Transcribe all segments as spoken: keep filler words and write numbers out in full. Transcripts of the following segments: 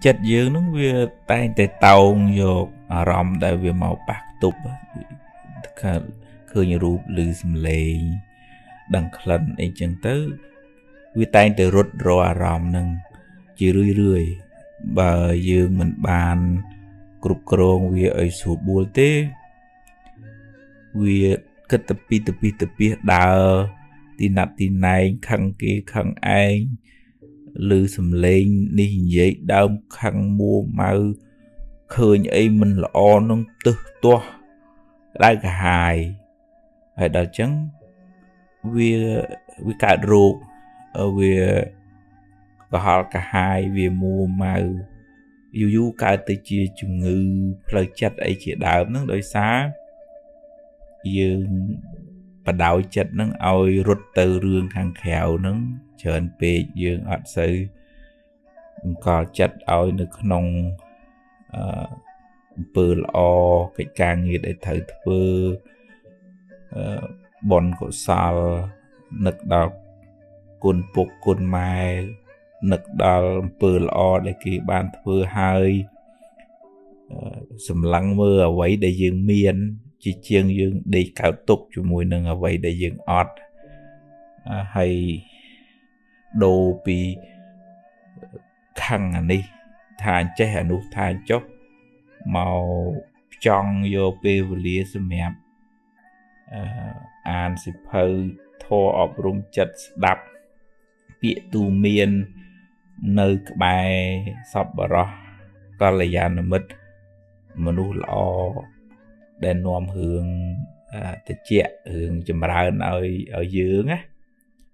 Chất dưỡng nó vì tay tay tông vô à rộng tại vì màu bạc tục khơi như rụp lưu xâm lệ đằng khẩn ấy chẳng tới vì tay tay rút rồi à rộng nâng chỉ rươi rươi và dưỡng mình bàn cục krong vì ấy số buồn tế vì kết tập bi tập bi tập bi đào tin nạt tin này khăn kia khăn ai lư sầm lên đi vậy đau khăn mua mau khơi ấy mình là o nông tư to lại cả hài phải đào trắng vì vì cả ruột vì cả họ cả hai vì mua mau dù dù cả từ chia chừng ngư lời chặt ấy chỉ đào nó đổi xá dương và đạo chặt nó ôi rút từ rương hàng khéo nó chợn về dương ạt sự còn chặt ôi được nông bờ lo cái càng như để thử thưa bọn của sao nực đào cồn phục cồn mai nực đào bờ lo để kỳ ban thưa hai sầm lăng mưa ở quấy để dương miên chỉ chiêng dương đi cạo tục cho mùi nâng ở vậy để dương ọt à, hay đồ bị khăn à đi thàn chế à nụ thàn chốc màu trong vô bê vô lý xe mẹp à, an xịp hơi thô ọp rung chất đập bịa tu miên nơi các bài sắp bà rõ có là gian là mất mà nụ lọ để nôm hương tịch chẹ hương chùm ra nơi ở dưỡng á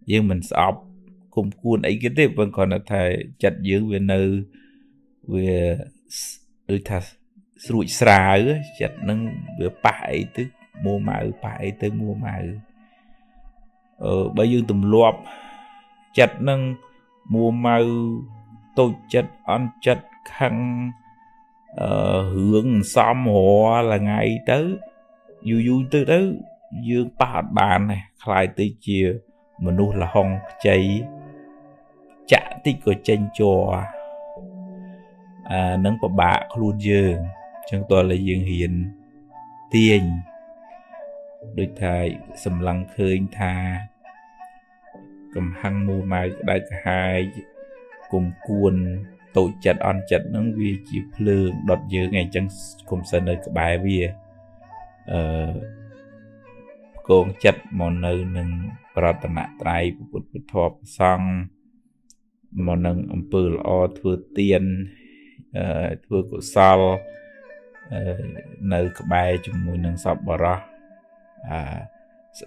nhưng mình sọp cùng cuốn ấy cái tiếp vẫn còn là thầy chặt dưỡng về nơi về đôi thà rụi xà á chặt nâng về bãi tức mua màu bãi tới mua màu ờ bây giờ tùm lọp chặt nâng mua màu tôi chặt ăn chặt khăn Ờ, hướng xóm hồ là ngày tới vui vui tới tới dương bát bàn này khai tới chiều mà nuôi là hòn chạy chạ tích của tranh trò à, nâng của bạc luôn dương chẳng tôi là dương hiền tiền đôi thầy sầm lăng khơi tha cầm hăng mua mai đại cả hai cùng cuồn tụ chặt on chặt nó vì chỉ lương đọt dưới ngày chẳng cùng sân nơi các bài vì ờ, con chặt một nơi nâng pratana trai bụt bụt thọp xong một nâng ông pư lo thưa tiên ờ, thưa của sao ờ, nơi các bài chúng mùi nâng sọp bỏ ra à,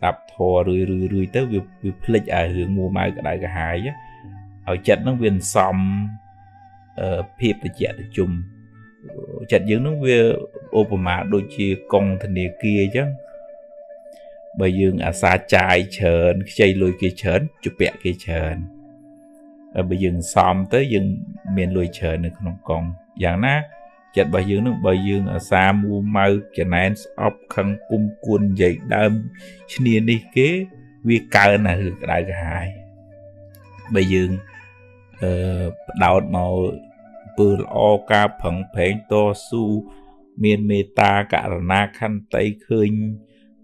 sạp thò rươi rươi rươi tới việc việc lịch ở hướng mua mai cái đại cả hai á ở chặt nó viên xong phép để chạy để chùm chạy dưỡng nó về Obama đôi chia con thành địa kia chứ bởi dương à xa chai chờn chay lùi kia chờn chụp bẹ kia chờn bởi dương xóm tới dương miền lùi chờn nó không còn dạng ná chạy bởi dương nó bởi dương à xa mua mau chạy nén ốc khăn cung quân dậy đâm chứ niên đi kế vì cao là hưởng đại cả hai bởi dương đạo màu bờ lo ca phẳng phén to su miền mê ta cả là na khăn tay khơi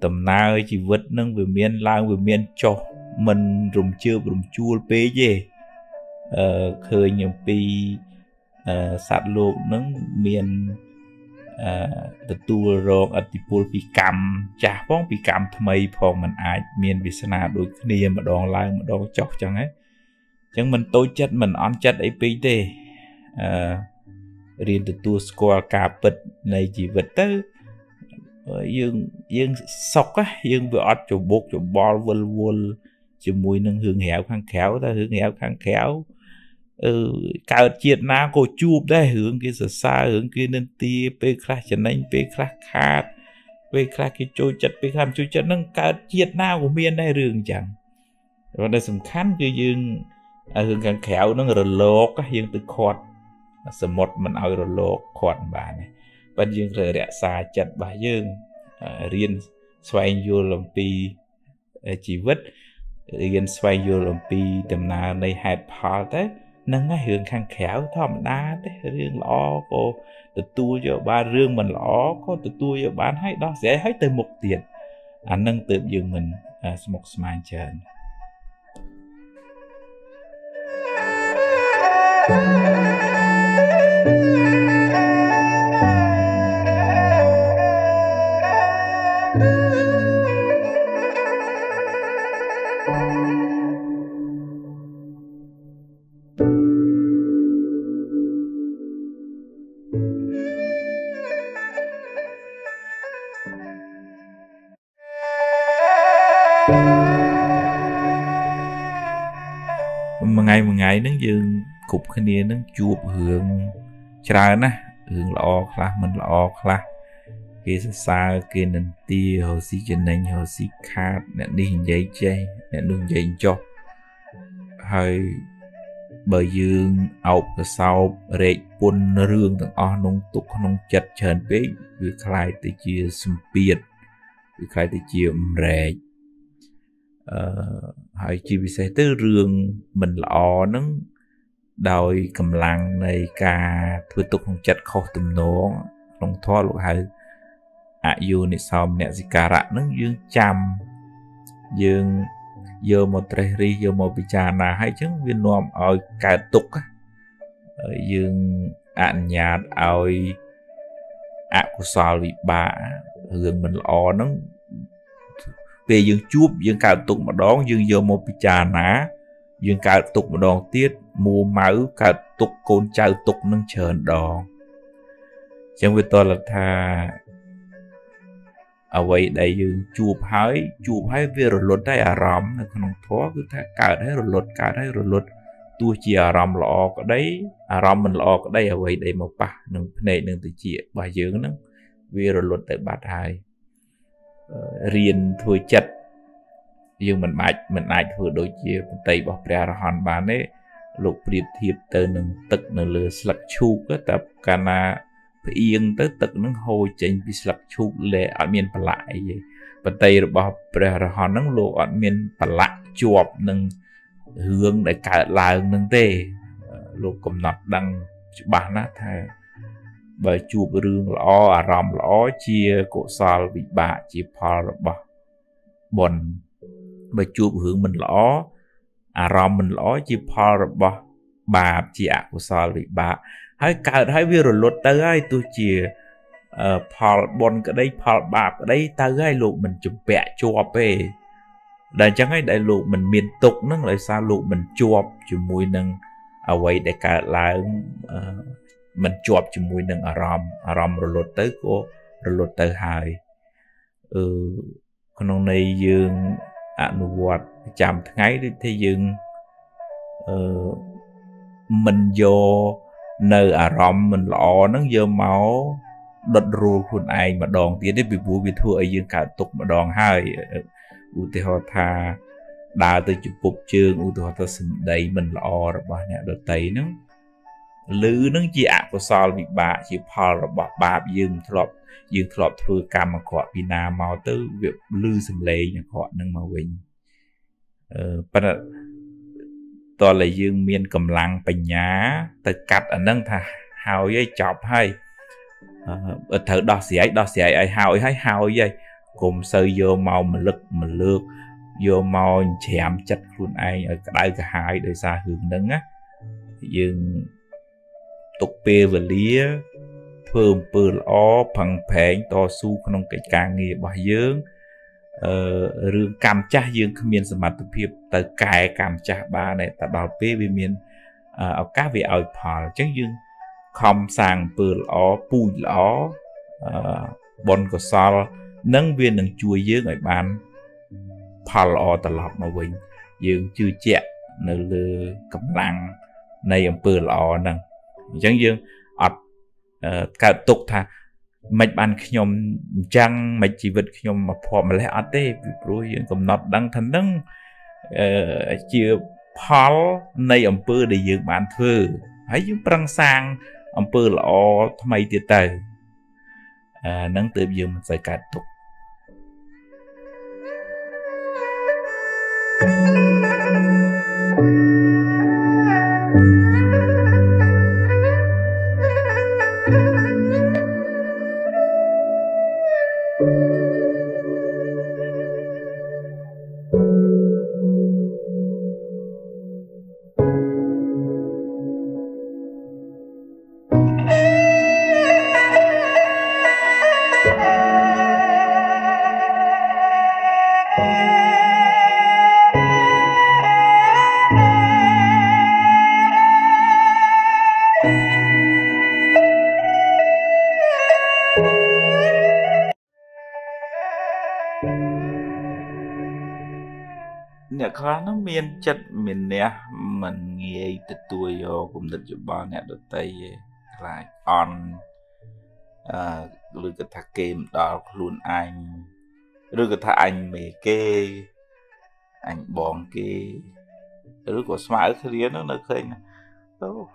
tầm na chỉ vứt nâng về miền lang về miền cho mình rùng chưa rùng chua pê gì khơi nhiều pi sát lộn nâng miền từ tu rồi ở tipol pi cam chả phong pi cam tham ấy phong mình ai miền việt nam đôi khi mà đòn lang mà đòn chọc chẳng ấy chẳng mình tôi chất mình on chất ấy phí thế à, riêng từ tu score cà bịch này chỉ vật tới dương dương sọc á dương vừa ọt chỗ bột chỗ bò vân vân chỗ mùi nâng hương héo khăn khéo ta hương héo khăn khéo ừ, cả chiệt na cô chụp đây hướng kia xa xa hướng kia nên tia bê khá chẳng anh bê khá khát bê khá kia trôi chất bê khám trôi chất nâng cả chiệt na của miền này rừng chẳng và đây sầm khán kia dương à, hương càng khéo nó rồi lột á dương từ khọt sờ một mình ao rồi lột khọt bà này bắt dương rồi đẹp xa chặt bà dương à, riêng xoay vô làm pi à, chỉ vứt riêng xoay vô làm pi tầm nào này hạt phá thế nâng á hưởng khăn khéo thòm đá thế riêng lọ cô tự tu cho ba riêng mình lọ cô tự tu cho bán hay đó sẽ hết từ một tiền anh nâng tự dường mình một smile trên ngày một ngày nó dừng cục cái nè nó chuột hưởng trời nè hưởng lọ là mình lọ là kia xa kia nên tia hồ sĩ trên này hồ sĩ khác nè đi dây chơi nè luôn dây cho hơi bờ dương ốc sau rệt buôn rương thằng o nông tục nông chật chèn bế với khai từ chia sum biệt với khai từ chia rệt hỏi chi vì sẽ tới rương mình lọ nó đòi cầm lăng này cả thưa tục không chặt khó tùm nó không thoa lục hơi ạ dù này sao mẹ gì cả rạ nó dương chăm dương dơ một trời ri dơ một bị trà là hai chứng viên nòm ở cả tục á dương ạn nhạt ơi ạ của sao bị bà rương mình lọ nó về dương chup dương cào tục mà đón dương vô một cái trà ná dương cào tục mà đón tiết mua máu cào tục côn trào tục nâng chờn đòn chẳng biết tôi là tha ở vậy đây dương chup hái chup hái về rồi lột đây à rắm là không thoát cứ tha cào đấy rồi lột cào đấy rồi lột tôi chỉ à rắm lọ cái đấy à rắm mình lọ cái đấy ở vậy đây một bà nâng này nâng từ chị bà dương nâng về rồi lột tới bát hai riêng thôi chật nhưng mình mãi mình ai vừa đối chia tay bỏ ra hoàn bán ấy lục biệt thiệp từ nâng tật nâng lừa sạc chu có tập cana yên tới tật nâng hồi chỉnh bị sạc chu lệ ở miền bà lại vậy và tay bỏ ra hoàn nâng lộ ở miền bà lại chuột nâng hướng để cả là nâng tê lục cầm nọt đăng bán nát thay bởi chụp rương lõ à ròm lõ chia cổ xào bị bạ chia phò bọ bồn bởi chụp hướng mình lõ à ròm mình lõ chia phò bọ bà chia cổ xào bị bạ hãy cả hãy vừa rồi lột tới ai tôi chia phò bồn cái đây phò bạ cái đây tới ai lụ mình chụp bẹ chụp về đàn chẳng ai đại lụ mình miền tục nâng lại xa lụ mình chụp chụp mùi nâng ở quay để cả là mình chụp cho mùi nâng ở rộm ở rộm rồi lột tới cô rồi lột tới hai ừ con ông này dương ảnh vật chạm ngay đi thế dương ừ, mình vô nơi ở rộm mình lọ nó vô máu đột rùa khuôn ai mà đòn tiến đến bị vui bị thua ở dương cả tục mà đòn hai ưu tế hoa tha đá tới chụp phục chương ưu tế hoa tha xinh đầy mình lọ rồi bà nè đột tấy nó lư nâng chi ạ của sao bị bạ chỉ phò bọ bạ dương thọp dương thọp thưa cam mà họ bị nà màu tư việc lư sầm lệ nhà họ nâng màu bình ờ to là dương miên cầm lăng bình nhá từ cắt ở nâng thà hào dây chọc hay ở thợ đo xẻ đo xẻ ai hào hay hào dây cùng sơ vô màu mà lực mà lược vô màu chém chặt luôn ai ở đây cả hai đời xa hướng nâng á dương tục bê và lía thơm bơ ló phẳng phèn to su không cái càng nghề bà dương rương cam cha dương không miền sầm mặt tập hiệp tờ cài cam cha ba này ta đào bê về miền ở các vị ở phò chắc dương không sàng bơ ló pui ló bồn của sao nâng viên nâng chuối dương ở bàn phò ló ta lọt mà bình dương chưa chẹt nơi lơ cầm lăng này ông bơ ló nâng chẳng dương ọt cả tục thà mạch bàn nhom trăng mạch chỉ vật nhom mà phò mà lấy ọt đấy rồi dương cầm nọt đăng thần đăng chia phò này ông bơ để dương bàn thưa hãy dương răng sang ông bơ là ọ thay tiệt tờ nắng tự dương mình sẽ cả tục Nè khó nó miên chất mình nè mình nghe từ tuổi vô cũng được chụp bao nè đôi tay lại on rồi cái thằng kem đó luôn anh rồi cái thằng anh mề kê anh bòn kê rồi có smart cái gì nó nó khơi nè đâu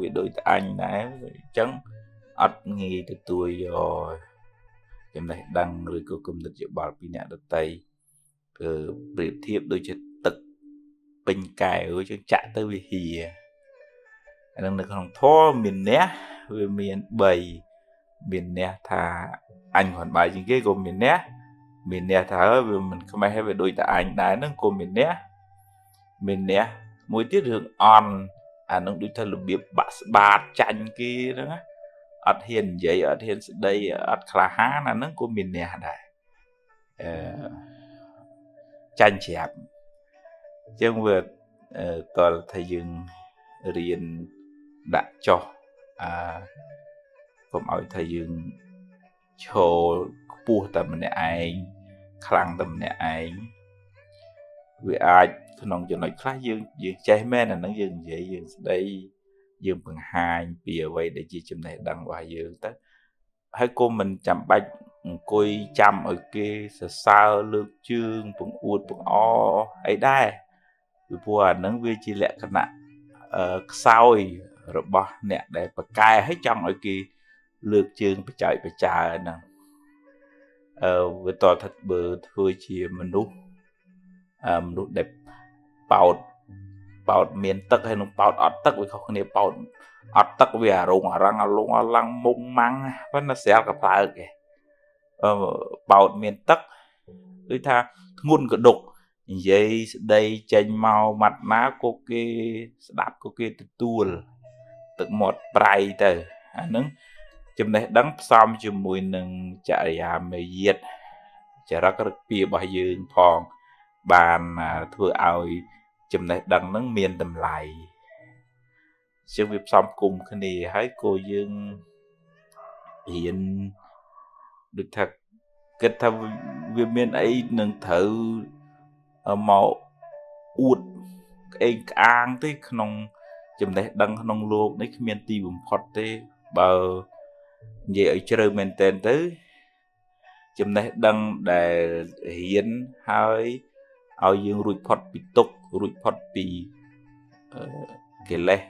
vì đôi anh này chẳng ắt nghe từ tuổi vô em này đăng rồi cũng được chụp bao pin nè đôi tay biệt thiệp đôi chân tật bình cài với chân chạy tới về hìa đang được thằng thô miền né về miền bầy miền né thà anh hoàn bài những cái gồm miền né miền né thà về mình không ai hay về đôi ta anh đá nó gồm miền né miền né mỗi tiết hưởng on à nó đôi thân lục biếc bát bát chanh kia đó ở hiền vậy ở hiền đây ở khá há là nó gồm miền né này chanh chẹp chứ vừa uh, còn thầy dừng riêng đã cho à còn ở thầy dừng cho bua tầm này anh khăn tầm này anh vì ai không cho nói khá dương dương cháy men là nó dừng vậy dừng đây dừng bằng hai bìa vậy để chi chùm này đăng vào dừng tới hai cô mình chạm bạch côi chăm ở kia sờ sao lược chương bụng uột bụng o ấy đây vừa nâng vi chi lệ các bạn sao rồi bỏ nè để bật cài hết trong ở kia lược chương phải chạy phải trả nè vừa tỏ thật bự thôi chỉ mình đúc mình đúc đẹp bảo bảo miền tắc hay nó bảo ọt tắc với không nên bảo ọt tắc vì à rồng à răng à lông à lăng mông măng vẫn là xéo gặp phải kìa bảo miền tắc tôi tha nguồn cửa đục vậy đây chanh màu mặt má cô kia đạp cô kia từ tuột từ một bài từ nướng chùm này đắng xong chùm mùi nâng chạy à mày diệt chạy ra các bia bài dương phong bàn thưa ao chùm này đắng nướng miền tầm lại chùm việc xong cùng cái này hãy cô dương hiện được thật cái thằng viên miền ấy nâng thử màu uột anh ăn thế không chấm đấy đăng không luôn đấy miền tây vùng phật thế bờ về ở chơi miền tên tới chấm đấy đăng để hiến hai ao dương ruột phật bị tục ruột phật bị cái lẽ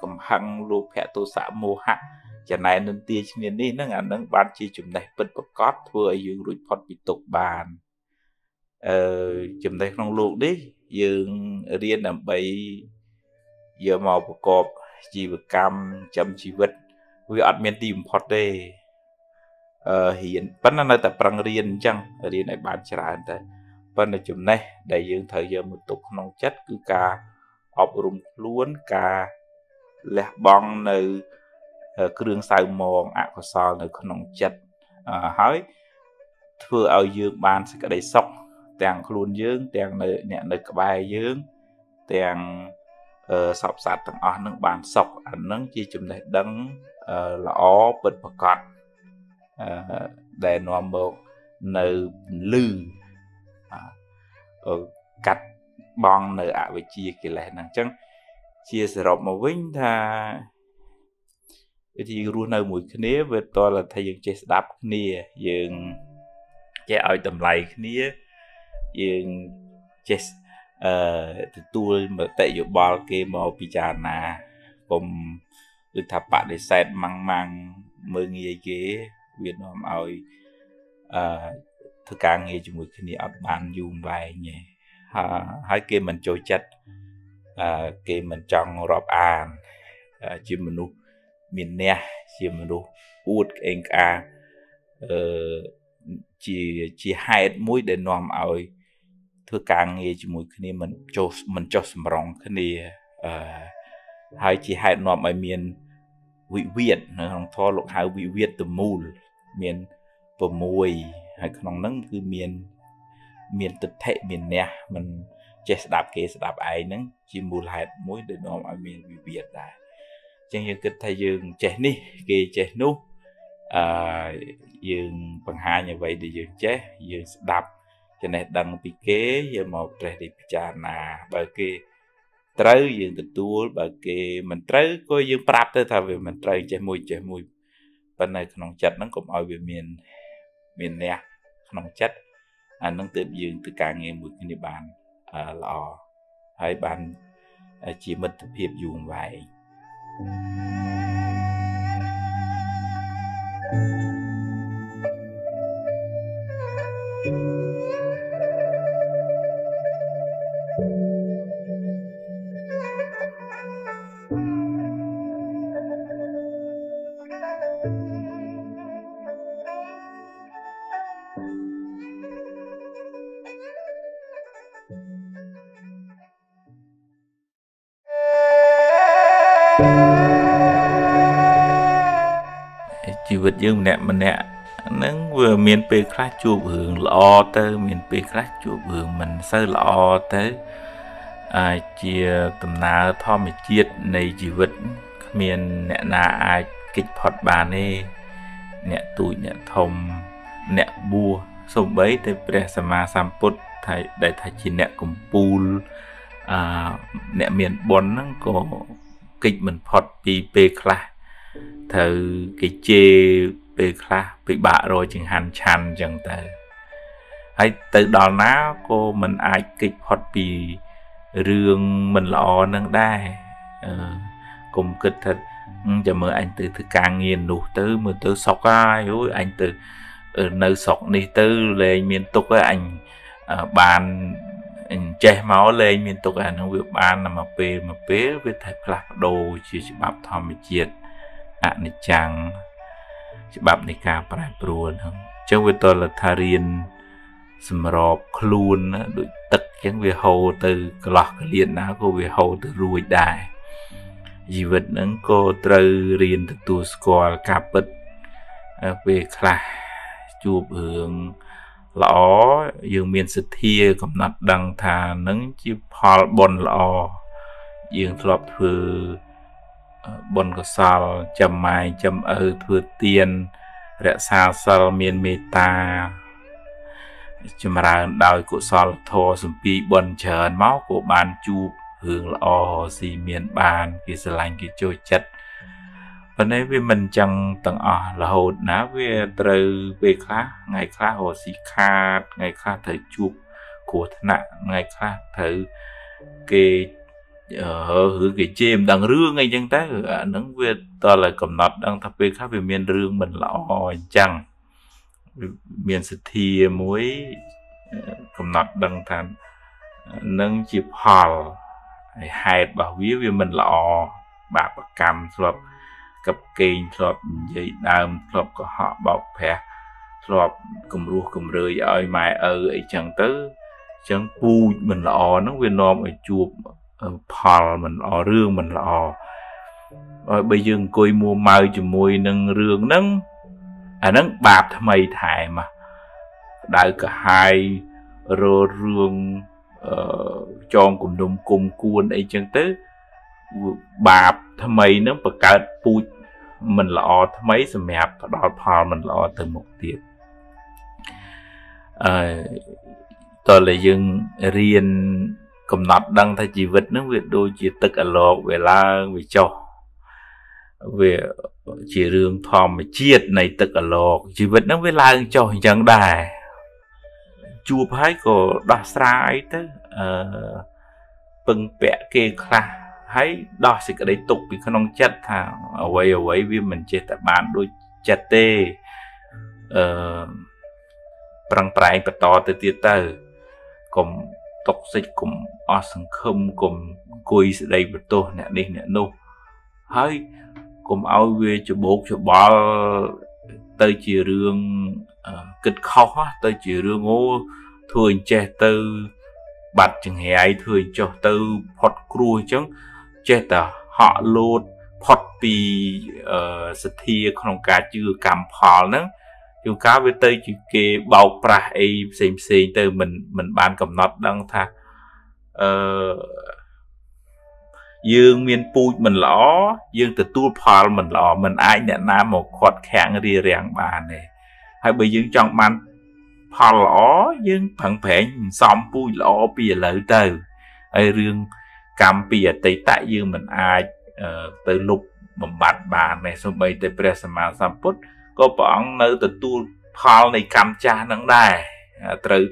cầm hăng lô phe tô xã mô hạ chả này nên tia trên này nó ngàn nâng ban chi chùm này bật bật cót vừa dương rủi phật bị tục bàn ờ, chùm này không luộc đi dương riêng làm bấy giờ màu của cọp chỉ vừa cam chấm chi vật vì ăn miền tìm phật đây ờ, hiện vẫn là nơi tập răng riêng chăng riêng này bán trả anh ta vẫn là chùm này để dương thời giờ một tục nông chất cứ cả ọp rung luôn cả lẹ bong nơi cứ đường sao mòn ạ có sao nơi con nông chật hỏi thưa ao dương ban sẽ cả đầy sọc tàng luôn dương tàng nơi nhẹ nơi cả bài dương tàng sọc sạt tàng ở nâng bàn sọc ảnh nâng chi chùm này đấng là ó bật bật cọt để nó một nơi lư cắt bong nơi ạ với chia kì lệ năng chăng chia sẽ rộng một vinh tha thì luôn nơi mùi cái nế về to là thay dương chế đáp cái nế dương chế ở tầm lại cái nế dương chế từ tôi mà tại dụng bò kia màu bị tràn à cùng được thập bạn để xét mang mang mơ nghe kế Việt Nam ơi thức cả nghe cho mùi cái nế ập bàn dùng vài nhé hai kia mình trôi chất kia mình trong rộp an chứ mình luôn miền nè chỉ mà đồ uất anh cả chỉ chỉ hai mũi để nòm ơi thưa càng nghe chỉ mũi cái này mình cho mình cho sầm rong cái này hai chỉ hai nòm ở miền vị Việt hàng thọ lục hai vị Việt từ mùi miền bờ mùi hay còn nắng cứ miền miền tịch thệ miền nè mình chế đạp kế đạp ai nắng chỉ mùi hai mũi để nòm ở miền vị Việt này chẳng như kịch thay dương trẻ ni kì trẻ nu à, dương bằng hai như vậy thì dương chế dương đập cho nên đăng bị kế dương một trẻ đi cha nà bởi kì trớ dương tự tu bởi kì mình trớ coi dương prap tới thay vì mình trớ trẻ mùi trẻ mùi bên này không chặt nó cũng ở về miền miền nè không chặt anh nó tự dương từ cả nghe mùi cái địa bàn à, lò hay bàn à, chỉ mình thực hiện dùng vậy. Chỉ vật dương nè mình nè nắng vừa miền bề khá chua hưởng lọ tới miền bề khá chua hưởng mình sơ lọ tới à, chia tầm nào thọ mình chiết này chỉ vật miền nè là ai kịch phật bà nè nè tụi nè thông nè bùa sông bấy tới bè sama samput thầy đại thầy chỉ nè cùng pool à, nè miền bốn nắng có kịch mình phật bị bề khá thử cái chê bị khá bị bạ rồi chừng hành chăn chẳng tới hay từ đó ná cô mình ai kịch hoặc bị rương mình lo nâng đai ờ, cùng kịch thật cho mơ anh từ từ càng nghiền đủ tứ mơ tứ sọc ai ôi anh từ nơi sọc đi tứ lên miền tục á anh uh, bàn chè máu lên miền tục anh không biết bàn là mà bê mà bê với thầy phạc đồ chứ bạp thò mới chiệt anh à, chàng bạp này cả phải buồn không chứ với tôi là thà riêng xâm rộp luôn đuổi tất chẳng về hầu từ lọt liền nó cô về hầu từ ruồi đài dị vật nâng cô từ riêng từ tu score cặp bật về khả chụp hưởng lõ dương miền sự thia còn nặt đằng thà nâng chip hòl bồn lò dương lọp thừa bọn có sao chầm mai chầm ơ thua tiền rẽ xa sao miền mê ta chầm ra đòi của sao thô xung phí bọn trờn máu của bàn chụp hướng là ồ gì miền bàn kì xa lành kì trôi chất và nấy vì mình chẳng tầng ỏ là hồn ná về trời về khá ngày khá hồ xí khát ngày khá thở chụp của thân nạ ngày khá thở kì hứa cái chêm đang rương anh chẳng ta nắng việt ta là cầm nọt đang thập về khác về miền rương mình lọ chẳng miền sự thi muối cầm nọt đang thành nâng chip hòn hai bảo víu về mình lọ bạc cầm sọp cặp kênh sọp dây đam sọp của họ bọc phè sọp cùng ruột cùng rơi ơi mai ơi ấy chẳng tới chẳng pu mình lọ nó về nom ở chuột Paul mình lò rương mình lò rồi bây giờ coi mua mời cho mùi nâng rương nâng à nâng bạp thà mây thải mà đại cả hai rô rương uh, tròn cùng đồng cùng cuốn ấy chân tới bạp thà mây nâng bà cát bụi mình lò thà mây xa mẹp đó Paul mình lò từ một tiết à, tôi là dân riêng cầm nọt đăng thay chỉ vật nó về đôi chỉ tức ở lọ về la về cho về chỉ rương thòm mà chiết này tức ở lọ chỉ vật nó về la cho chẳng đài chụp hai của đo xa ấy tới bưng bẹ kê khá hãy đo sẽ cái đấy tục vì không nông chất thà ở quay ở quay vì mình chết tại bán đôi chặt tê bằng trái và to tới tiết tờ còn tộc dịch cũng ở sân không cùng cùi đầy vật tô nè đi nè nô hơi cùng ao về cho bố cho bò tới chiều rương uh, kịch khó tới chiều rương ngô thường che từ bạch chừng hè thường cho từ phật cua chấn che tờ họ lột phật bì uh, sạch thia không cả chưa cảm phò nữa chúng cá với tây chỉ kê bảo pra ấy xem xem từ mình mình bán cầm nọt đang thà dương miên pui mình lỏ dương từ tu phò mình lỏ mình ai nhận nam một quạt kháng ri rèn bà này hay bây dương trong man phò lỏ dương phẳng phẻ xong pui lỏ bìa lợi từ ai riêng cam bìa tây tại dương mình ai từ lục bẩm bạt bà này xong bây từ presma samput có bọn nơi từ tu phò này cam cha nắng đài từ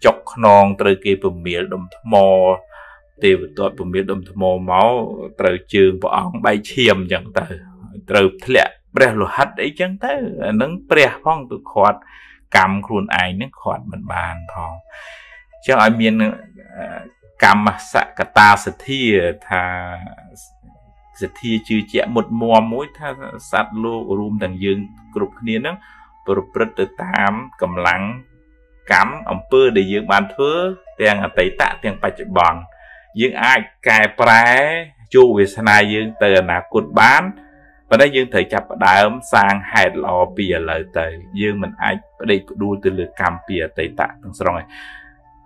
chọc non từ kia bùm miệt đồng mò tiêu tụi bùm miệt đồng mò máu từ trường bọn bay chiêm chẳng từ từ lẹ bè lụa hắt ấy chẳng tới nắng bè phong từ khọt cầm khuôn ai nắng khọt mình bàn thòng chẳng ai miên cầm sạ cả ta sệt thi thà sệt thi chư chẹ một mùa mối tha sát lô rùm đằng dương group kia nắng bật từ tam cầm lắng cắm ông pơ để dương bàn thưa tiền ở tây tạ tiền bạch bòn dương ai cài pré chu về sana dương từ là cột bán và đây dương thời chập đại ấm sang hài lò bìa lời tây dương mình ai đây đua từ lượt cam bìa tây tạ thằng xong rồi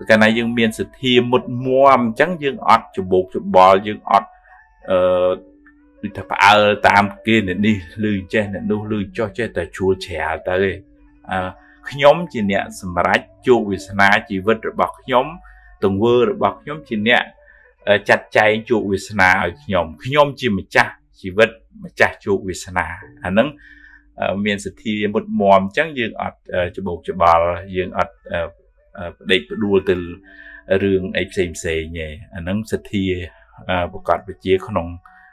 cái này dương miền sụt thì một muom trắng dương ọt chụp bột chụp bò dương ọt thập ở tam kia này đi lười che này đu lười cho che tại chùa trẻ tới nhóm chị nè sầm rách chùa vì sana chỉ vứt bọc nhóm từng vơ bọc nhóm chị nè chặt cháy chùa vì sana ở nhóm nhóm chỉ mà cha chỉ vứt mà cha chùa vì sana à nâng miền sụt thì một muom trắng dương ọt chụp bột chụp bò dương ọt để đua từ rừng ấy xem xe nhẹ à nâng sụt thì bộ cọt về chia con ông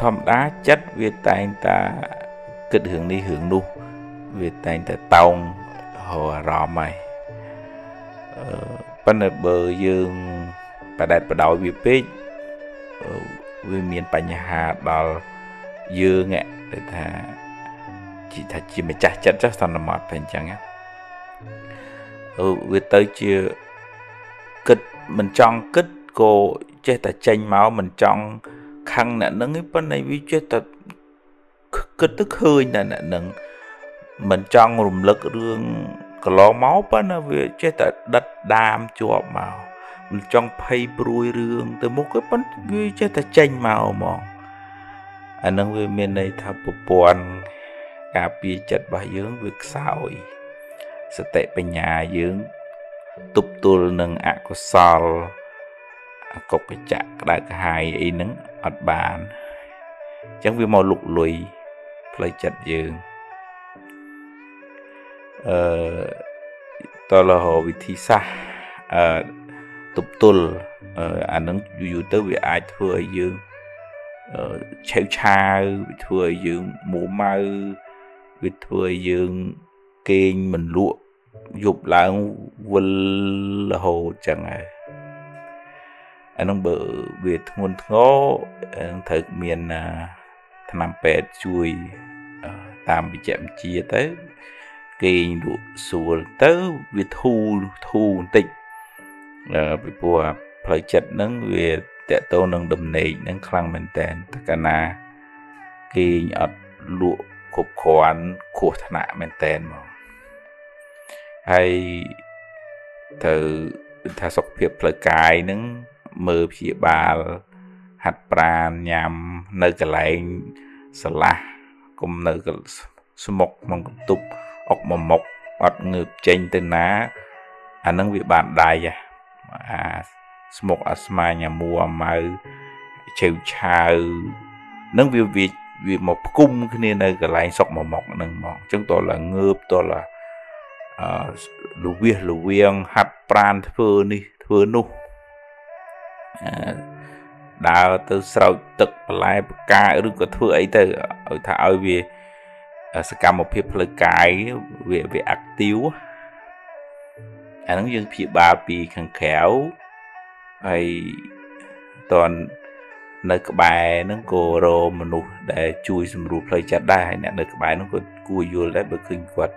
Thầm đá chất Việt Tài ta kịch hưởng đi hưởng nu Việt Tài ta tông hồ rò mày Bánh ở bờ dương bà đạt bà đói bị phết vì miền bà nhà hà đò dương ạ để ta chỉ thật chỉ mà chắc chất chắc xong là mọt thành chẳng á Việt tới chưa kịch mình chọn kịch cô chế ta chanh máu mình chọn khăn nè nâng ấy bên này vì chết thật cứ tức hơi nè nè nâng mình cho ngùm lực rương lò máu bên này vì chết thật đất đam chuột màu mình cho phay bùi rương từ một cái bên vì chết thật chanh màu mòn anh nâng về miền này thà bộ buồn cà phê chặt bà dưỡng việc sao sẽ tệ bà nhà dưỡng tụp tùl nâng ạ của sòl cục cái chặt đại cái hai y nắng ọt bàn chẳng vì màu lục lụy play chặt dương ờ to là hồ vị thi xa ờ tụp tùl ờ anh nắng dù tới vì ai thưa dương ờ chéo cha thưa dương mũ mau vì thưa dương kênh mình lụa dục là vân là hồ chẳng ai anh ông bự việt nguồn ngô thực miền tham pet chui tam bị chạm chia tới kỳ đủ xuôi tới việt thu thu tịnh bị bùa phải chặt nâng việt tệ tô nâng đầm nề nâng khăn mình tên tất cả na kỳ nhọt lụa cục khoan của thà mình tên mà hay từ thà sọc phiệt phải cài nâng mơ phía bà hạt bà nhằm nơi cái lại sờ la cùng nơi cái mọc mong tục ốc mầm mọc ọt ngược chênh tên ná anh nâng việc bạn đài à à mọc asma nhà mua mà chèo chào nâng việc việc việc một cung cái nên nơi cái lại sọc mầm mọc nâng mọc chúng tôi là ngược tôi là lùi lùi hạt bà thơ ni thơ nu đào từ sầu tực lại cài rừng có thưa ấy từ ở thảo về sẽ cầm một phiệp lời cái về về ác tiêu anh nói riêng phiệp ba pì khẳng khéo hay toàn nơi các bài nó cổ rồ mà nụ để chui xùm rụp lời chặt đai nè nơi các bài nó có cùi vô lấy bực kinh quật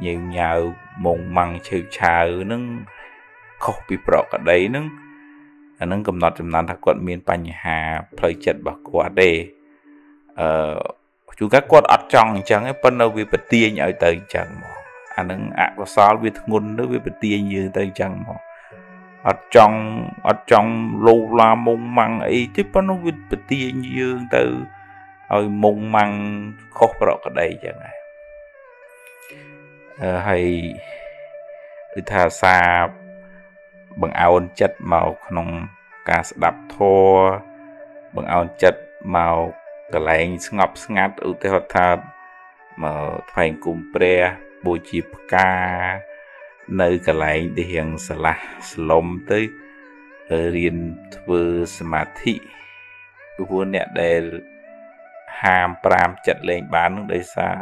nhiều nhào mông măng chèo chào nó khóc bị bỏ cả đấy nó nó cầm nọt chầm nán thằng quật miền Pành Hà lời chặt bạc quá đề chúng các quật ở trong chẳng ấy phân đâu về bật tia nhảy tới chẳng anh nó ạ có sao về ngôn nó về bật tia như tới chẳng mỏ ở trong ở trong lô la mông măng ấy tiếp nó vịt bịt tia dương từ rồi mông măng khóc rõ cái đây chẳng này à, hay thà xa bằng áo chất màu nông cá đạp thô bằng áo chất màu cái lạnh ngọc ngát ở thế họ thà mà phải cùng pre bồi chìp ca nơi cả lại để hiện sờ lá lom tới riêng vừa samadhi vốn nè để ham pram chặt lên bán để xa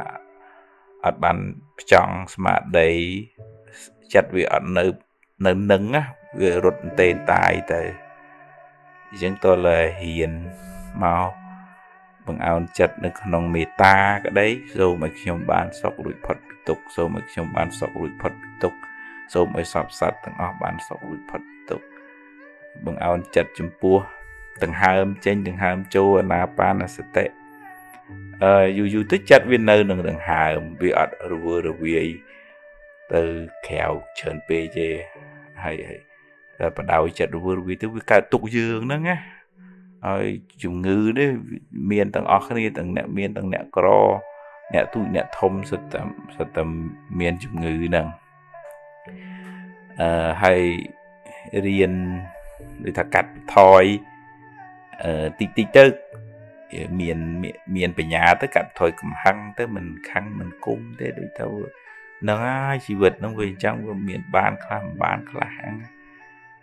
ở bàn trong samadhi chặt việc ở nơi nơi nâng á về rụt tên tài tới chúng tôi là hiền mau bằng áo chặt nơi con mê ta cái đấy rồi mà khi ông bán sọc lụi phật tục rồi mà khi ông bán sọc lụi phật tục số mới sắp sát từng ở bàn sọc lụi phật tục bằng áo chặt chấm pua từng hai âm trên từng hai âm châu na pan là sẽ tệ dù dù tích chặt viên nơi từng từng hai âm vi ở vừa rồi vi từ kẹo chén pg hay hay là bắt đầu chặt vừa vi tới vi cả tục dương đó nghe rồi chủng ngư đấy miền từng ở cái này từng nẹ miền từng nẹ cro nẹ tụi nẹ thông sật tầm sật tầm miền chủng ngư nằng Uh, hay riêng người ta cắt thoi uh, tít tít tức miền miền về nhà tới cắt thoi cầm hăng tới mình khăng mình cung thế để tao nó chỉ vượt nó về trong miền ban khang ban khang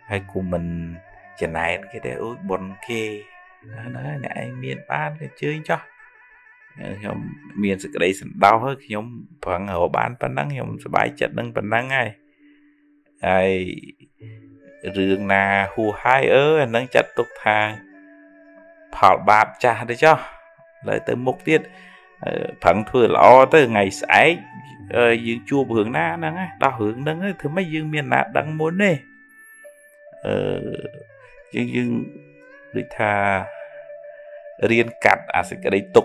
hay cùng mình chỉ này cái để út bồn kê nó nó lại miền ban cái chơi cho nhóm miền sự đấy đau hết nhóm phẳng ở bán bán nắng nhóm sẽ bài chặt nâng bán nắng ngay ai rừng na hù hai ớ nâng chặt tục thang phảo bạp cha đấy cho lại tới mục tiết phẳng thừa lo tới ngày sải dương chua hướng na nâng á đau hướng nâng á thứ mấy dương miền nát đắng muốn nè dương dương đôi tha riêng cắt à sẽ cái đấy tục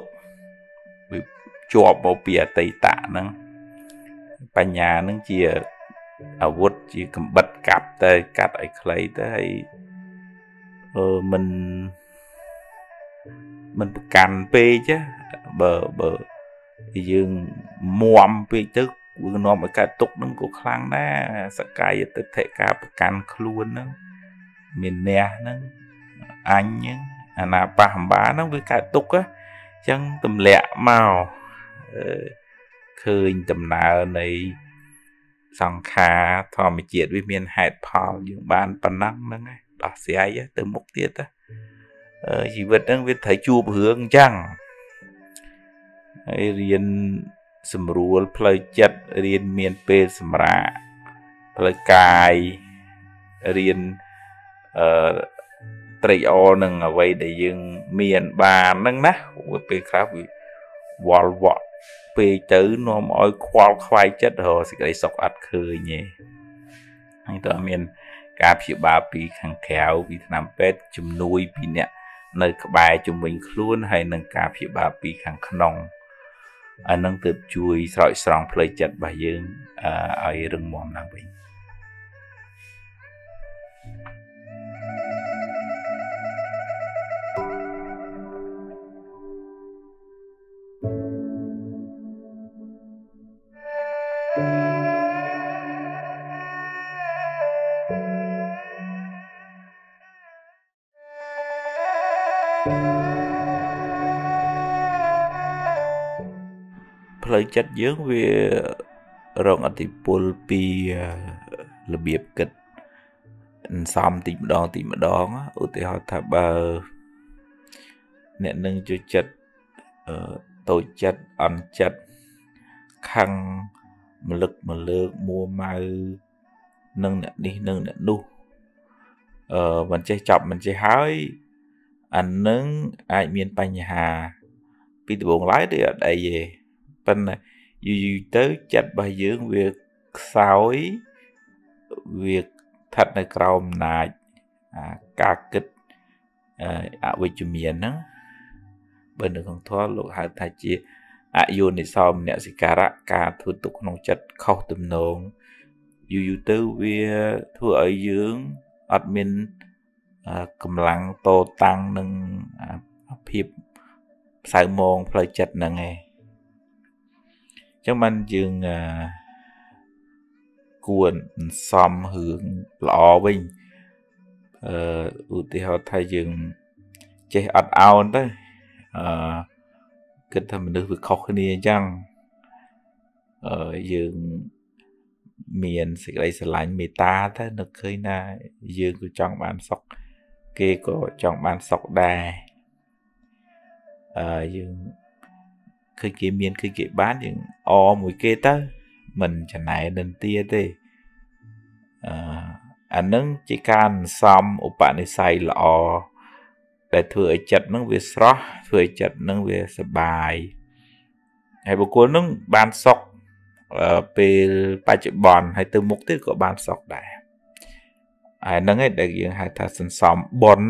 chọp vào bìa tây tạ nâng bà nhà nâng chìa ở vút chỉ cầm bật cặp tới cắt ấy lấy tới ờ, mình mình càn pê chứ bờ bờ dương muộm pê tức nó mới cả tục nó cũng khăng đó sẽ cài tới thể cả càn luôn đó miền nè nó anh nhá anh à ba hầm bá nó với cả tục á chẳng tầm lẹ màu khơi tầm nào này song khá thò mà chuyện với miền hạt phò những bàn bàn năng năng ấy đỏ xe từ mục tiết á chỉ vật đang biết thấy chụp hướng chăng riêng sầm ruột plei chật riêng miền pê sầm ra plei cài riêng tây o nâng ở vậy để dừng miền bàn năng nè pê khác với wall wall về chữ nó mọi khoa khoai chất hồ sẽ gây sọc ắt khơi nhỉ anh ta miền cá phi ba pì khang khéo vì làm pet chùm nuôi pì nè nơi bài chùm mình luôn hay nâng cá phi ba pì khang khong anh nâng từ chui sỏi sòng plei chất bài dương ở rừng mòn làng bình. Lời chất dưỡng về rộng ở thì bồn bì là biệt kịch xóm tí một đón tí một đón ưu tế họ thả bờ nện nâng cho chất tổ chất ăn chất khăn một lực một lực mua mau nâng nện đi nâng nện nu mình chơi chọc mình chơi hói anh nâng ai miền Tây nhà Hà bị buồn lái thì ở đây về bên này dù dù tới chặt bài dưỡng việc sói việc thật là cầu nại cả kịch ở vị trí miền đó bên đường không thoát lộ hai thái chi ở dù này sau mình sẽ cả cả thủ tục nông chặt khâu tùm nông dù dù tới việc thua ở dưỡng admin cầm lăng tô tăng nâng hiệp sài môn phải chặt nâng nghe chúng mình dừng cuốn xóm hướng lọ bình ưu tí họ thay dừng chế ọt áo tới kết thầm được việc khó khăn đi chăng dừng miền sẽ lấy sẽ lại mì ta tới nó khơi na dừng của trong bán sọc kia của trong bán sọc đài dừng khơi kia miền khơi kia bán dừng o mùi kia tới mình chẳng nãy đến tia thế anh nâng chỉ can xong ủ bạn ấy xài lọ để thừa chật nâng về sọ thừa chật nâng về sờ bài hay bố cô nâng bàn sọc về bài chữ bòn hay từ mục tiêu của bàn sọc đại anh nâng ấy để dưỡng hai thà sân xong bòn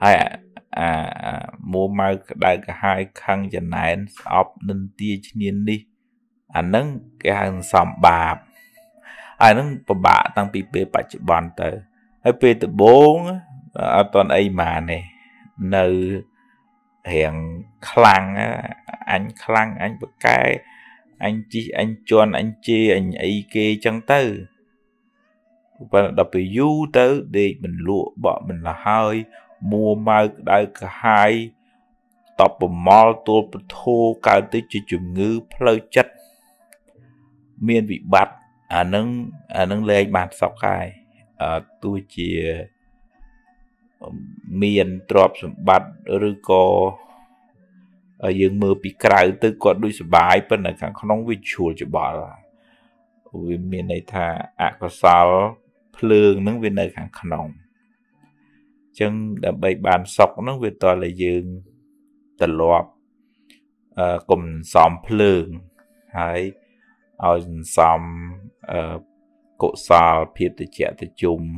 hay à mua mai đại cả hai khăn chẳng nãy ọp nên tia chứ nhiên đi anh nâng cái hàng xóm bạp anh nâng bà bạ tăng bí bê bà chữ bọn tới hay bê tự bốn ở toàn ấy mà nè nơi hiện khăn anh khăn anh bậc cái anh chi anh chôn anh chi anh ấy kê chân tư và đọc từ du tới đi mình lụa bọn mình là hơi mua mai đây cả hai tập bầm mò tô thô cao tới chỉ chủng ngư phơi chất miền vị bạch à nâng à nâng lên bàn sọc ai à, tôi chỉ miền trọp bạch rồi có ở dương mưa bị cài từ quạt đuôi sờ bài bên này càng không biết chuột chỉ bỏ là vì miền này thà à có sao phường nâng bên này càng không chân đã bay bàn sọc nâng về toàn là dương tật lọp à, cùng xóm phường hay ở xóm cổ xào phía từ trẻ từ chung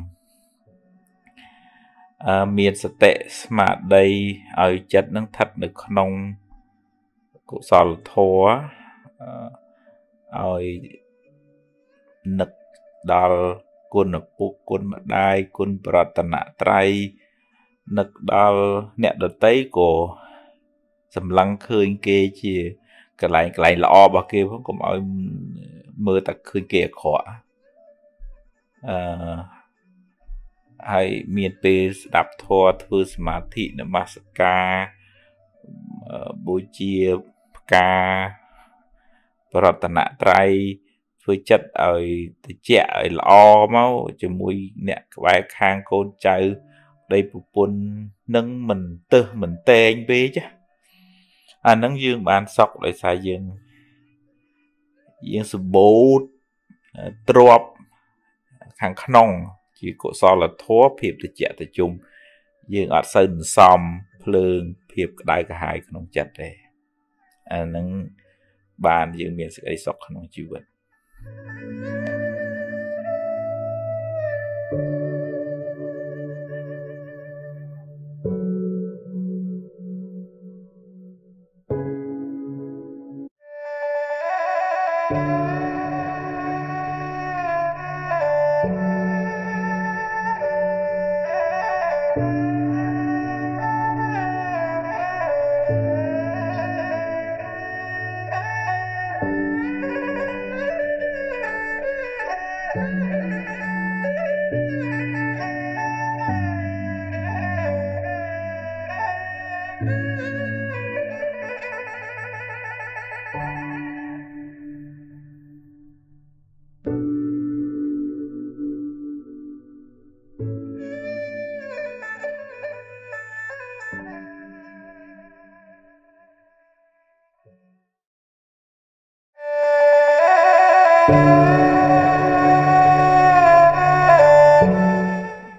miền sạch tệ mà đây ở chất nâng thật được nông cổ xào thua ở nực đào quân ở quốc quân mặt đai quân bà tàn nạ trai nực đào nẹ đợt tây của sầm lăng khơi kê chìa cái này cái này là o bà kia không có mọi mơ ta khơi kia khó à, hay miền tây đạp thoa thư mà thị nó mà ca bố chia ca bà tàn nạ trai với chất ở trẻ ở là o máu cho mùi nè cái khang con trai đây phụ quân nâng mình tư mình tê anh bế chứ anh à, nâng dương bàn sọc lại xài dương dương sụp bột trộp hàng khăn nông chỉ có so là thua phiệp từ trẻ từ chung dương ở sân xóm phường phiệp đại cả hai không chặt đây anh à, nâng bàn dương miền sẽ sọc không chịu vật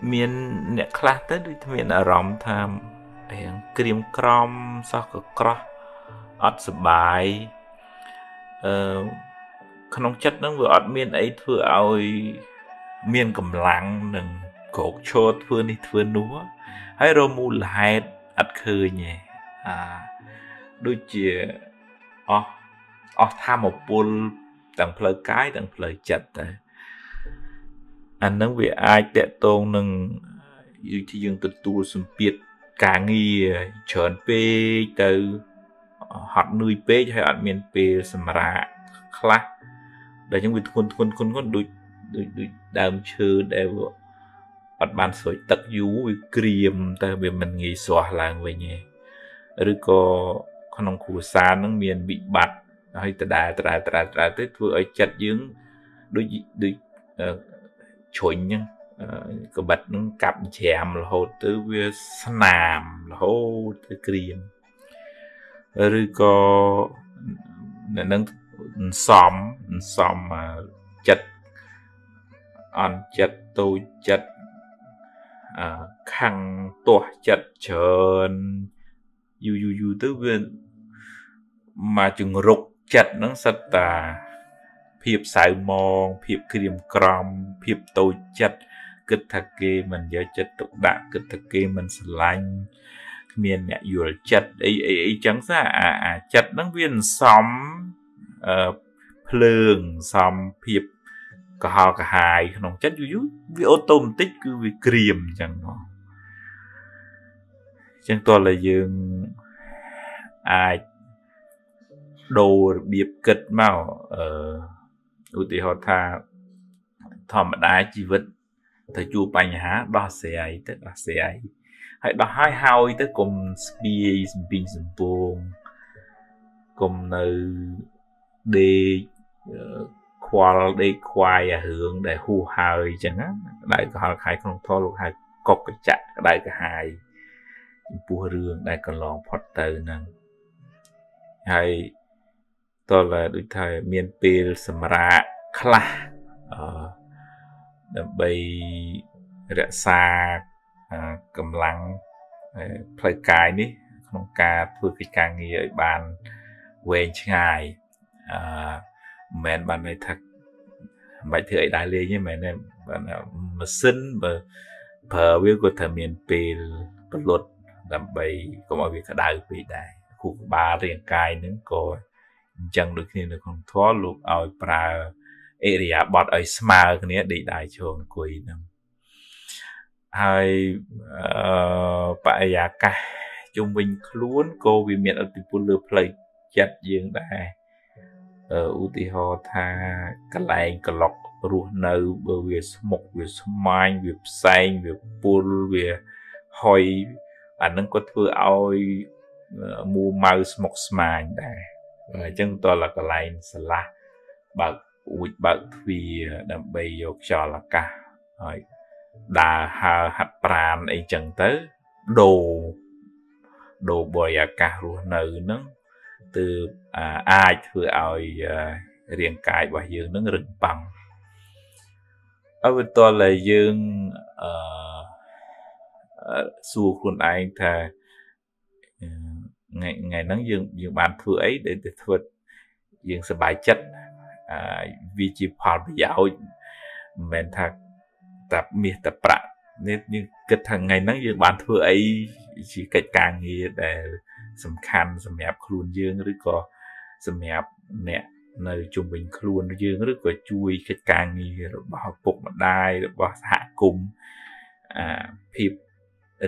miền nè class tới miền ở rộng tham hàng kìm crom sao có cross ắt bài không chất nó vừa ắt miền ấy thưa ơi miền cầm lặng đừng cột chốt thưa đi thưa núa hãy rồi mù lại ắt khơi nhẹ à đôi chìa ó ó tham một bull tặng phơi cái tặng phơi chặt anh nói về ai tệ tôn nâng thì dân tự tu xung biệt cả nghi chọn pê từ hạt nuôi pê hay hạt miền pê xâm ra khla để chúng mình khôn khôn khôn khôn đuổi đuổi đuổi đam chư để hạt bàn sỏi tật dú với cream ta về mình nghỉ xóa làng về nhé rồi có con ông khổ xa nâng miền bị bạt hay ta đà ta đà ta đà ta tới vừa ở chặt dưỡng đuổi đuổi chuẩn nhưng cái bật nó cặp chèm là hột tới với nam là hột tới kìm rồi có nâng xóm xóm chật ăn chật tôi chật khăn tỏa chật trơn dù dù dù tới với mà chừng rục chật nó sạch tà hiệp sài mòn, hiệp kìm crom, hiệp tàu chật, kết thạc kê mình giờ chật tục đạn, kết thạc kê mình sành, miền nhẹ vừa chật, ấy ấy ấy trắng ra à à chật năng viên xóm, phường xóm hiệp cả họ cả hài không chật dữ dữ, vì automatic cứ vì kìm chẳng nó, chẳng toàn là dường ai đồ biệt kết màu ở ưu tí họ thà thòm đá chi vật thầy chua bánh há đo xe ấy tức là xe ấy hãy đo hai hao ấy tức cùng spies bình dân buồn cùng nơi để khoa để khoai à hướng để hù hài chẳng á đại cả hai khai không thô lục hai cọc cái chặt đại cả hai bùa rương đại cả lòng phật tử năng hay đó là đối thời miền pil sầm ra khla bay rẽ xa cầm lăng play cái ní không ca thưa cái càng nghỉ ở bàn quen ngày mẹn bàn này thật bài thử ấy đại liên như mẹ này bạn mà sinh mà phở với của thời miền pil bất luật làm bay có mọi việc cả đại bị đại khu ba riêng cái nữa coi chẳng được nên là con thoa lục ao pra area bọt ở smart cái này để đại trường cuối năm hai bài giả cả chúng mình luôn cô vì miệng ở từ buôn lừa play chặt riêng đại ở utiho tha cái lại cái lọc ruột nâu bởi vì mộc vì mai vì xanh vì buôn vì hồi anh đang có thưa oi mua màu mộc smart đại chân tôi là cái line là bật quýt bật vì đầm bì vô cho là cả rồi đà hạt pram ấy chẳng tới đồ đồ bồi à cả luôn nữ nó từ ai thưa ai riêng cài và dương nó rừng bằng ở bên tôi là dương xu khuôn anh thà ngày ngày nắng dương dương bàn thưa ấy để để thuật dương sẽ bài chất à, vì chỉ phàm giáo mình thật tập miệt tập bạn nên như cái thằng ngày nắng dương bàn thưa ấy chỉ cái càng nghe để sầm khăn sầm hẹp khuôn dương rồi có sầm hẹp nè nơi trung bình khuôn dương rồi có chui cái càng nghe rồi bỏ bụng mặt đai rồi bỏ hạ cùng à, phim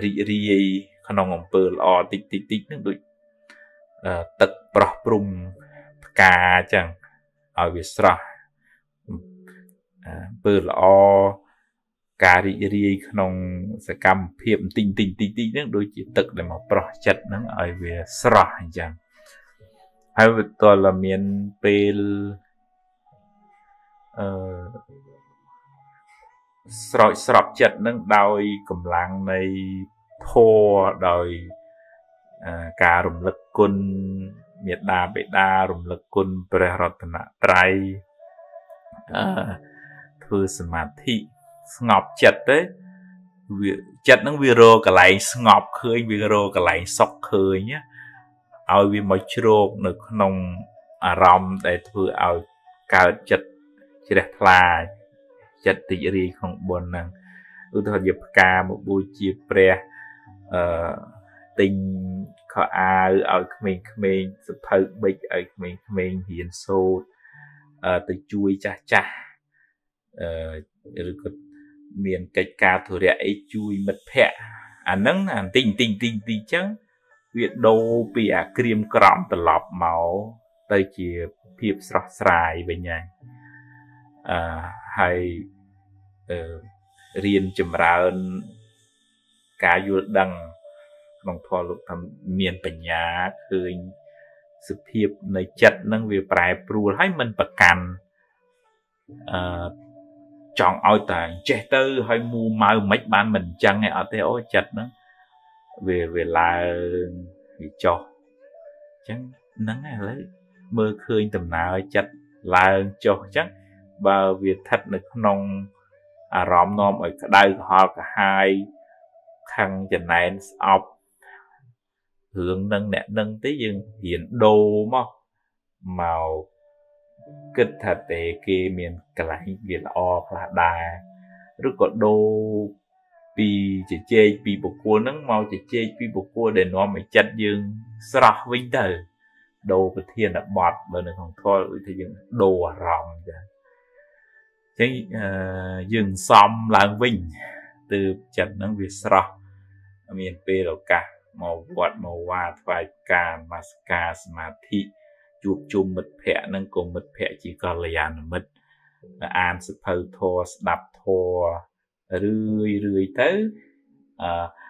ri ri khả năng ông bờ lo tích tích tích nước đuổi tật bỏ bùng cà chẳng ở việt sra bờ lo cà ri ri khả năng sẽ cầm hiệp tinh tinh tinh tinh nước đuổi chỉ tật để mà bỏ chặt nó ở việt sra chẳng hay vật to là miền pê sroi srop chặt nó đòi cầm làng này thô đời à, cả rùng lực quân miệt đà bệ đà rùng lực quân pre-rotana trai thưa samadhi ngọc chật đấy chật nó video cả lại ngọc khơi video cả lại sọc khơi nhé ao vì mọi chuyện được nồng ròng để thưa ao cả chật chỉ đẹp là chật thì gì không buồn năng ưu thọ dịp ca một buổi chiều pre tình có ai ở mình mình sự thật mình ở mình mình hiện sâu từ chui cha cha miền cách ca thừa rẻ chui mật phe à nắng à tình tình tình tình chăng viện đô bị à cream crom từ lọp máu tới chia phìp sọt sài về nhà à hay riêng chấm ra cá du đằng lòng thọ lục thầm miền bình nhá khơi sự hiệp nơi chật nâng về bài pru hay mình bậc càn chọn ao tàng che tư hay mua mau mấy bạn mình chăng hay ở theo chật nữa về về là cho chẳng nắng này lấy mơ khơi tầm nào chật là cho chắc và việc thật được nông à rõm nom ở đây họ cả hai thằng chừng này học hướng nâng nẹt nâng tới dừng hiện đồ màu màu kịch thật tệ kia miền cả lại việc o là đà rất có đồ vì chỉ chơi vì bộ cua nắng màu chỉ chơi vì bộ cua để nó mới chặt dừng sọt vinh tử đồ của thiên là bọt mà nó không thôi thì dừng đồ ròng vậy thế dừng xong là vinh từ chặt nắng việc sọt miền tây đâu cả màu vọt màu hoa vài ca masca mà thị chụp chùm mật phe nâng cùng mật phe chỉ có là mật an sự thâu thô đập thô rưỡi rưỡi tới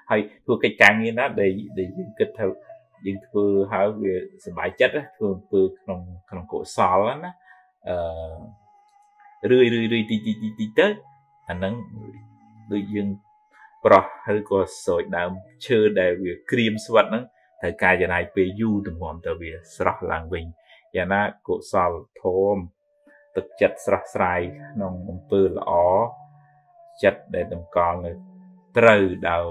hay thua cái càng như đó để để kết thúc nhưng thưa hỏi về bài chất á thường từ trong trong cổ sò lắm á rưỡi rưỡi rưỡi tí tí tí tới anh nâng đôi dương bỏ hơi có sợi đầm chơi để việc cream sweat nó thời ca giờ này về du từng mòn từ việc sọt làng bình giờ na cổ sọt thôm thực chất sọt sài nông từ lỏ chất để đồng con người từ đời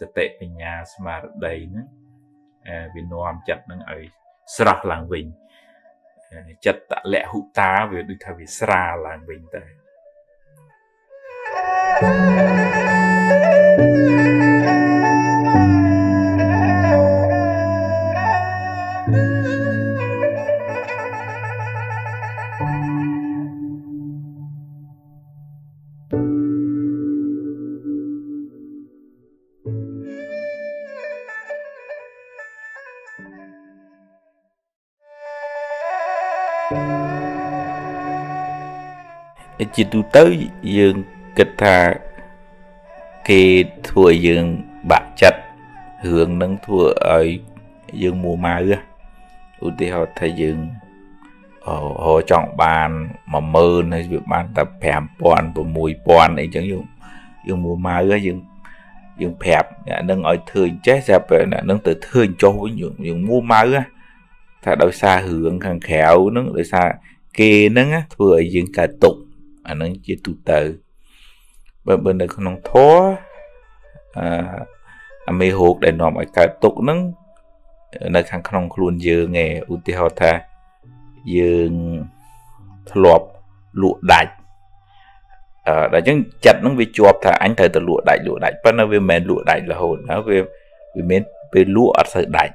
sẽ tệ về nhà mà đầy nữa vì nôm chất nó ở sọt làng bình chất đã lẽ hữu tá về đôi thay vì sra làng bình tới. Chỉ tu tới dương kịch thà kê thua dương bạc chặt hưởng nâng thua ở dương mùa mai á ưu tiên họ thay dương họ chọn bàn mà mơ hay việc bàn tập phèm bọn và mùi bọn ấy chẳng dùng dương mùa mai á dương dương phẹp nâng ở thường chết ra về nâng từ thường cho những dương mùa mai á thật đâu xa hưởng khăn khéo nâng đôi xa kê nâng á thua dương cả tục anh à, chỉ tụ tự bên bên đây không thó à, à mê hụt để nó mọi cái tục nâng nơi khăn không luôn dường nghề ưu tiên họ thà dường lọp lụa đại à, đã chẳng chặt nó bị chuột thà anh thầy từ lụa đại lụa đại bắt nó về mền lụa đại là hồn nó về về mền về lụa sợi đại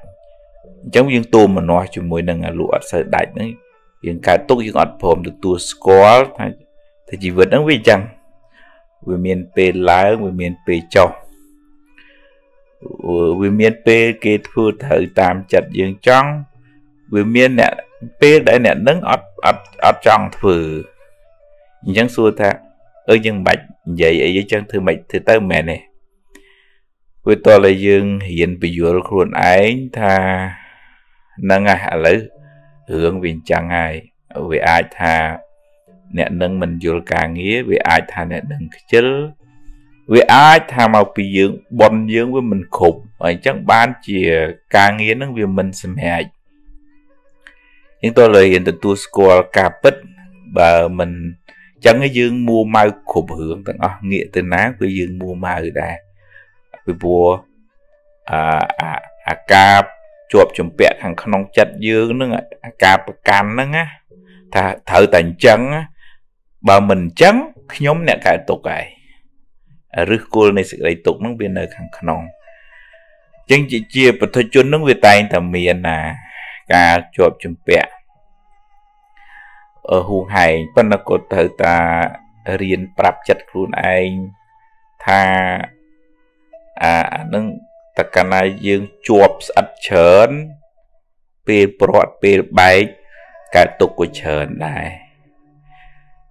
trong những tôm mà nói chuyện mùi nâng là lụa sợi đại đấy những cái tục những ọt phồm được tua score thì chỉ vượt ứng với chăng vì miền P lá vì miền P cho vì miền P kê thua thử tạm chặt dương trong vì miền nè P đã nè nâng ọt ọt ọt trong thử chẳng xua tha ở dân bạch vậy ấy với chân thư mạch thư tới mẹ nè với to là dương hiện bị vừa khuôn ấy tha nâng à lữ hướng viên chẳng ai vì ai tha nè nâng mình vô cả nghĩa vì ai tha nè nâng chứ vì ai tha màu bị dưỡng bồn dưỡng với mình khục ở chẳng bán chìa ca nghĩa nâng vì mình xem hại nhưng tôi lời hiện từ tu score ca bích và mình Chẳng cái dương mua mau khủng hưởng tầng ơ nghĩa từ ná cái dương mua mau đà cái bùa à à à cáp chuột chùm bẹt hàng khăn nông chặt dương nó à cáp can nó á thà thợ tận chân á bà mình chấn nhóm nè cả tục này rước cô này sự đầy tục nó bên nơi hàng khăn nông chân chị chia và thôi chôn nó về tay thầm miền à cả chuột chùm bẹt ở hùng hải phân là có thể ta riêng bạp chất luôn anh tha à nâng ta cả này dương chuột sạch chớn bê bọt bê bạch cả tục của chớn này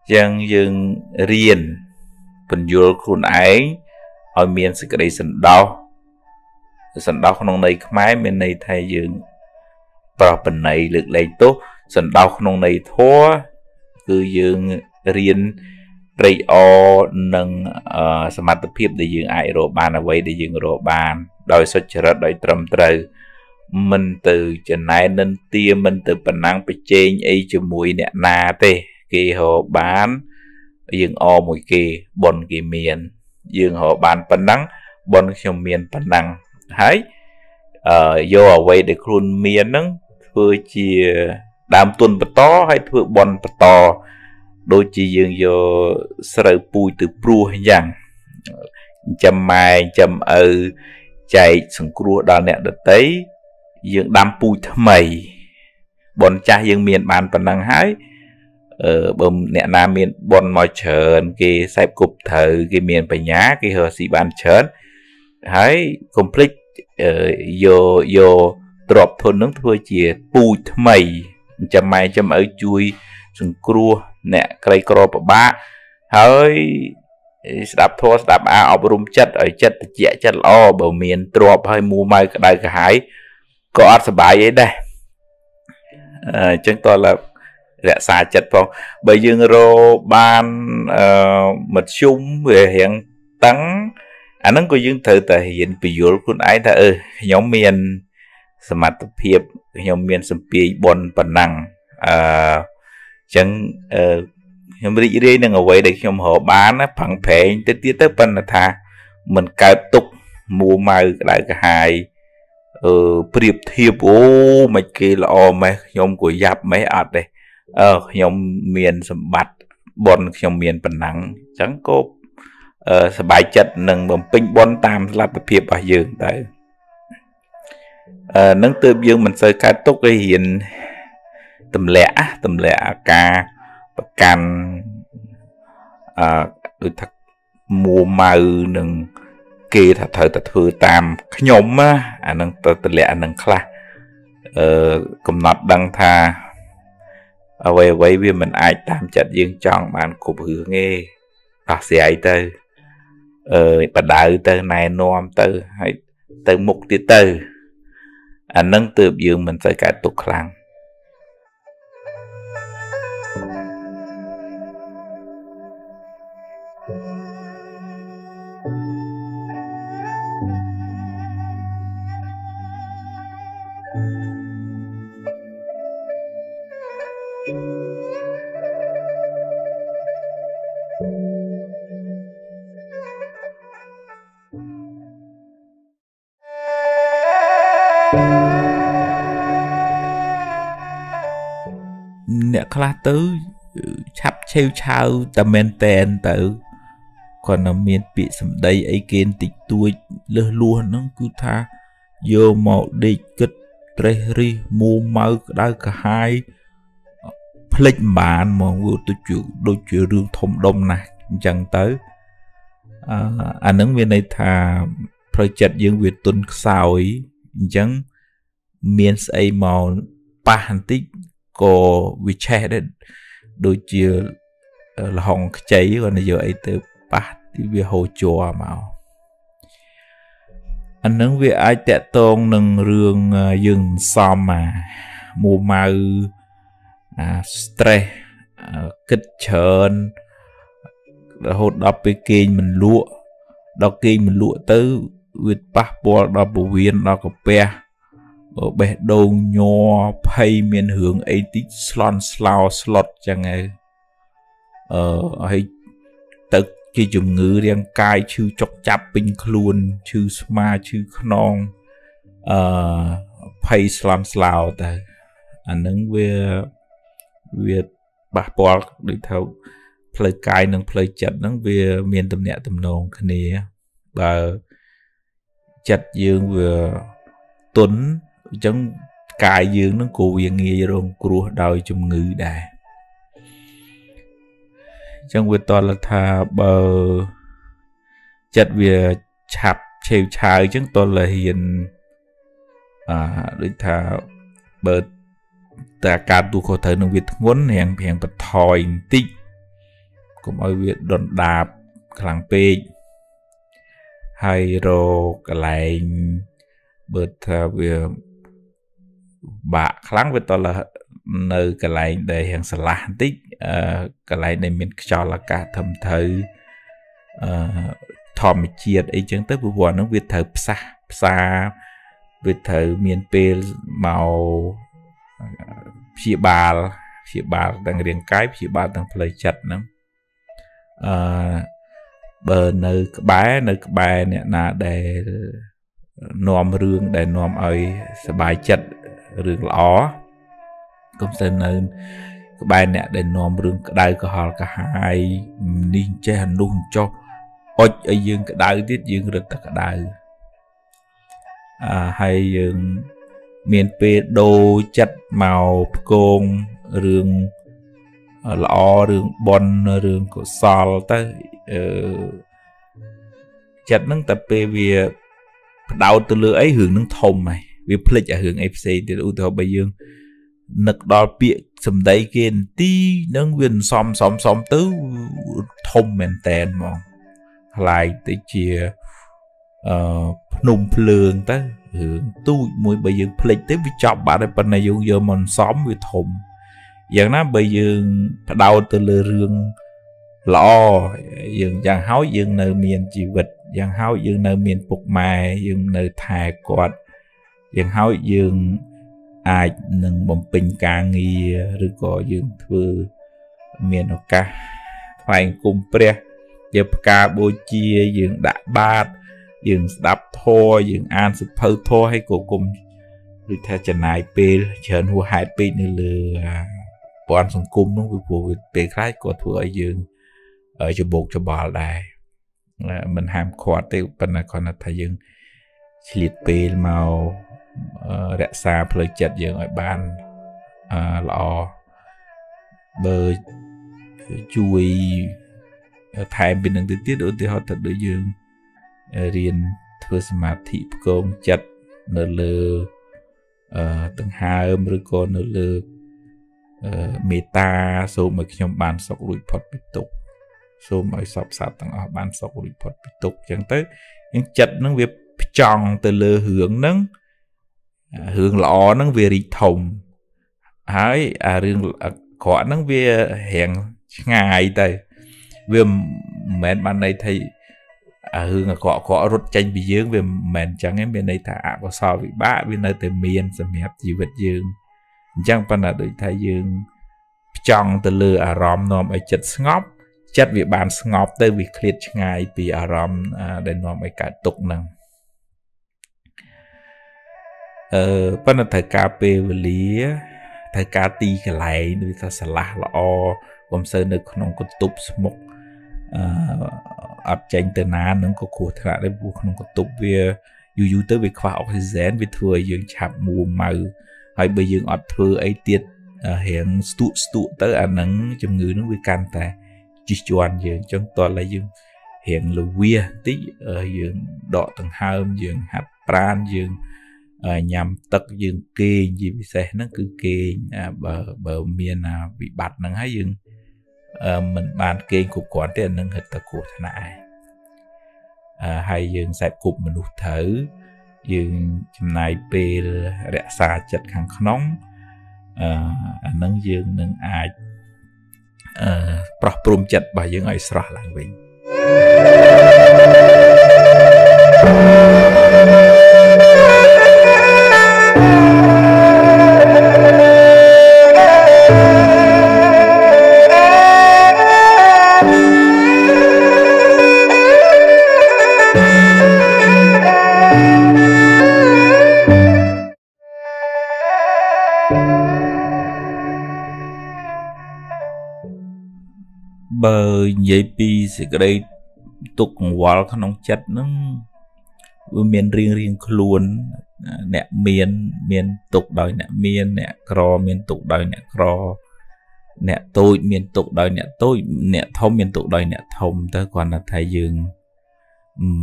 dương dương riêng phần dùa luôn anh ở miền sẽ cái sẵn đau sẵn đau không này máy bên này thay dương bọt bên này lực lấy tốt sẵn đau không này thua cứ dương riêng rây o nâng sẵn mặt tập hiệp để dương ai rô bàn ở đây để dương rô bàn đòi xuất trở ra đòi trầm trời mình từ trên này nên tia mình từ bản năng phải chênh ấy cho mùi nẹ nà tê kì hồ bán dương o mùi kì bọn kì miền dương hồ bán bản năng bọn kì miền bản năng hãy vô ở đây để khuôn miền nâng vừa chìa đàm tuần bà to hay thưa bọn bà to đôi chi dương vô sợi bùi từ bùa hay dàng chầm mai chầm ở chạy sừng cua đào nẹt đất tấy dương đám bùi thơm mày bọn cha dương miền bàn phần năng hái ở bầm nẹt nam miền bọn mỏi chờn kì sai cục thử kì miền phải nhá kì hờ xì bàn chờn hái complete vô vô drop thôn nướng thưa chìa bùi thơm mày chầm mai chầm ở chui sừng cua nè cây cỏ ba hơi đạp thua đạp à ở bùm chất ở chất chè chất lo bờ miền trộp hơi mua mai đại cả hải có sờ bài ấy đây chúng tôi là rẽ xa chất phong bởi dương rô ban mật chung về hiện tắng anh nó có dương thử thể hiện ví dụ của ai ta ơi nhóm miền smart hiệp nhóm miền sầm pi bon bản năng chẳng nhóm đi đây đang ở vậy để nhóm họ bán á phẳng phệ tới tía tới bên là thà mình cài tục mua mai lại cả hai ờ điệp thiệp ô mày kia là o mày nhóm của giáp mấy ạt đây ờ nhóm miền sầm bạt bọn nhóm miền bản năng chẳng có ờ bài chật nâng bầm pin bon tam là điệp ở giường đấy ờ nâng từ giường mình xây cài tục cái hiện tầm lẽ tầm lẽ ca can à được thật mua màu nâng kia thật thời thật hư tam nhóm á à nâng tật lẹ nâng khla ờ cầm nọt đăng tha ở về với vì mình ai tam chặt dương chọn bạn cục hứa nghe đọc xe ấy tư ờ bà đợi tư này nôm tư hay tư mục tí tư à nâng từ dương mình sẽ cả tục khăn. Nè khá tứ chắp treo trao tầm men tên tử còn là miền bị sầm đây ấy kênh tịch tôi lơ luôn nó cứ tha vô màu đi kịch treasury mua mơ đau cả hai plek bạn mà vừa tôi chịu đôi chuyện rương thông đông này chẳng tới à, anh ứng viên này thà project dương việt tuần sau ấy chẳng miền xây màu ba hành tích cô vi che đấy đôi chia là hòng cháy còn giờ ấy từ ba thì về hồ chùa màu anh nâng về ai tẹt tôn nâng rương dừng xóm mà mùa màu à, stress à, kích trơn hốt đọc cái kênh mình lụa đọc kênh mình lụa tới với bác bó đọc bộ viên đọc cà phê ở bé đầu nhò pay miền hướng ấy tí slon slot chẳng ấy ហើយទឹកគេជំងឺរាងកាយឈឺចុកចាប់ពេញខ្លួនឈឺស្មាឈឺខ្នងអឺភ័យស្លំស្លោទៅអានឹងវាវាប៉ះពាល់ដូចថាផ្លូវកាយនិងផ្លូវចិត្តហ្នឹងវាមានទំនាក់ទំនងគ្នាបើចិត្តយើងវាទន់អញ្ចឹងកាយយើងនឹងក៏វាងាយរងគ្រោះដោយជំងឺដែរអញ្ចឹងវាតលថាបើចិត្តវាឆាប់ឆេវឆាវអញ្ចឹងតលហ៊ានអឺដូចថាបើតែការទូខុសត្រូវនឹងវាធ្ងន់រៀងរៀងបន្ថយបន្តិចកុំឲ្យវាដុនដាបខ្លាំងពេកហើយរកកន្លែងបើថាវាបាក់ខ្លាំងវាតលនៅកន្លែងដែលរៀងស្លាស់បន្តិចអឺកន្លែងដែលមានខ្យល់អាកាសធំធៅអឺធម្មជាតិអីចឹងទៅព្រោះហ្នឹងវាត្រូវផ្សះផ្សាវាត្រូវមានពេលមកព្យាបាលព្យាបាលទាំងរាងកាយព្យាបាលទាំងផ្លូវចិត្តហ្នឹងអឺបើនៅក្បែរនៅក្បែរអ្នកណាដែលនាំរឿងដែលនាំឲ្យសบายចិត្តរឿងល្អកុំទៅនៅក្បែរអ្នកដែលនាំរឿងក្តៅក្រហល់កាហាយនេះចេះអនុចុះអុចឲ្យយើងក្តៅទៀតយើងរត់តែក្តៅអឺហើយយើងមានពេលដូរចិត្តមកផ្គងរឿងល្អរឿងបន់រឿងកុសលទៅអឺចិត្តហ្នឹងតែពេលវាបដោតទៅលើអីរឿងហ្នឹងធំហើយវាភ្លេចអារឿងអីផ្សេងទៀតឧទាហរណ៍បើយើងនឹកដល់ពាក្យសម្ដីគេនទីនឹងវាសំសំសំទៅធំមែនតែនហ្មងខ្លាយទៅជាអឺភ្នំភ្លើងទៅរឿងទូចមួយបើយើងភ្លេចទៅវាចប់បាត់ហើយប៉ុន្តែយើងយកមិនសំវាធំយ៉ាងណាបើយើងបដោតទៅលើរឿងល្អយើងយ៉ាងហើយយើងនៅមានជីវិតយ៉ាងហើយយើងនៅមានពុកម៉ែយើងនៅថែគាត់យ៉ាងហើយយើងអាចនឹងបំពេញការងារឬក៏យើងធ្វើមានឱកាសថ្វាយគុំព្រះយើងផ្កាបូជាយើងដាក់បាតយើងស្ដាប់ធម៌យើងអានសិភៅធម៌ឲ្យគោគុំដូចថាចំណាយពេលច្រើនហួសហេតុពេកនៅលើព័ន្ធសង្គមនោះវាព្រោះពេលខ្លះក៏ធ្វើឲ្យយើងច្របូកច្របល់ដែរមិនហាមឃាត់ទេប៉ុន្តែគ្រាន់តែថាយើងឆ្លៀតពេលមករក្សាផ្លូវចិត្តយើងឲ្យបានល្អបើជួយថែមពីនឹងទៅទៀតឧទាហរណ៍ថាដូចយើងរៀនធ្វើសមាធិផ្គងចិត្តនៅលើដង្ហើមឬក៏នៅលើមេត្តាសូមឲ្យខ្ញុំបានសុខរួចផុតពីទុក្ខសូមឲ្យសពសត្វទាំងអស់បានសុខរួចផុតពីទុក្ខអញ្ចឹងទៅយើងចិត្តនឹងវាផ្ចង់ទៅលើរឿងហ្នឹងរឿងល្អហ្នឹងវារីកធំហើយអារឿងអាក្រក់ហ្នឹងវារៀងឆ្ងាយទៅវាមិនមែនបានន័យថាអារឿងអាក្រក់ក្រក់រត់ចេញពីយើងវាមិនមែនអញ្ចឹងទេមានន័យថាអកុសលវិបាកវានៅតែមានសម្រាប់ជីវិតយើងអញ្ចឹងប៉ុន្តែដូចថាយើងផ្ចង់ទៅលើអារម្មណ៍នាំឲ្យចិត្តស្ងប់ចិត្តវាបានស្ងប់ទៅវាឃ្លាតឆ្ងាយពីអារម្មណ៍ដែលនាំឲ្យកើតទុក្ខហ្នឹងអឺប៉ុន្តែត្រូវការពេលវេលាត្រូវការទីកន្លែងដូចថាសាលាល្អកុំសូវនៅក្នុងកន្ទប់ស្មុគអឺអត់ចេញទៅណានឹងក៏គ្រោះថ្នាក់ដែរព្រោះក្នុងកន្ទប់វាយូរយូរទៅវាខ្វះអុកស៊ីហ្សែនវាធ្វើឲ្យយើងឆាប់មួម៉ៅហើយបើយើងអត់ធ្វើអីទៀតរៀងស្ទុះស្ទុះទៅអានឹងជំងឺនឹងវាកាន់តែជិះជាន់យើងចឹងតើឡើយយើងរៀងលវាតិចយើងដកដង្ហើមយើងហាត់ប្រាណយើងញ៉ាំទឹកយើងគេងជាពិសេសហ្នឹងគឺគេងបើបើមានវិបត្តិហ្នឹងហើយយើងមិនបានគេងគ្រប់គ្រាន់ទេអានឹងហិតតែគ្រោះថ្នាក់ឯងហើយយើងសេពគប់មនុស្សត្រូវយើងចំណាយពេលរក្សាចិត្តខាងក្នុងអានឹងយើងនឹងអាចប្រោះព្រំចិត្តរបស់យើងឲ្យស្រស់ឡើងវិញ bờ dây pi sẽ cái đây tục quá khăn nóng chặt nó miền riêng riêng luôn nè miền miền tục đòi nè miền nè cò miền tục đòi nè cò nè tôi miền tục đòi nè tôi nè thông miền tục đòi nè thông tới còn là thầy dương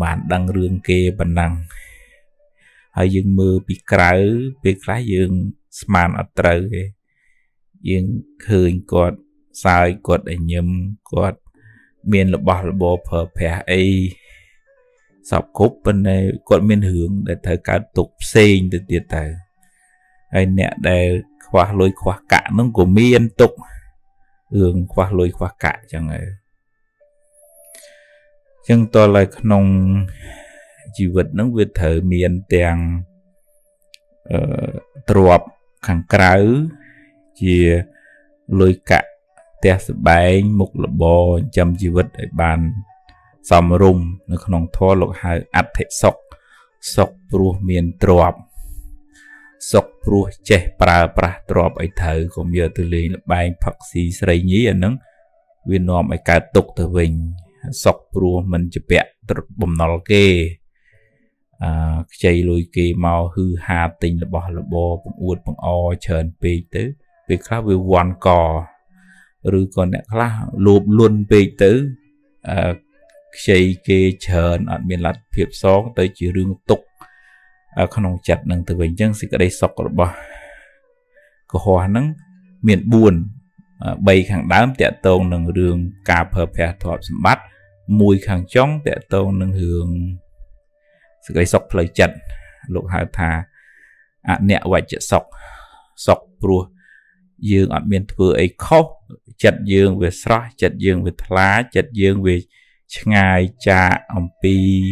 bạn đăng rương kê bằng năng hay dương mưa bị cãi bị cãi dương smart ở trời dương khơi cột sai cột để nhầm cột miền là bỏ là bỏ phở phẻ ấy sọc khúc bên này còn miền hướng để thấy cả tục xên từ tiệt tài hay nè để khóa lối khóa cả nó của miền tục hướng khóa lối khóa cả chẳng ấy chẳng to lại nông chỉ vật nó vừa thở miền tiền trộp khẳng cãi chỉ lối cả té bánh mục là bò chăm chỉ vật để bàn xóm rung nó không thoa lục hai ắt thể sọc sọc ruột miền trộm sọc ruột che pra pra trộm ấy thử cũng giờ từ liền là bánh phật xì sấy nhí anh nắng Việt Nam ấy cả tục từ mình sọc ruột mình chụp bẹ bầm nó kê chạy lùi kê màu hư hà tình là bò là bò cũng uốn bằng o chờn pê tới việc khác về hoàn cò rồi còn nè là lụp luôn về tới xây kê chờ ở miền lạt hiệp xóm tới chỉ riêng tục không nông chặt năng từ bình dân sẽ ở đây sọc rồi bỏ có hòa nắng miền buồn bày hàng đám tẹt tông năng đường cà phở phè thọp bắt mùi hàng chóng tẹt tông năng hương sẽ ở đây sọc lời chặt lục hạ thà nẹt vài chợ sọc sọc rùa dương ở miền thừa ấy khóc chặt dương về sọ chặt dương về lá chặt dương về ngày cha ông pi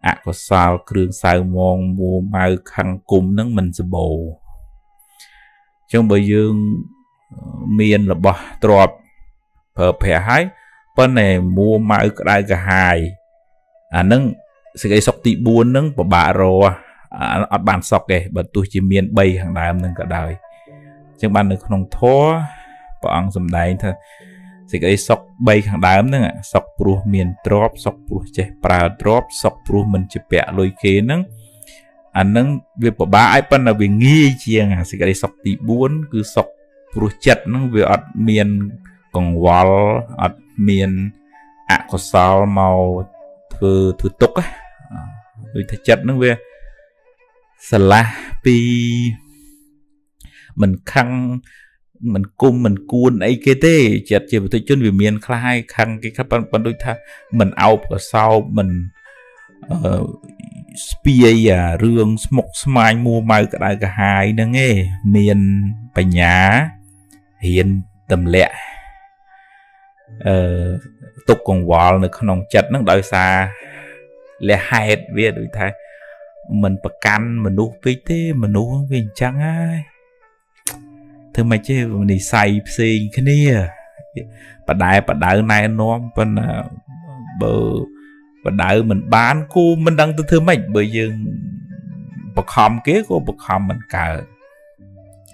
ạ có sao kêu sao mong mua mau khăn cùng nắng mình sẽ bầu trong bờ dương miền là bờ trọp phở phẻ hái bên này mua mau cái cả hai à nâng sẽ cái sọc tị buôn nâng của bà rồi à ở bàn sọc kì bật tôi chỉ miền bay hàng đài nâng cả đời chẳng bạn được không thua và ăn dùm đấy thôi sẽ cái sọc bay hàng đám nữa sọc ruột miền drop sọc ruột che pra drop sọc ruột mình chụp bẹ lôi kế nắng anh nắng việc của ba iPhone là vì nghi chiang à sẽ cái sọc tị buôn cứ sọc ruột chặt nắng về ở miền còn wall ở miền ạ có sao màu thứ thứ tục á rồi thật chặt nắng về slappy mình khăng mình cung mình cuốn ấy cái thế chặt chẽ với tôi chuẩn bị miền khai khăn cái các bạn đôi tha mình ao ở sau mình spia à rương mộc mai mua mai cả đại cả hai nữa nghe miền bành nhá hiền tầm lẹ tục còn vò nữa không chặt nó đợi xa lẹ hai về đôi tha mình bạc can mình nuốt với thế mình nuốt với trắng ai thưa mày chứ mình đi xài xì cái này bà đại bà đại này nó bên bờ bà đại mình bán cô mình đang thưa mày bởi dừng bậc hòm kế của bậc hòm mình cả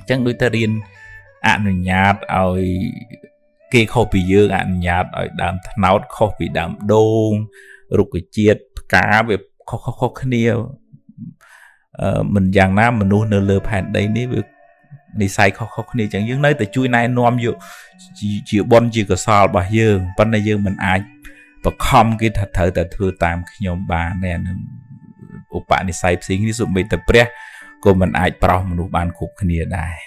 chẳng đôi ta riêng ăn nhạt rồi kê khô bị dương ăn nhạt rồi đám nấu khô bị đám đôn rụt cái chiết cá về khó khó khó cái này mình giang nam mình nuôi nở lợp hạt đây nè đi sai khó khó này chẳng những nơi tại chui này nom vô chịu bon chịu cả sao bà dương bên này dương mình ai và không cái thật thở tại thưa tam nhóm bà nè ông bạn đi sai xí đi dụng bị tập pre của mình ai bảo mình đủ bàn cục kia này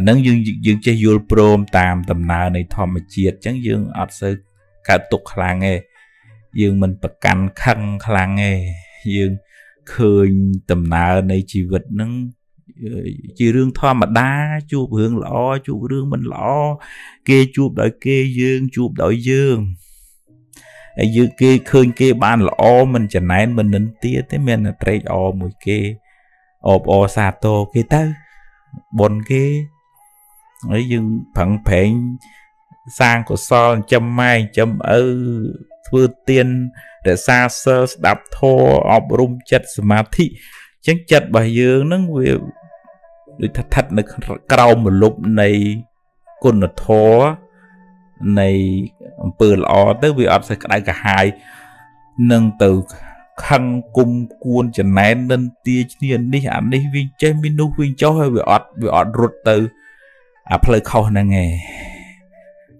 nâng dương dương chơi vô prom tam tầm nào này thòm mà chiết chẳng dương ở sự cả tục làng nghe dương mình bậc căn khăn làng nghe dương khơi tầm nào này chỉ vật nâng chỉ riêng thoa mà đa chụp hướng lọ chụp riêng mình lọ kê chụp đợi kê dương chụp đợi dương dương kê khơi kê ban lọ mình chẳng này mình nín tía thế mình là trái o mùi kê ọp o sa tô kê tớ bồn kê ấy dương phẳng phèn sang của son châm mai châm ơ thưa tiên để xa sơ đạp thô ọp rung chất mà thị chẳng chặt bà dương nó về thật thật là cầu một lúc này còn là thó này bờ lò tới vì ở sẽ cái cả hai nâng từ khăn cung cuôn chèn nén lên tia tiền đi hẳn đi viên chơi minu viên cho hơi bị ọt bị ọt ruột từ à plei khâu nè nghe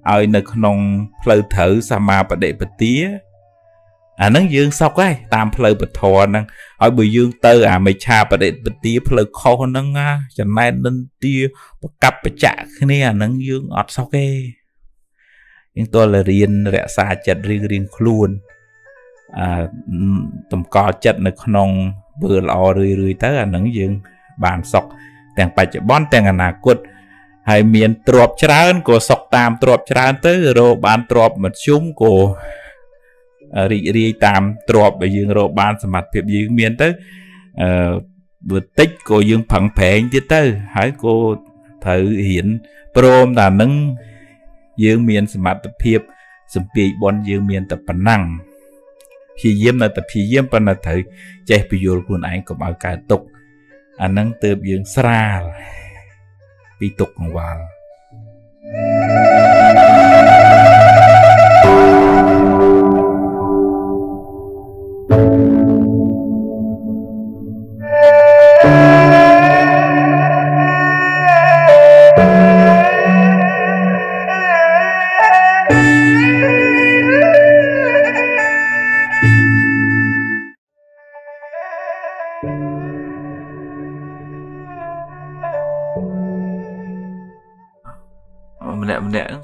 ai nè con plei thử sa ma bả đệ bả tía à nâng dương sau cái tam plei bả thò nâng hỏi bùi dương tơ à mày cha bả đệ bả tía plei khâu nâng chèn nén lên tia bả cặp bả chạ cái này à nâng dương ọt sau cái nhưng tôi là riêng rẽ xa chặt riêng riêng luôn à tụm co chặt nó không vừa lò rười rười tới à nắng dương bàn sọc tèng bạch bón tèng à nà cốt hay miền trộp trán của sọc tam trộp trán tới rồi bàn trộp một chúng của rì rì tam trộp và dương rồi bàn sầm mặt thiệp dương miền tới vừa tích của dương phẳng phèn chứ tới hãy cô thử hiện prom là nắng dương miền sầm mặt thiệp sầm pì bón dương miền tập năng khi yếm là tập khi yếm phần là thử chạy bây giờ luôn anh cũng ở cả tục anh nâng từ dưỡng xa bị tục vào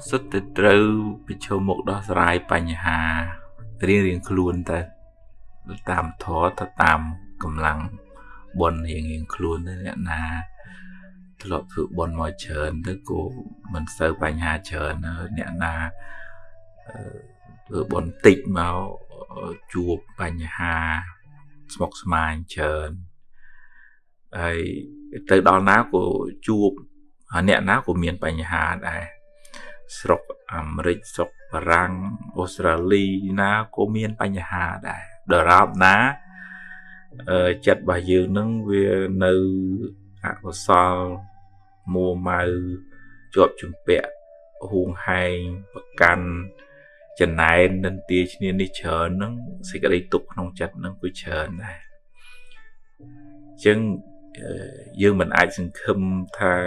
xuất từ trâu bị châu một đó rai bành hà riêng riêng khuôn ta tam thó ta tam cầm lăng bon riêng riêng khuôn thế này là lọt thử bon mọi chờn tới cô mình sơ bành hà chờn này là thử bon tịnh máu chuột bành hà mọc mài chờn tới đó ná của chuột này ná của miền bành hà này sọc Amrit sọc răng Australia na có miền Tây Hà đại đờ rạp ná chặt bà dương nâng về nơi à có sao mua màu chụp chụp bẹ hùng hay bậc can chân này nên tia nên đi chờ nâng sẽ cái tục nông chặt nâng cứ chờ này chừng dương mình ai xin khâm tha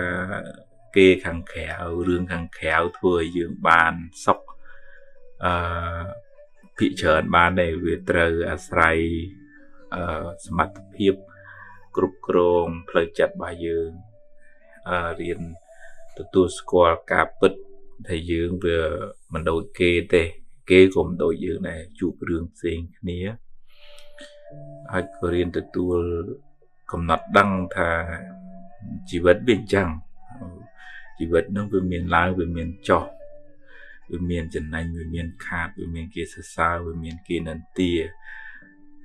kê khăn khéo, rương khăn khéo thôi dương bàn sóc thị trấn bàn này về trời à say mặt hiệp group krong plei chặt bài dương riêng tụi score cà pứt thầy dương vừa mình đổi kê tê kê cùng đổi dương này chụp rương xinh nia hay riêng tụi cầm nặt đăng thà chỉ vẫn bình chẳng chỉ vật nó về miền lái về miền trò về miền trần anh về miền khát về miền kia xa xa về miền kia nần tia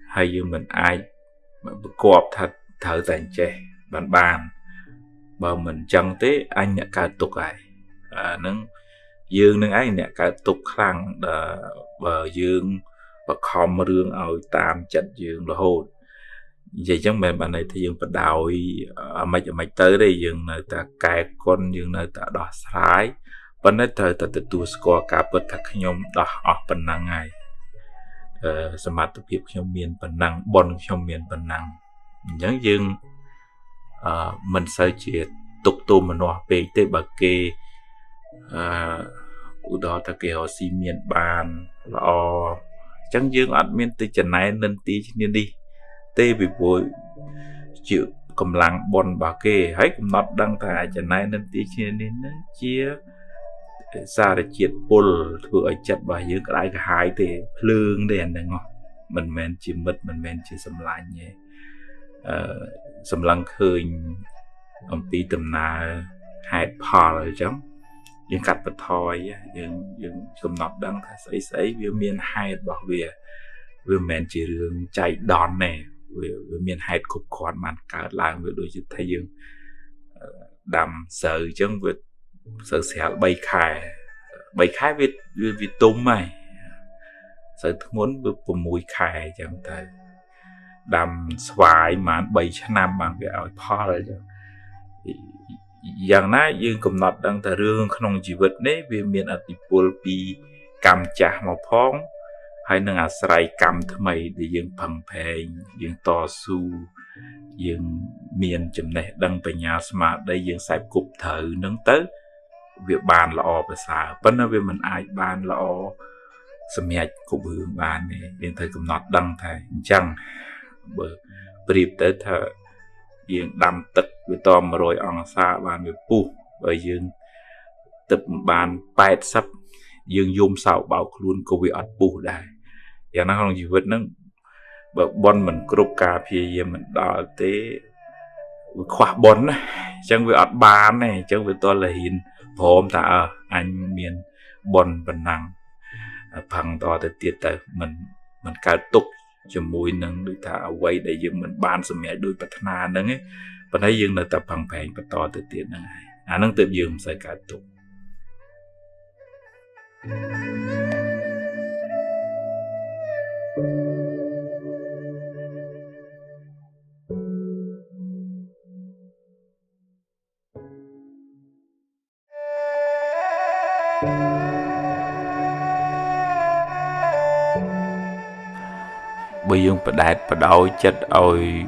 hay như mình ai mà cọp thật thở dành trẻ bàn bàn mà mình chẳng thế anh đã cả tục ấy à, nâng dương nâng ấy đã cả tục khăn là bờ dương và khom rương ao tam chặt dương là hồn vậy chẳng mềm bạn này thì dương phải đào ở mạch ở mạch tới đây dương nơi ta cài con dương nơi ta đỏ sái vẫn nói thời ta tự tu score cả bật thật nhom đỏ ở phần năng ngày xem mặt tập hiệp trong miền phần năng bon trong miền phần năng chẳng dương mình sao chỉ tục tu mà nó về tới bậc kê u đó ta kêu xi miền bàn là chẳng dương ở miền tây trần này nên tí nên đi tê vì bồi chịu cầm lăng bòn bà kê hãy cầm nọt đăng thải chẳng nay nên tí chia nên chia xa để chiết bồn vừa chặt bà dưới cái cả hai thì lương đèn này ngọt mình men chỉ mất mình men chỉ sầm lạnh nhé sầm lăng khơi ông tí tầm nà hạt pha rồi chấm nhưng cắt bật thoi nhưng nhưng cầm nọt đăng thải sấy sấy với miền hai bảo vệ với men chỉ đường chạy đòn này với miền hai cục con màn cả làng với đôi chân thay dương đầm sợ chân với sợ sẹo bay khai bay khai với với tôm mày sợ muốn với mùi khai chẳng thấy đầm xoài màn bay chăn nam bằng cái áo thò rồi chứ Yang na yung kum not dang ta rung knong jiwut ne vi mien at the pull pi cam chah mo pong hai nung as rai cam to mai the yung pang pay yung to su yung mien chum ne dang panya smart day yung sai cup thử nung tới việc bàn là o basa bắn nó về mình ai bàn là o xem nhạc của bữa bàn này nên thầy cũng nói đăng thầy chẳng bởi bịp tới thợ riêng đam tật với tòm rồi ông xa bàn với pu bởi riêng tập bàn bài sắp riêng zoom sào bảo luôn cô bị ọt pu đại giờ nó không chỉ vượt nó bởi bon mình group cà phê giờ mình đào tế khóa bon chẳng với ọt bàn này chẳng với to là hiền hôm ta à, anh miền bon bình năng bằng to từ tiệt từ mình mình cao tục cho mũi nâng đôi ta quay để dừng mình ban sớm mẹ đôi bát na nâng ấy và thấy dừng là tập bằng phèn và to từ tiệt này à nâng tự dừng sai cao tục bây giờ phải đạt và đau chết ôi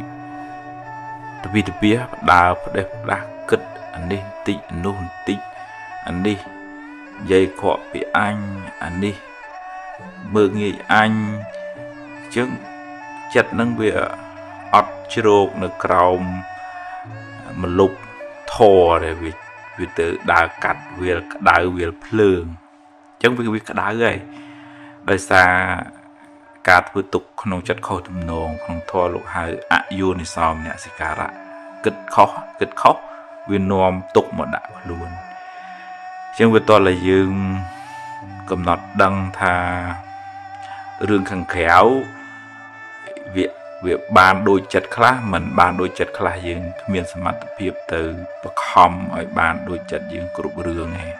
vì được biết đau phải đẹp đau cất anh đi tị nôn tị anh đi dây cọ bị anh anh đi mơ nghĩ anh chứng chặt nâng bìa ọt chirô nó cầu mà lục thò để vì vì tự đau cắt vì đau vì phường chẳng vì vì đau gây đời xa cát vừa tục không chất khẩu thầm nồng không thua lục hai ạ yêu này sao mình sẽ cả lại kịch khó kịch khó viên nôm tục một đạo luôn nhưng vừa to là dương cầm nọt đăng tha rương khẳng khéo việc việc bàn đôi chật khá mình bàn đôi chật khá dương miền sầm mặt hiệp từ bậc hòm ở bàn đôi chật dương cục rương này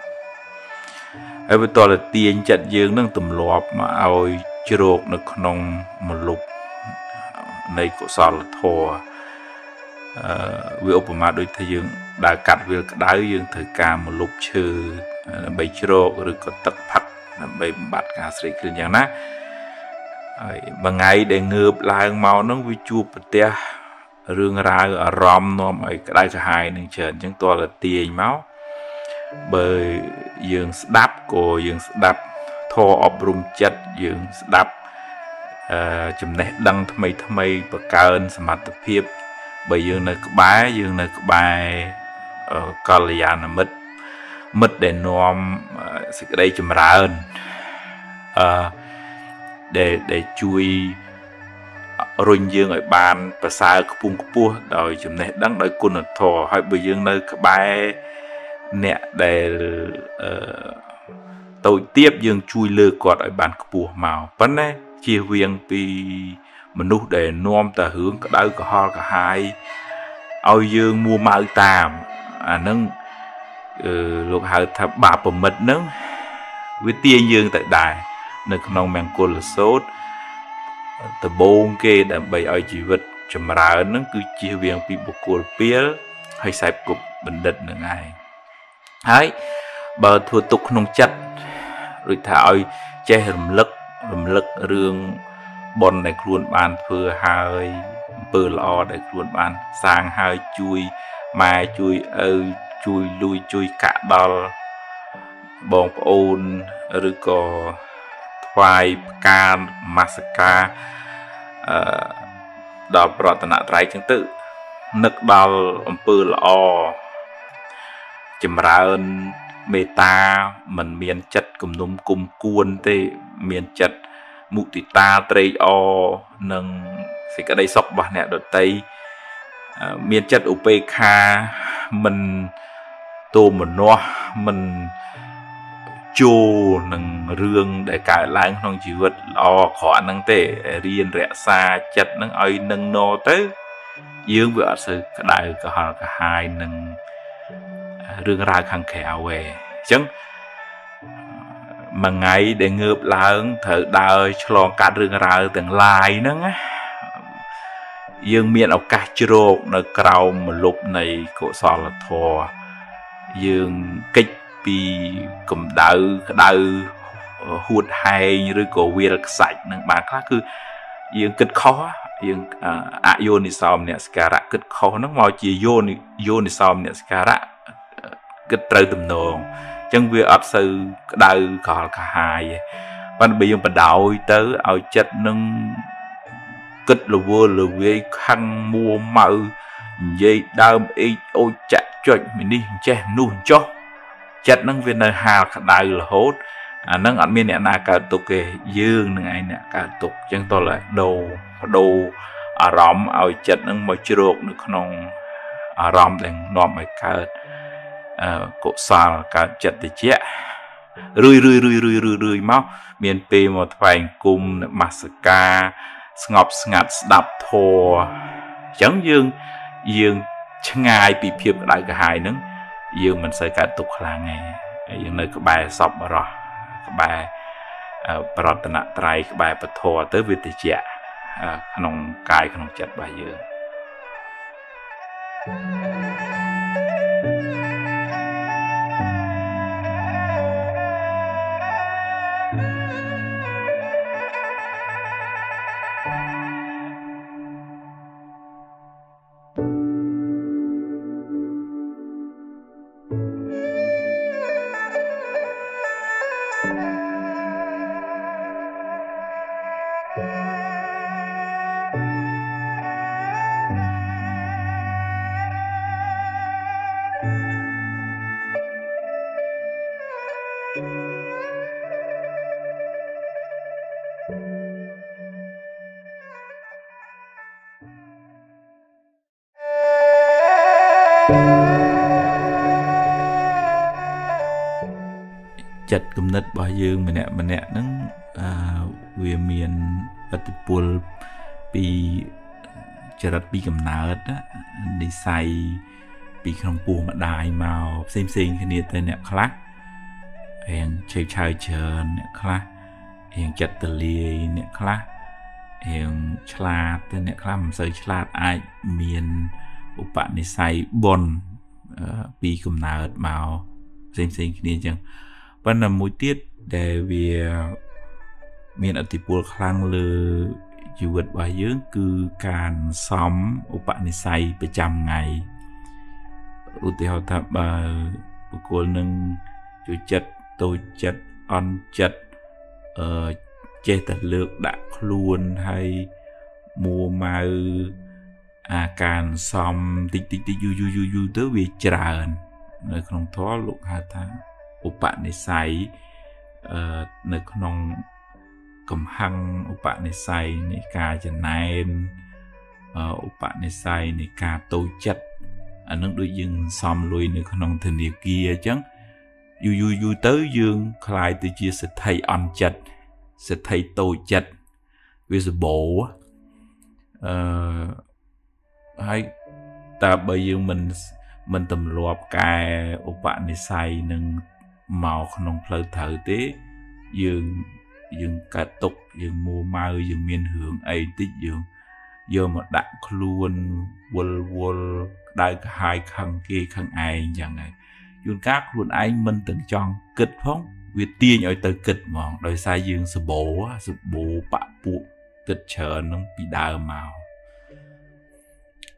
ở vừa to là tiền chật dương đang tụm lọp mà ôi chỉ rốt nó không một lúc này của sao là thua vì ốp mà đôi thay dương đã cắt việc đá dương thời gian một lúc trừ bảy chỉ rốt rồi có tật phát bảy bát cá sấu kia như thế bằng ngày để ngược lại màu nó vi chua bẹt rương ra ở rom nó mấy cái cả hai nên chờ chúng tôi là tiền máu bởi dương đáp của dương đáp thọ ấp rung chất dưỡng đập chùm nét đăng thầm mây thầm mây và cao ơn sẵn mặt tập hiếp bởi dương nơi cơ bái dương nơi cơ bài có lý án là mất mất để nôm sẽ ở đây chùm ra ơn để để chui rung dương ở bàn và xa cơ phung cơ phua rồi chùm nét đăng đôi quân ở thọ hỏi bởi dương nơi cơ bái nẹ để tôi tiếp dương chui lơ cọt ở bàn cua màu vấn đấy chia viên vì mình nút để nom ta hướng cả đau cả ho cả hai ao dương mua màu tạm à nâng lục hào thập bà của mật nâng với tiền dương tại đài nâng nông mang cồn là sốt từ bông kê đảm bày ở chỉ vật chầm ra nâng cứ chia viên vì một cồn pía hay sạch cục bình đất nâng ai ấy bờ thua tục nông chất rồi thảo che hầm lật hầm lật rương bon này luôn bàn phơ hơi bờ lo để luôn bàn sang hơi chui mai chui ơi chui lui chui cả đòn bong ôn rồi có khoai can masaka đào bọt nát trái chứng tự nực đòn bờ lo chìm ra ơn mê ta mình miền chất cùng nôm cùng cuốn thế miền chất mụ thì ta trây o nâng thì cái đây sọc bà nè đợt tây à, miền chất upk mình tô một nó mình chô nâng rương để cả láng trong chỉ vật lo khó nâng tệ riêng rẽ xa chất nâng ấy nâng nó tới dương vừa sự cái đại cả họ cả hai nâng rương ra khăn khéo về chẳng mà ngày để ngược lại thở đời cho cả rương ra từng lại nữa dương miệng ở cà chua nó cầu một lúc này cổ sò là thò dương kích bị cầm đau đau hụt hay rồi cổ việt sạch năng bà khác cứ dương kích khó dương à yoni xong nè skara kích khó nó màu chỉ yoni yoni xong nè skara kích trời tầm nồng chẳng việc áp sự đau cả cả hai bạn bây giờ bạn đào tới ao chật nâng kích là vừa là về khăn mua màu vậy đau ấy ôi chặt cho mình đi che nuôi cho chặt nâng về nơi hà đau là hốt nâng ảnh miền này là cả tục kề dương nâng ai nè cả tục chẳng to lại đồ đồ à rõm ao chật nâng mọi chữ ruột được không à rõm để nón mày cả cổ sào cả chặt để che rui rui rui rui rui rui máu miền tây một vài cung masaka ngọc ngặt đập thò chẳng dương dương chẳng ai bị phiền lại cả hai nữa dương mình sẽ cả tục là ngày dương nơi các bài sập rồi các bài pratana trai các bài bát thò tới vị trí trẻ nông cài nông chặt bài dương chặt cụm đất bao dương mình nè mình nè nó về miền Bắc Bộ bị chặt bị cầm nát đó đi xay bị không buồn mà đài màu xem xem cái này tên nè khác em chơi chơi chơi nè khác em chặt từ lìa nè khác em chla tên nè khác mình chơi chla ai miền của bạn đi xay bon bị cầm nát màu xem xem cái này chẳng vẫn là mối tiết để về miền ở tây bắc khang lư du lịch bài dương cứ càn sắm ở bạn đi say bảy trăm ngày ưu tiên học tập bà cô nương chủ chật tôi chật on chật ở chế tật lược đã luôn hay mua mà à càn sắm tí tí tí du du du du tới về tràn nơi không thoa lục hà ta ủa bạn này say nơi con nông cầm hăng ủa bạn này say này cà chân này ủa bạn này say này cà tôi chặt anh nước đôi dương xòm lui nơi con nông thần điều kia chấn vui vui vui tới dương khai từ chia sẽ thay ăn chặt sẽ thay tôi chặt vì sự bộ hay ta bây giờ mình mình tầm lọp cà ủa bạn này say nâng màu không phải thở tế dương dương cả tục dương mua mau dương miền hưởng ấy tích dương giờ mà đã luôn vùl vùl đại hai khăn kia khăn ai chẳng này dương các luôn anh mình từng chọn kịch phóng việc tiên ở từ kịch mòn đời sai dương sụp bổ sụp bổ bạ bụi kịch chờ nó bị đào màu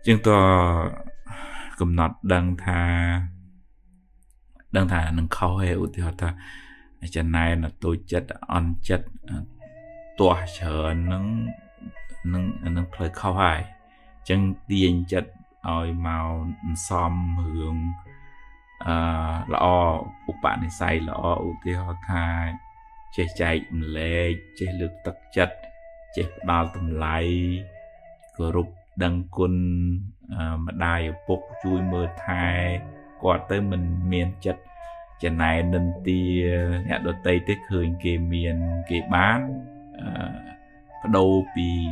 chúng ta cầm nọt đang tha đang thà nâng khâu hay ưu tiêu ta chân này là tôi chất on chất tỏa chờ nâng nâng nâng khơi khâu hay chân tiền chất ôi màu xóm hưởng là o ủ bạn này say là o ưu tiêu ta chạy chạy lệ chạy lực tật chất chạy bao tầm lấy group đăng quân mà đài bốc chui mơ thai qua tới mình miền chật chật này nên tia nhà đầu tây tết hưởng kề miền kề bán đâu vì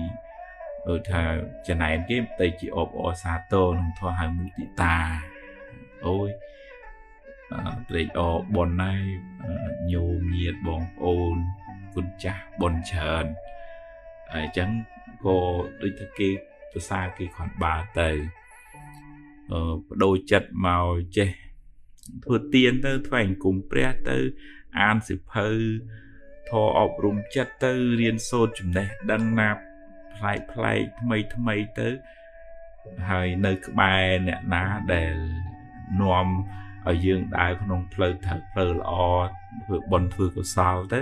ở thời chật này cái tây chỉ ốp ở xa tô nông thua hai mũi tị tà ôi tây ở bọn này nhiều nhiệt bọn ôn quân cha bọn trần chẳng có đôi ta kia từ xa kia khoảng ba tờ đôi chặt màu che Thừa tiền tơ thành cùng pre tơ an sịp hơ thọ ọc rùm chất tơ riêng sô chùm này đăng nạp lại play mây mây tơ hơi nơi các bài nè ná để nuông ở dương đại của nông phơi thật phơi lo vừa bận vừa của sao tơ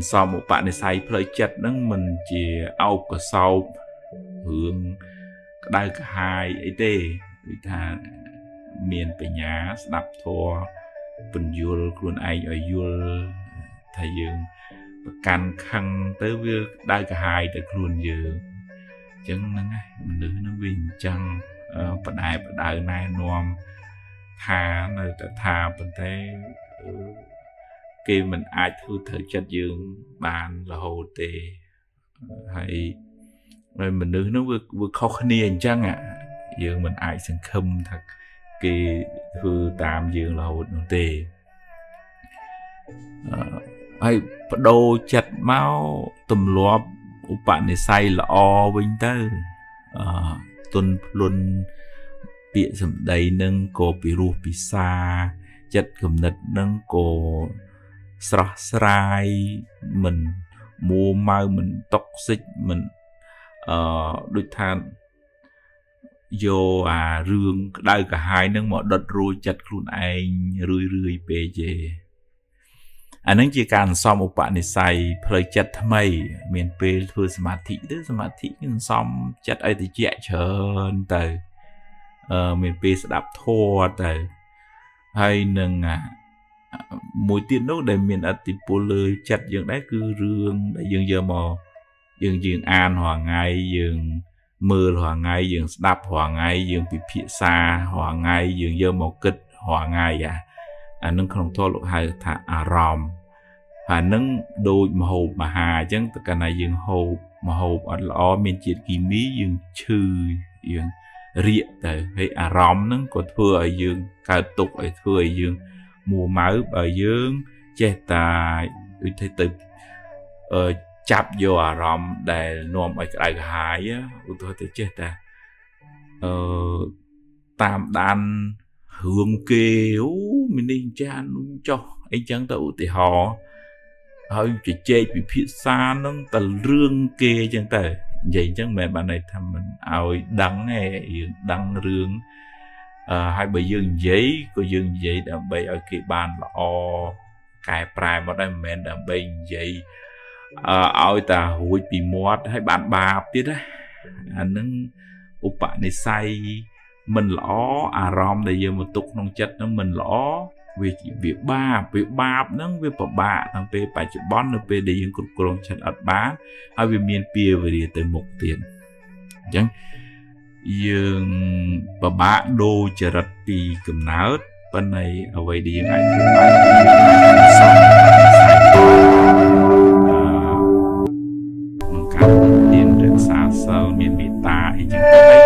sau một bạn này say phơi chất đó mình chỉ ao của sau hướng đại cả hai ấy tê thà miền về nhà đạp thua bình dương luôn ai ở dương thầy dương càng khăn tới việc đại cả hai tới luôn dương chẳng năng mình nữ nó vinh chẳng và đại và đại này nòm thà nơi ta thà bên thế khi mình ai thư thở chất dương bàn là hồ tề hay rồi mình nữ nó vừa vừa khó khăn niềng chăng ạ à. Dương mình ai sẽ không thật kỳ thư tạm dương là hồ tề hay đồ chặt máu tùm lọp của bạn này say là o vinh tơ à, tuần luôn bị sầm đầy nâng cổ bị ruột bị xa chất cầm nịch nâng cổ sra srai mình mua mau mình toxic mình uh, đôi than vô à rương đây cả hai nâng mọi đất rồi chặt luôn anh rươi rươi bề về anh ấy chỉ cần xong một bạn này xài play chặt mày miền bê thưa smart thị tức smart thị xong chặt ấy thì chạy trơn tới miền bê sẽ đạp thua tới hay nâng à mỗi tiền đó để miền ở tìm bố lời chặt dường đấy cứ rương để dường giờ mò dường dường an hòa ngay dường mưa hòa ngay dường đạp hòa ngay dường bị phía xa hòa ngay dường giờ mò kịch hòa ngay à anh nâng không thua lộ hai thả à ròm và nâng đôi mà hộp mà hà chẳng tất cả này dường hộp mà hộp ở lõ mình chết kỳ mỹ dường chư dường rịa tới hay à ròm nâng có thua ở dường cả tục ở thua ở dường mùa máu ở dường chết tài tôi thấy tự chạp vô à ròm để nôm ở đại hải á tôi thấy chết tài tạm đàn hương kêu mình đi cha luôn cho anh chẳng tao thì họ hơi chỉ chơi bị phía xa nó tờ rương kê chẳng tờ vậy chẳng mẹ bạn này thầm mình ôi đắng nghe đắng rương à, hai bờ dương giấy của dương giấy đã bày ở kỳ bàn là o cài prai vào đây mẹ đã bày giấy ôi à, ta hối bị mót hay bạn bạp tiết đấy anh nâng ốp bạn này say mình lõ à ròm để giờ một tục nông chất nó mình lõ vì việc ba việc ba nó việc bà bà thằng pe bà chụp bón nó pe để những cục cồn chặt ắt bán hay vì miền pia về để tới một tiền chẳng dương bà bà đô chợ rạch thì cầm nát bên này ở vậy đi ngay cả tiền rất xa xôi miền miền ta thì chúng tôi thấy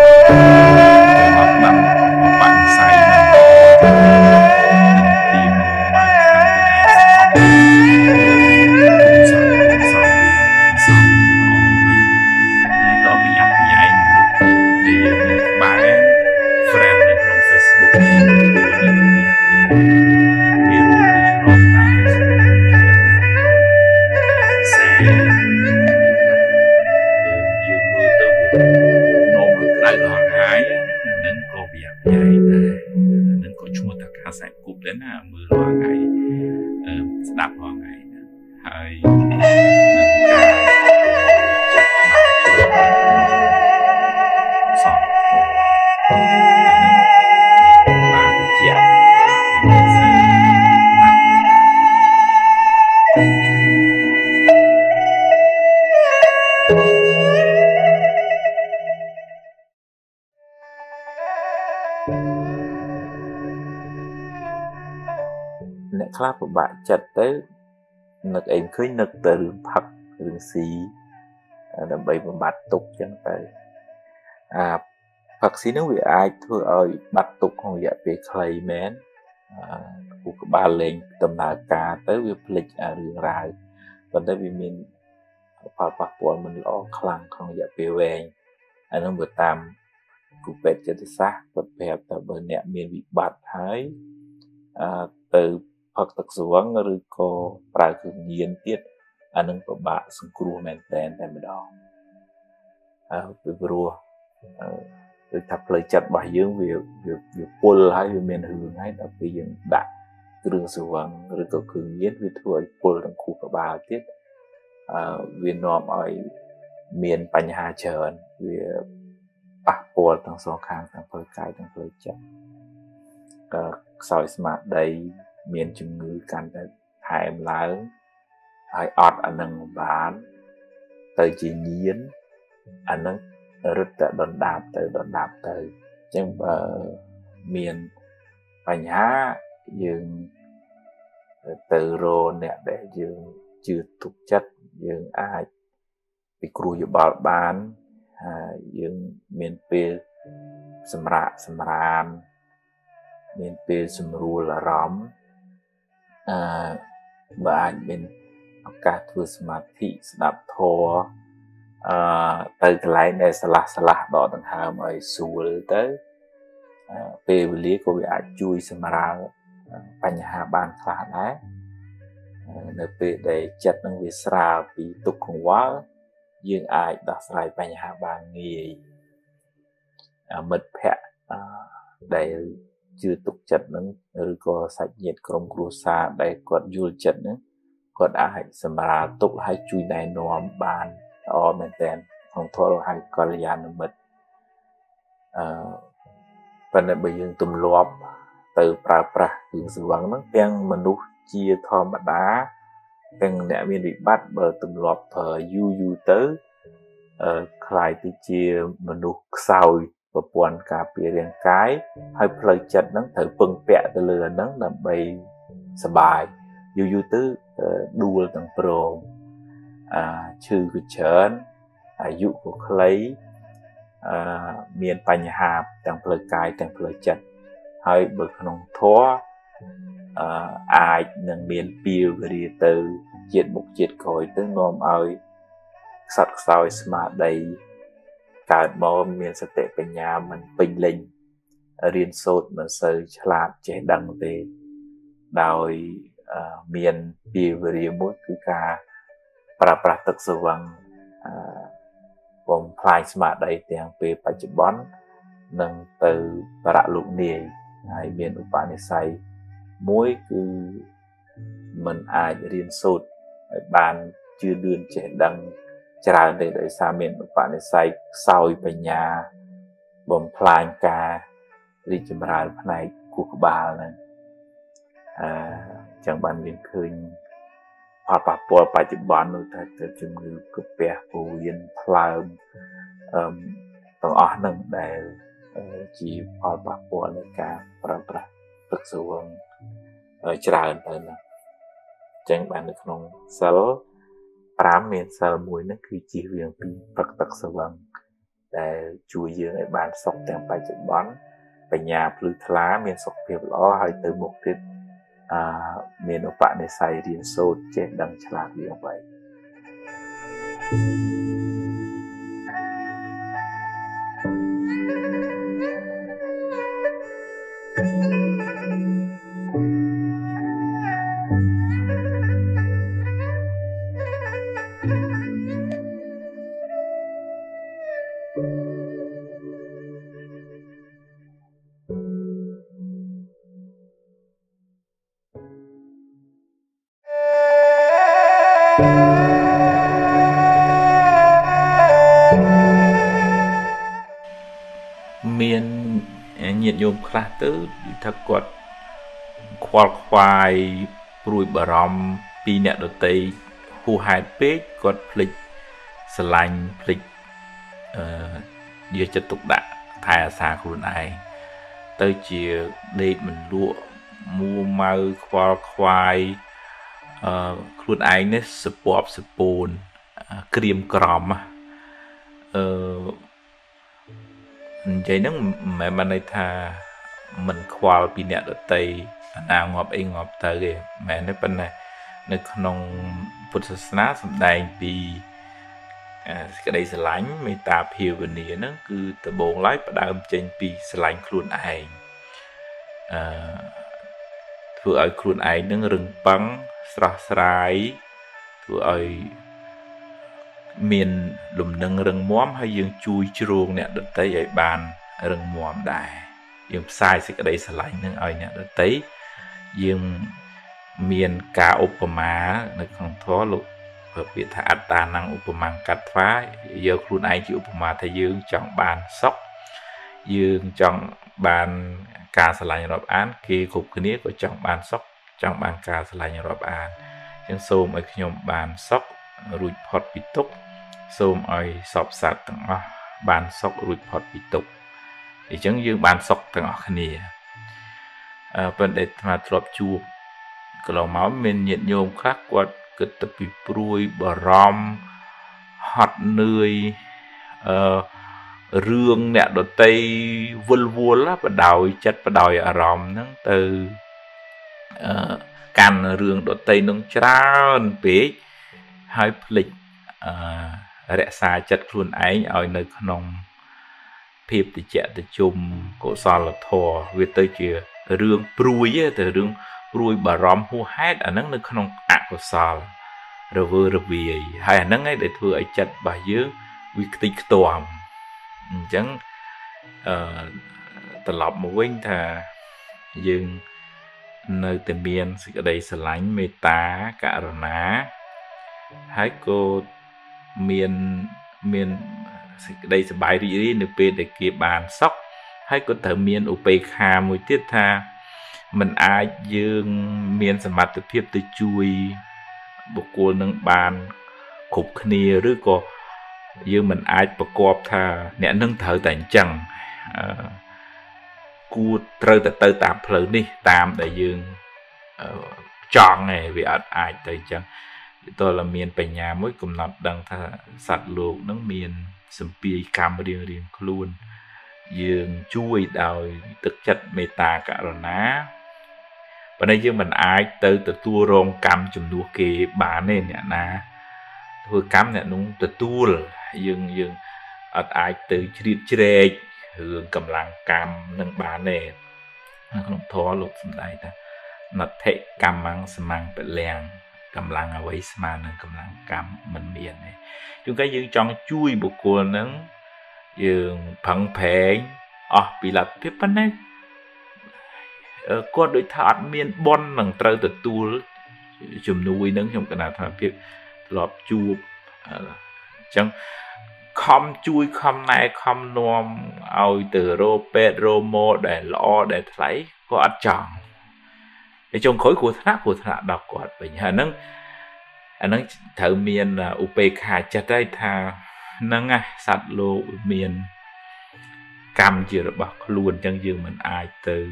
pháp của bạn chặt tới nực em khơi nực từ đường phật đường xì làm bậy mà bạt tục chẳng tới à phật xí nó bị ai thưa ơi bạt tục không dạy về khơi mến của ba lên tầm là cả tới việc lịch ở đường rải còn tới vì mình phật phật của mình lo khăn không dạy về về anh nó vừa tam Cú bẹt chết thì xa, bật bẹp ta bờ nẹ miền bị bạt hái từ hoặc tật xuống rồi cô phải cứ nhiên tiết anh nâng của bạn xung cua mèn tên tại mình đó à từ rùa từ thập lời chặt bài dương việc việc việc pull hay việc miền hương hay là cái gì đại từ đường xuống rồi cô cứ nhiên việc thôi pull trong khu của bà tiết à vì nó mọi miền bành hà chờn vì bạc pull trong số khang trong phơi cái trong phơi chặt sỏi smart đầy miền chừng ngư cản để thải em láng hay ọt anh nâng bán tới chỉ nhiên anh nâng rất là đòn đạp tới đòn đạp tới nhưng mà miền bánh há dường từ rô nè để dường chưa thuộc chất dường ai bị cù dự bảo bán dường miền pê sầm rạ sầm ran miền pê sầm rù là róm và anh bên các thứ smart thị snap thor tới cái lái này sala sala đó thằng hà mới xuống tới về lý của anh chui samara bánh hà ban phá đấy nơi để chặt năng về sra bị tục không quá riêng ai đặt sài bánh hà ban nghề mệt phe để chưa tục chặt năng rồi có sạch nhiệt crom cruza để còn du chặt nữa còn ai xem ra tục hay chui này nó bàn ở bên trên không thôi hay còn nhà nó mệt và nên bây giờ tụm lọp từ pra pra những sự vắng nó đang mình đúc chia thom đá đang nẹt miền bị bắt bờ tụm lọp ở du du tới khai từ chia mình đúc sau và buồn cà phê riêng cái hay lời chặt nó thử bưng bẹ từ lừa nó là bay sờ bài dù dù tứ đua tầng pro trừ của chớn dụ của lấy miền bành hạp tầng lời cái tầng lời chặt hay bực nông thoa ai nâng miền piêu gửi từ chết bục chết khỏi tới ngôn ơi sạc soi smart đầy cả môn miền sẽ tệ về nhà mình bình linh riêng sốt mà sơ chạp trẻ đăng về đòi miền bìa về mối cứ cả para para thực sự bằng vòng fly smart đây tiếng về bảy chục bốn nâng từ para lục nề hay miền Upanishad mối cứ mình ai riêng sốt bàn chưa đương trẻ đăng trả để đợi xa miền Upanishad sau về nhà vòng fly cả đi chấm ra này cuộc bà này chẳng bàn miền khơi hoặc bà bò bà chỉ bán nội thật từ chừng như cướp bè phù yên phàm tầng ở nâng để chỉ hoặc bà bò lại cả bà bà thực sự ở trả ơn tới nè chẳng bàn được nông sáu tám miền sáu mùi nó cứ chỉ riêng vì vật thực sự để chui dương lại bàn sọc tèm bà chỉ bán bà nhà phứ lá miền sọc việc lo hay tới một tiết miền ông bạn để xài riêng sâu chết đằng chả lạc như vậy. Khá tứ thật quật khoa khoai rùi bà ròm pi nẹ đột tây hù hai pếch quật lịch sờ lành lịch dưa chất tục đạ thai xa khu này tới chìa đây mình lụa mua mau khoa khoai khuôn anh ấy sập bọp sập bồn kìm còm vậy nó mẹ mà này thà mình khoa bị nẹt ở tây nào ngọc ấy ngọc tới kìa mẹ nói bên này nó còn Phật giáo sấm đài bị à cái đây sánh mình tạp hiểu về nĩa nó cứ từ bốn lái và đam trên pi sánh khuôn ảnh à thưa ở khuôn ảnh nó rừng bắn sra srai thưa ở miền lùm nâng rừng móm hay dương chui chuông nè được tới vậy bàn rừng móm đại dương sai sẽ cái đây sánh nâng ở nè được tới dương miền cả opma nó còn thó lục và việc thả ta năng upamang cắt phá giờ khuôn ai chịu upama thầy dương chọn bàn sóc dương chọn bàn cà sờ lại nhập án kia cục cái nĩa của chọn bàn sóc chọn bàn cà sờ lại nhập án nhưng xôm ở nhóm bàn sóc rụt phật bị túc xôm ở sọp sạt thằng ó bàn sóc rụt phật bị túc thì chẳng dương bàn sóc thằng ó cái nĩa vấn đề mà trộm chua cái lò máu mình nhận nhôm khác quật cứ tập bị bùi bờ rom hạt nơi rương nè đợt tây vun vun lá và đòi chặt và đòi ở rom nắng từ càn rương đợt tây nông tràn bể hai lịch rẽ xa chặt luôn ấy ở nơi nông thiệp thì chẹt thì chùm cổ sò là thò về tới kia rương bùi á từ rương bùi bờ rom hú hét ở nắng nơi nông của sao rồi vừa rồi về hai nắng ấy để thưa ấy chặt bà dưới việc tích toàn chẳng tập lọc một quanh thà dừng nơi tìm biên sự ở đây sẽ lánh mê tá cả rồi ná hãy cô miền miền đây sẽ bài đi được về để kia bàn sóc hãy có thở miền ủ bê khà mùi tiết tha mình ai dương miền sản mặt từ thiệp từ chui bộ cô nâng bàn khục khnia rứa co dương mình ai bọc cọp tha nè nâng thở tạnh chẳng cua trơ từ từ tạm phơi đi tạm đại dương chọn này vì ai tới chẳng tôi là miền bảy nhà mỗi cùng nọt đằng tha sạt luộc nâng miền sầm pi cam riêng riêng luôn dương chui đòi thực chất mê ta cả rồi ná và đây dương mình ai tới từ tua rong cam chùm đua kê bán nên nè ná thôi cam nè đúng từ tua dương dương ở ai tới chít chít hướng cầm làng cam nâng bán nè nó không thó lục xâm tay ta nó thấy cam mang xâm mang bật lèng cầm làng ở với xâm mang nâng cầm làng cam mình miền này chúng cái dương chọn chui bộ cô nâng dương phẳng phèn ở bị là tiếp vấn đấy có đối thảo miền bon bằng trâu từ tu chùm nuôi nướng trong cái nào thảo tiếp lọp chuột chẳng không chui không này không nom ao từ rô pedro mô để lo để thấy có ăn chọn để trong khối của tháp của tháp đọc của bình hà nâng nâng thợ miền là upk chặt đây thà nâng à sạt lô miền cam chìa bọc luôn chân dương mình ai từ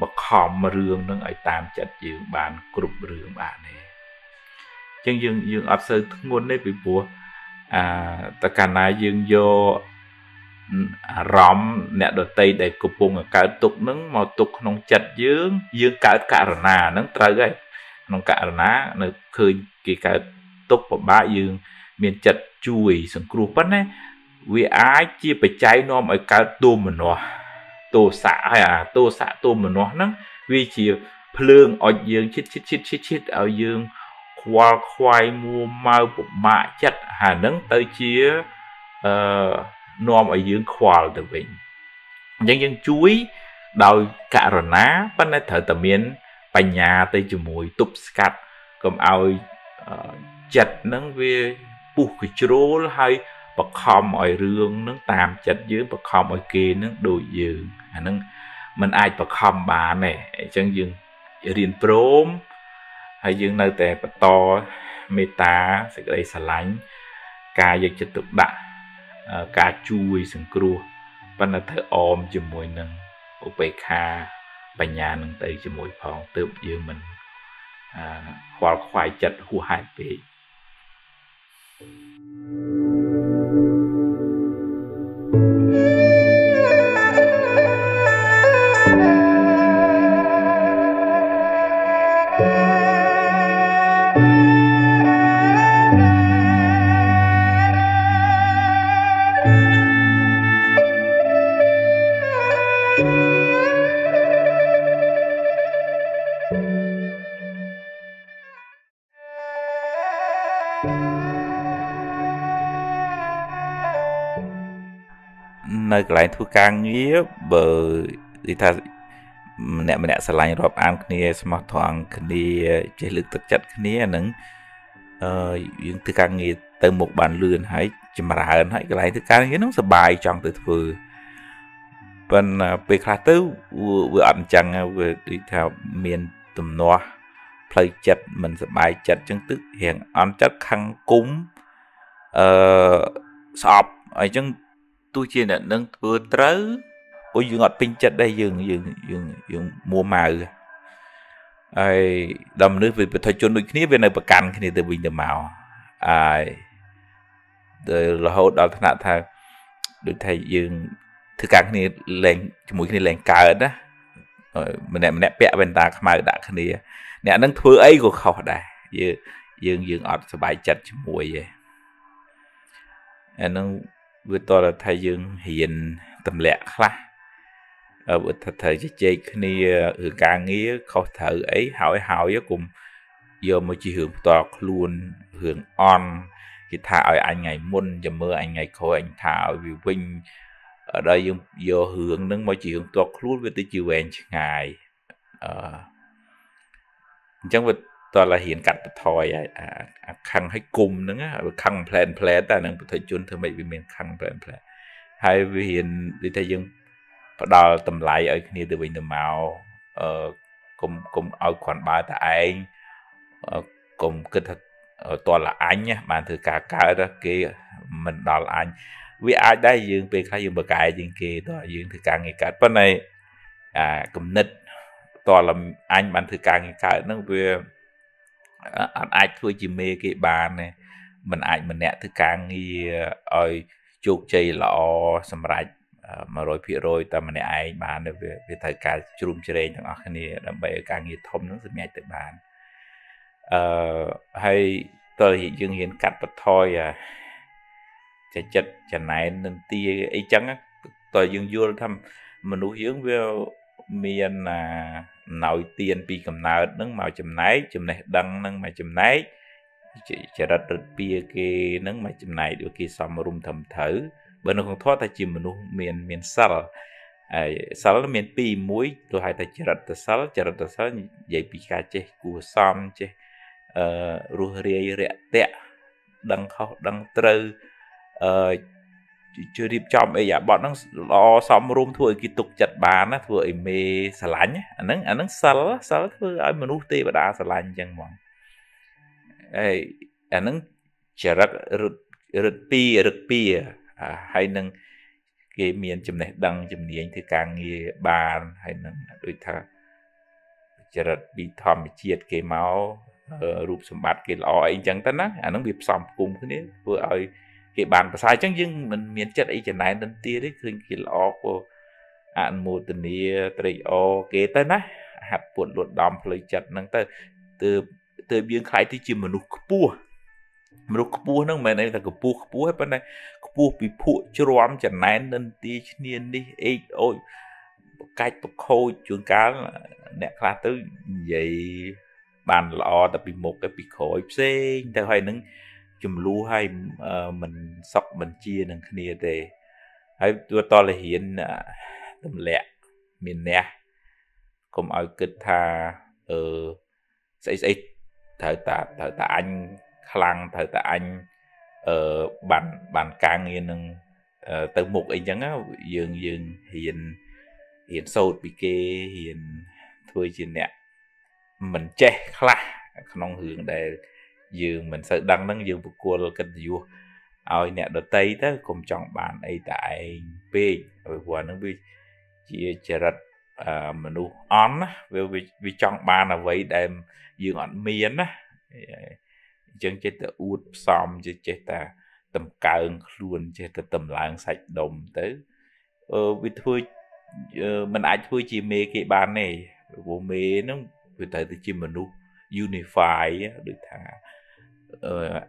bọc hòm mà rương nâng ai tam chặt dương bàn cụp rương bạn này chân dương dương áp sơ ngôn đấy bị bùa à tất cả này dương vô rõm nẹt đợt tây để cụp bùng ở cả tục nâng màu tục nông chặt dương dương cả cả rồi nà nâng tới đây nông cả rồi ná nâng khơi kỳ cả tục của ba dương miền chặt chui sừng cua bắn đấy vì ai chia phải cháy nó mọi cái tô mà nó tô xạ hay à tô xạ tô mà nó nắng vì chỉ phượng ở dương chít chít chít chít chít ở dương khoai khoai mua mau bột mạ chặt hà nắng tới chia nó ở dương khoai từ bình dân dân chuối đào cả rồi ná bắn đấy thở tầm miền bà nhà tây chùm mùi tụp scat cầm ao chặt nắng về buộc cái chỗ hay bậc hòm ở rương nâng tam chặt dưới bậc hòm ở kia nâng đôi dương à nâng mình ai bậc hòm bà này chẳng dương riêng prom hay dương nơi tè bậc to mê ta sẽ đây xả lánh ca dân chật tục đạn ca chui sừng cua và là thở ôm cho mùi nâng opk bà nhà nâng tây cho mùi phòng tự dương mình khoa khoai chặt hù hai bể. Nơi lại thu càng nghĩa bởi vì ta mẹ mẹ sẽ lại rộp ăn kia mà thoáng kia chế lực thực chất kia nâng những thứ càng nghĩa tới một bàn lươn hãy chìm ra hơn hãy lại thứ càng nghĩa nó sẽ bài trong từ vừa bên về khá tư vừa ẩm chẳng vừa đi theo miền tùm noa play chất mình sẽ bài chất chứng tức hiện ăn chất khăn cúng sọp ở chân tôi chỉ là nâng thừa trớ của dương ngọt pin chất đây dương dương dương dương mua màu ai đầm nước vì thời chôn đôi khi về nơi bậc cạn khi này từ bình từ màu ai rồi là hậu đó thằng thằng đối thầy dương thứ cạn khi lên mũi khi lên cờ đó rồi mình này mình nẹp bẹ bên ta màu đã khi này nè nâng thừa ấy của họ đây dương dương dương ngọt bài chất mũi vậy nâng vừa to là thầy dương hiền tầm lẹ khá ở bữa thời chế chế khi ở càng nghĩa khó thở ấy hỏi hỏi với cùng giờ mới chỉ hưởng to luôn hưởng on thì thảo anh ngày môn giờ mơ anh ngày khôi anh thảo vì vinh ở đây dương giờ hưởng nâng mới chỉ hưởng to luôn với tới chiều về ngày chẳng vật to là hiền cắt thòi khăn hay cùng nữa khăn plan plan ta đang phải chôn thưa mấy vì mình khăn plan plan hay vì hiền đi thay dương đo tầm lại ở kia từ bình từ màu cùng cùng ở khoản ba tại anh cùng cứ thật toàn là anh nhá mà từ cả cả đó kia mình đo là anh vì ai đây dương về khai dương bờ cải dương kia đó dương từ cả ngày cả bên này à cùng nít toàn là anh mà từ cả ngày cả nó về anh ai thôi chỉ mê cái bàn này mình ai mình nè thứ càng nghi ơi chuột chì lọ xâm rạch mà rồi phía rồi ta mình ai bàn được về về thời cả chùm chơi thằng ác này làm bậy càng nghi thông nó sẽ nhảy từ bàn hay tôi hiện dương hiện cắt bật thôi à chật chật chật này nên tia ấy trắng tôi dương vua thăm mình đủ hướng về miền là nội tiền bị cầm nợ nâng màu chùm này chùm này đăng nâng màu chùm này chả đặt đặt bia kia nâng màu chùm này được kia xong mà rung thầm thử bởi nó không thoát ta chìm mình miền miền sal sal là miền pi muối tôi hai ta chả đặt ta sal chả đặt ta sal dạy bị cá chê cua xăm chê ruh rìa rẹ tẹ đăng khóc đăng trơ chưa điệp chọn bây giờ bọn nó lo xong rôm thôi cái tục chặt bàn á thôi mê xả lạnh á nắng á nắng sờ sờ thôi ấy mình uống tê và đã xả lạnh chẳng mòn ấy á nắng chả rực rực pi rực pi hay nâng cái miền chấm này đằng chấm này thì càng nghe bàn hay nâng đôi thà chả rực bị thòm bị chiết cái máu rụp sầm bát cái lọ ấy chẳng ta nắng á nắng bị sầm cùng cái đấy vừa ấy cái bàn sai chẳng nhưng mình miền chất ấy chẳng này nên tia đấy khuyên cái lọ của anh mô tình yêu trời ô kế tới ná hạt buồn luận đòm lời chật nâng tới từ từ biên khai thì chỉ một nụ cua một nụ cua nâng mẹ này là cua cua hết bên này cua bị phụ chưa rõm chẳng này nên tia nhiên đi ấy ôi cách bậc khôi chuồng cá nẹt ra tới vậy bàn lọ tập bị một cái bị khối xinh theo hay nâng chùm lũ hay mình sọc mình chia nâng khá nia tê hay tôi to là hiến tùm lẹ mình nè cũng ai kết tha ờ sẽ sẽ thở tạ thở tạ anh khá lăng thở tạ anh ờ bàn bàn càng nghe nâng từ một ấy chẳng á dương dương hiền hiền sâu bị kê hiền thôi chứ nè mình chê khá là không hướng đề dương mình sợ đăng nâng dương của là kịch vua ôi nè đợt tây đó cùng chọn bạn ấy tại p rồi qua nó bị chia chia rạch mà nu on á vì vì chọn bạn là vậy đem dương on miên á chân chết ta uất xong chết chết ta tầm cơn luôn chết ta tầm lạng sạch đồng tới vì thôi mình ai thôi chỉ mê cái bạn này vô mê nó vì tới từ chim mình nu unify được thả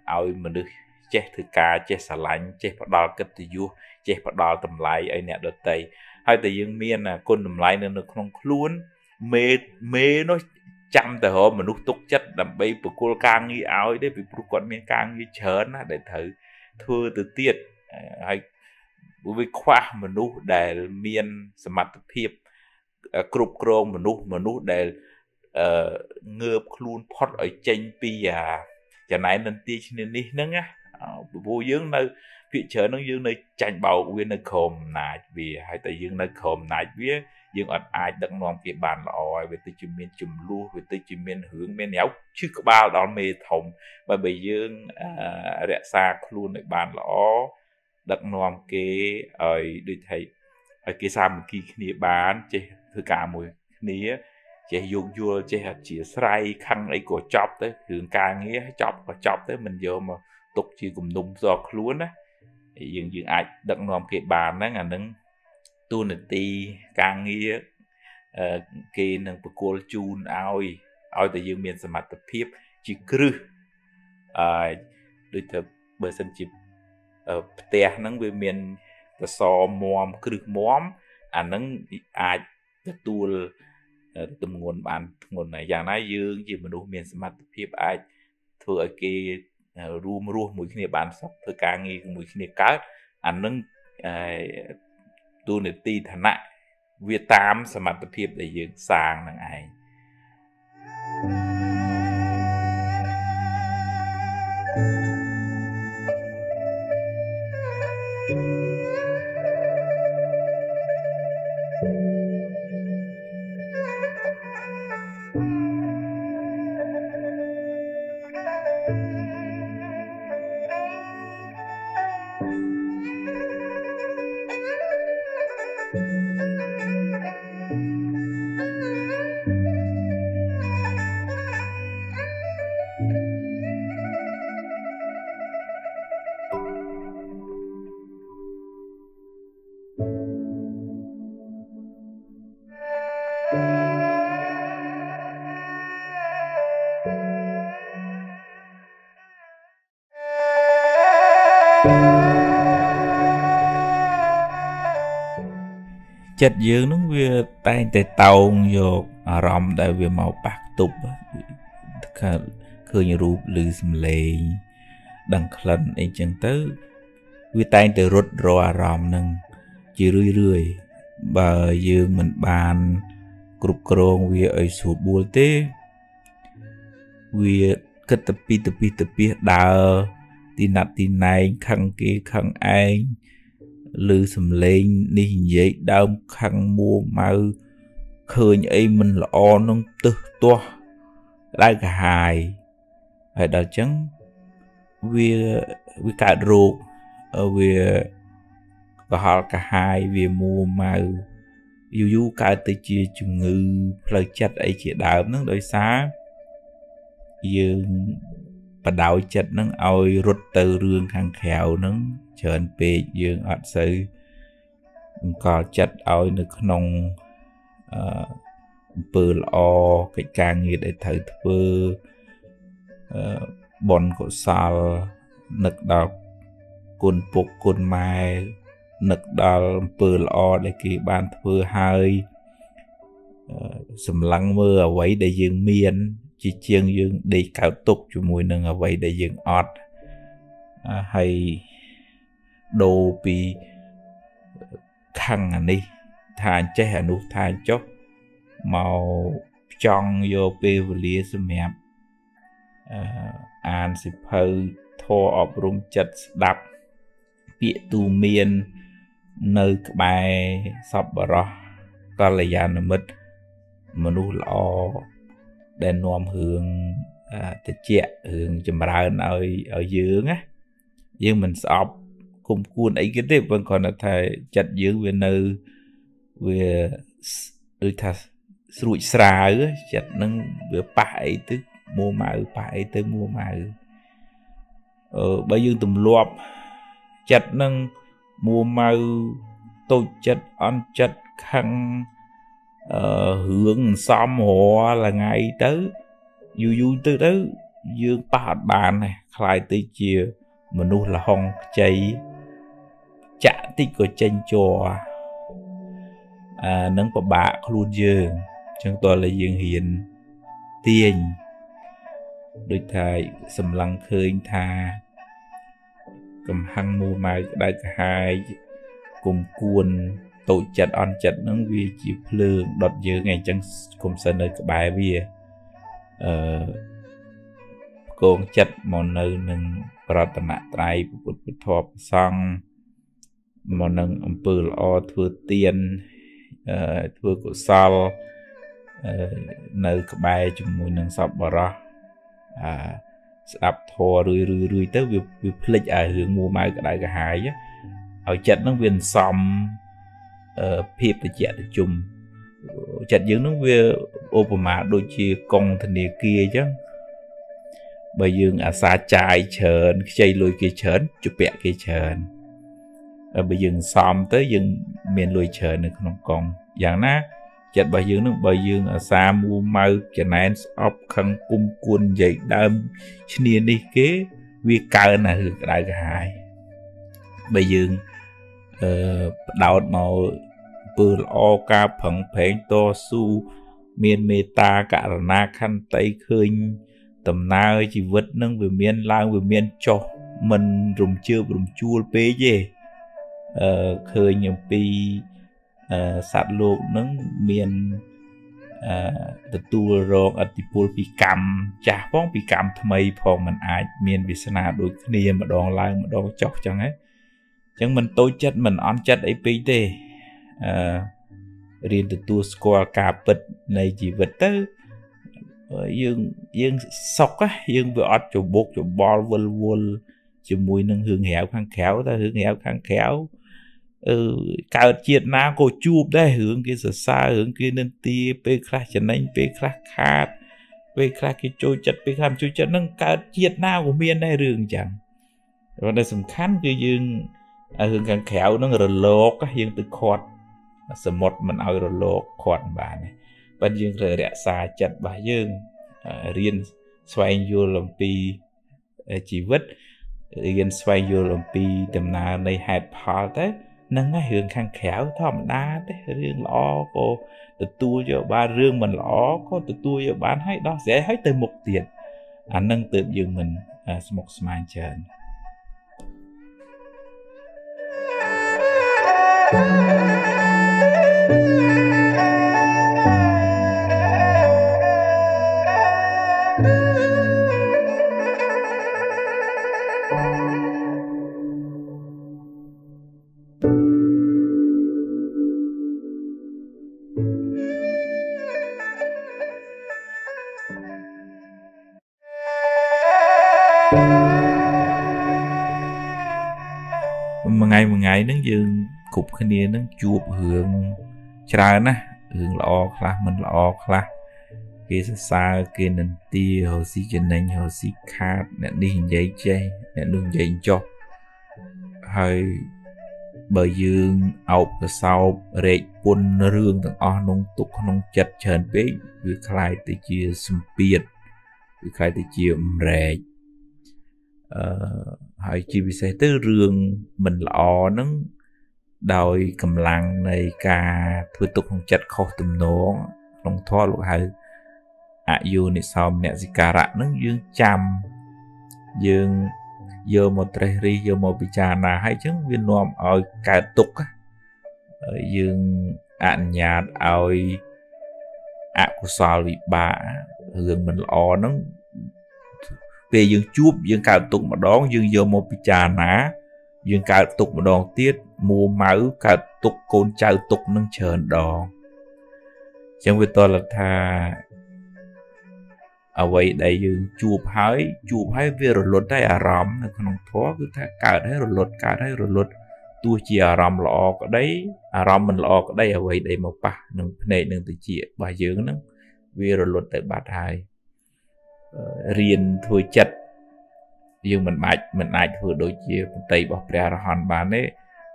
ao mình được che thứ ca che xà lạnh che bắt đo kết từ vua che bắt đo tầm lại ấy nè đợt tây Hay tự nhiên miền là con nằm lại nên nó không luôn mê mê nó chăm từ họ mà nút tốt chất làm bây bực cô càng nghi áo đấy bị bực con miền càng nghi chớ nó để thử thưa từ tiệt hay với khoa mà nút để miền sầm mặt thiệp cột cong mà nút mà nút để ngợp luôn pot ở trên pia giờ này nên tiệt nên đi nâng á vô dưỡng nơi phía chợ nó dương nơi tranh bầu của nó khom nại vì hay tại dương nó khom nại với dương ở ai đặng nòng cái bàn lòi về tới chim miên chùm lu về tới chim miên hướng miên nhéo chứ có bao đó mê thòng và bị dương rẽ xa luôn lại bàn lỏ đặng nòng cái ở đôi thầy ở cái xa một kia kia bán chứ thứ cả mùi nía chế dùng vua chế hạt chĩa sray khăn ấy của chọc tới hướng càng nghĩa chọc và chọc tới mình vô mà tục chỉ cùng nung do luôn á dường dường ai đặng nòng cái bàn đó là nâng tu nịch ti càng nghĩa cái nâng bồ câu chun oi oi từ dương miền sầm mặt tập hiệp chỉ cứ đôi thợ bờ sân chip tè nâng về miền tờ so móm cứ móm à nâng ai tu tụm nguồn bàn nguồn này dạng này dương chỉ mình đủ miền sầm mặt tập hiệp ai thưa cái rùm rùm mùi khi này bán sắp thơ ca nghi mùi khi này cát anh nâng tu nửa ti thả nạ Việt Tam xa mặt tập hiệp để dưỡng sang nâng ai chất dưỡng nó vừa tay tay tàu vô à rộng đại vừa màu bạc tục khơi như rụp lư xâm lê đằng khẩn ấy chẳng tới vừa tay tay rốt rô à rộng nâng chỉ rươi rươi và dưỡng mình bàn cục cron vừa ấy sổ buồn tế vừa kết tập bi tập bi tập bi đào tin nạt tin này khăn kia khăn ai lư sầm lên đi vậy đau khăn mua mau khơi ấy mình là o nông tư to lại cả hài phải đào trắng vì vì cả ruột vì cả họ cả hai vì mua mau dù dù cả từ chia chừng ngư lời chặt ấy chỉ đào nước đôi xá dương và đào chặt nâng ôi rút từ rương khăn khéo nâng chợn bề dương ạt sự còn chặt ôi nước nông bờ lo cái càng như để thử thưa bòn cổ sào nước đào cồn phục cồn mai nước đào bờ lo để kỳ ban thưa hơi sầm lăng mưa quấy để dương miên chỉ chiêng dương đi cạo tục cho mùi nâng ở vậy để dương ọt à, hay đồ bị khăn à đi thàn chế hà nút thàn chốc màu trong vô bê vô lía xe mẹp à, an xịp hơi thô ọp rung chật đập bịa tu miên nơi các bài sắp bà rõ có là gia nằm mít mà nút lọ để nôm hương tịch chẹ hương chùm ra ở ở dưỡng á nhưng mình sọp cùng cuốn ấy cái tiếp vẫn còn là thầy chặt dưỡng về nơi về đôi thà rụi xà á chặt nâng về bãi tức mua màu bãi tới mua màu ờ bây giờ tùm lọp chặt nâng mua màu tôi chặt ăn chặt khăn Ờ, hướng xóm họ là ngày tới vui vui tới tới dương ba bàn này khai tới chiều mà nuôi là hòn chạy chạ tích của chanh chò à, nâng bà bạc luôn dơ chẳng tòa là dương hiền tiền đôi thầy sầm lăng khơi tha cầm hăng mua mai đại cả hai cùng cuồn tổ chặt on chặt nâng vi chỉ phơi đọt dơ ngày chẳng cùng sân nơi cả bài bia ờ, con chặt một nơi nâng pratana trai bút bút thọp xong một nâng ông pư lo thưa tiền thưa cổ sao nơi cả bài chúng mùi nâng sọp bỏ ra sạp thò rưỡi rưỡi rưỡi tới việc việc lịch ở hướng mua mai cả đại cả hai á ở chặt nâng viên xong phép để chặt chung chặt dưỡng nâng viên Obama đôi chia con thành địa kia chứ bởi dương à xa chai chờn chay lùi kia chờn chụp bẹ kia chờn bởi dương xóm tới dương miền lùi chờn được không còn dạng ná chặt bởi dương nó bởi dương à xa mua mau chặt nén ốc khăn cung cuôn dậy đâm chứ niên đi kế vi cao là hưởng đại cả hai bởi dương đạo màu bờ lo ca phẳng phén to su miền mê ta cả là na khăn tay khơi tầm nào chỉ vứt nâng về miền lang về miền cho mình rùng chưa rùng chua pê gì ờ, khơi nhiều pi uh, sát lô nâng miền uh, tu rong ở tipul pi cam chả phong pi cam tham ấy phong mình ai miền bị sna đôi kia mà đòn lang mà đòn chọc chẳng ấy chẳng mình tôi chất mình ăn chất ấy pi thế uh, riêng từ tu score cà bịch này chỉ vứt tới dương dương sọc á dương vừa ót chỗ bột chỗ bò vùl vùl chỗ mùi nâng hương héo kháng khéo ta hương héo kháng khéo ừ, cả chiệt ná cô chụp đây hướng kia xa xa hướng kia nên tia bê khá chân anh bê khá khát bê khá kia trôi chật bê khám trôi chật nâng cả chiệt ná của miền đây rừng chẳng và đây sầm khán kia dương à, hương kháng khéo nâng rồi lột á dương tự khọt sầm mọt mình áo rồi lột khọt bà này bạn dương rời đã xa chặt bà dương à, riêng xoay vô lòng pi à, chỉ vứt riêng xoay vô lòng pi tầm nào này hạt phá tới nâng ngay hướng khăn khéo thòm đá tới riêng lõ cô tự tu cho ba riêng mình lõ cô tự tu cho bán hay đó dễ hết từ một tiền à, nâng tự dương mình à, một smile trần ngày một ngày nâng dương cục cái nia nâng chuột hưởng trời nè hưởng lọ khla mình lọ khla kia xa xa kia nên tia hồ si chân anh hồ si khát nè đi hình dây chay nè luôn dây cho hơi bờ dương ọc từ sau rệt quân rương thằng o nung tục nung chật chờn bế với khai từ chia sum biệt với khai từ chia rệt hỏi chỉ vì sẽ tới rừng mình lọ nó đòi cầm lăng này cả thưa tục không chặt khó tùm nó không thoa lục hay ạ dù này sao mẹ gì cả rạ nó dương chăm dương dơ một tre ri dơ một bị trà là hay chứng viên nòm ở cả tục dương ạn nhạt ơi ạ của sao bị bà rừng mình lọ nó về dương chup dương cào tục mà đón dương vô một cái trà ná dương cào tục mà đón tiết mua máu cào tục côn trào tục nâng chờn đòn chẳng biết tôi là tha ở vậy đây dương chup hái chup hái về rồi lột đây à rắm không thoát cứ tha cào đấy rồi lột cào đấy rồi lột tôi chỉ à rắm lọ ở đấy à rắm mình lọ ở đây ở vậy đây một bà nâng này nâng từ chị bà dương nâng về rồi lột tới bát hai riêng thôi chặt nhưng mình mạch mình lại vừa đối chia tay bỏ ra hoàn bán đấy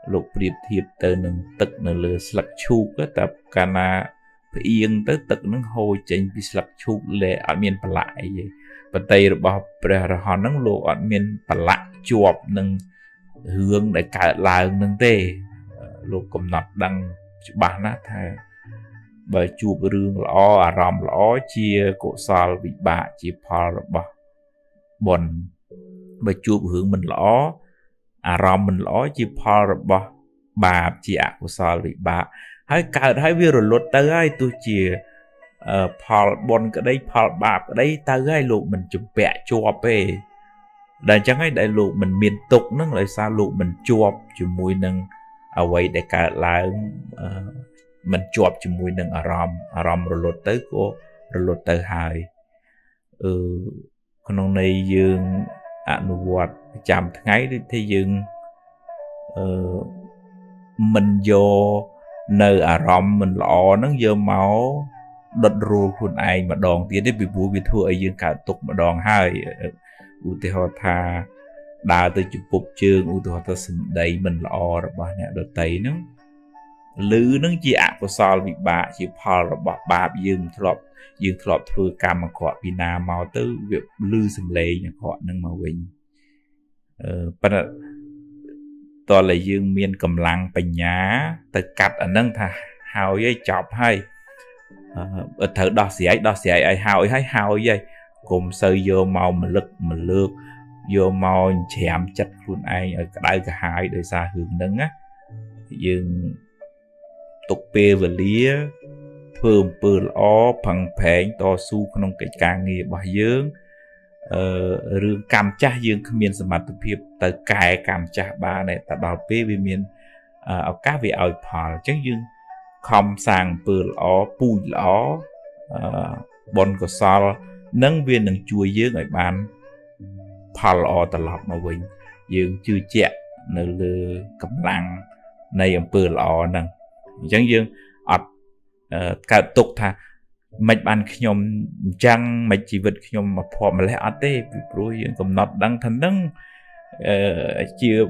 lục điệp thiệp từ nâng tật nâng lừa sạc chu các tập cana yên tới tật nâng hồi chỉnh bị sạc chu lệ ở miền Bắc lại và tay bỏ ra hoàn nâng lộ ở miền Bắc lại chuột nâng hướng để cả làng nâng tê lục cầm nọt đăng bản nát thầy bởi chụp rương lõ à ròm lõ chia cổ sòl bị bạ chia phò bọc bồn bởi chụp hướng mình lõ à ròm mình lõ chia phò bọc bạp chia cổ sòl bị bạ hãy cào hãy vi rồi lột tới ai tôi chia phò bồn cái đây phò bạp cái đây ta gái lụ mình chụp bẹ chua về đàn chẳng ấy đại lụ mình miền tục nâng lại xa lụ mình chua chụp mùi nâng ở quay để cả là mình chụp chụp mùi nâng ở ròm ở ròm rồi lột tới cô rồi lột tới hai ừ con ông này dương ảnh vật chạm ngay đi thế dương mình vô nơi ở ròm mình lọ nó vô máu đợt rùa khuôn anh mà đòn tiến đến bị bố bị thua ở dương cả tục mà đòn hai ưu thế hoa tha đào từ chụp bục trường ưu thế hoa tha xinh đầy mình lọ rồi bà nè đợt tấy nó lư nó chỉ ạ của sao bị bạ chỉ phò rồi bỏ bạp dương thọp dương thọp thưa cam mà họ bị nà màu tư việc lư xinh lệ nhà họ nâng màu bình bà nè to là dương miên cầm lăng bà nhá ta cắt ở nâng thà hào dây chọc hay ở thở đo xỉ ấy đo xỉ ấy ấy hào ấy hào dây cùng sơ vô màu mà lực mà lược vô màu chém chất luôn ai ở đây cả hai đời xa hướng nâng á dương tục bê và lía thường bờ ló phẳng phèn to su không cái càng nghề bà dương rương cam cha dương không miền sầm mặt tập hiệp tới cài cam cha ba này ta đào bê về miền ở các vị ở phò chắc dương không sang bờ ló pui ló bon của sao nâng viên nâng chua dương ở bàn phò ló ta lọt mà bình dương chưa chẹt nơi lư cầm lăng này ở bờ ló nâng chẳng dương ọt cả tục tha mạch bàn nhom chăng mạch chỉ vật nhom mà phò mà lại ọt đấy rồi dương cầm nọt đăng thần đăng chưa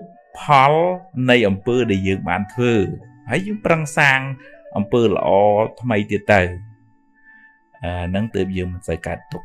phò này ở bờ để dương bàn thưa hãy dương prang sang ở bờ ló thay tiệt tờ nâng từ dương mình sẽ cả tục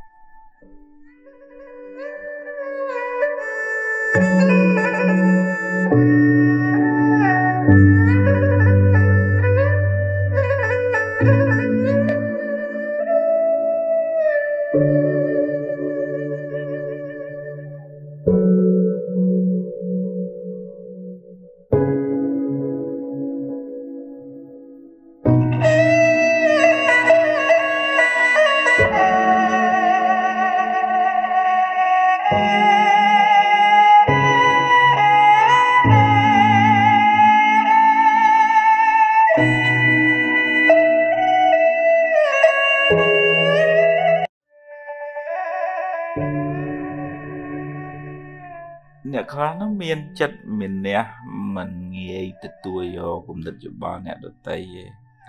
nó miên chất mình nè mình nghe từ tuổi vô cũng được chụp bao nè đôi tay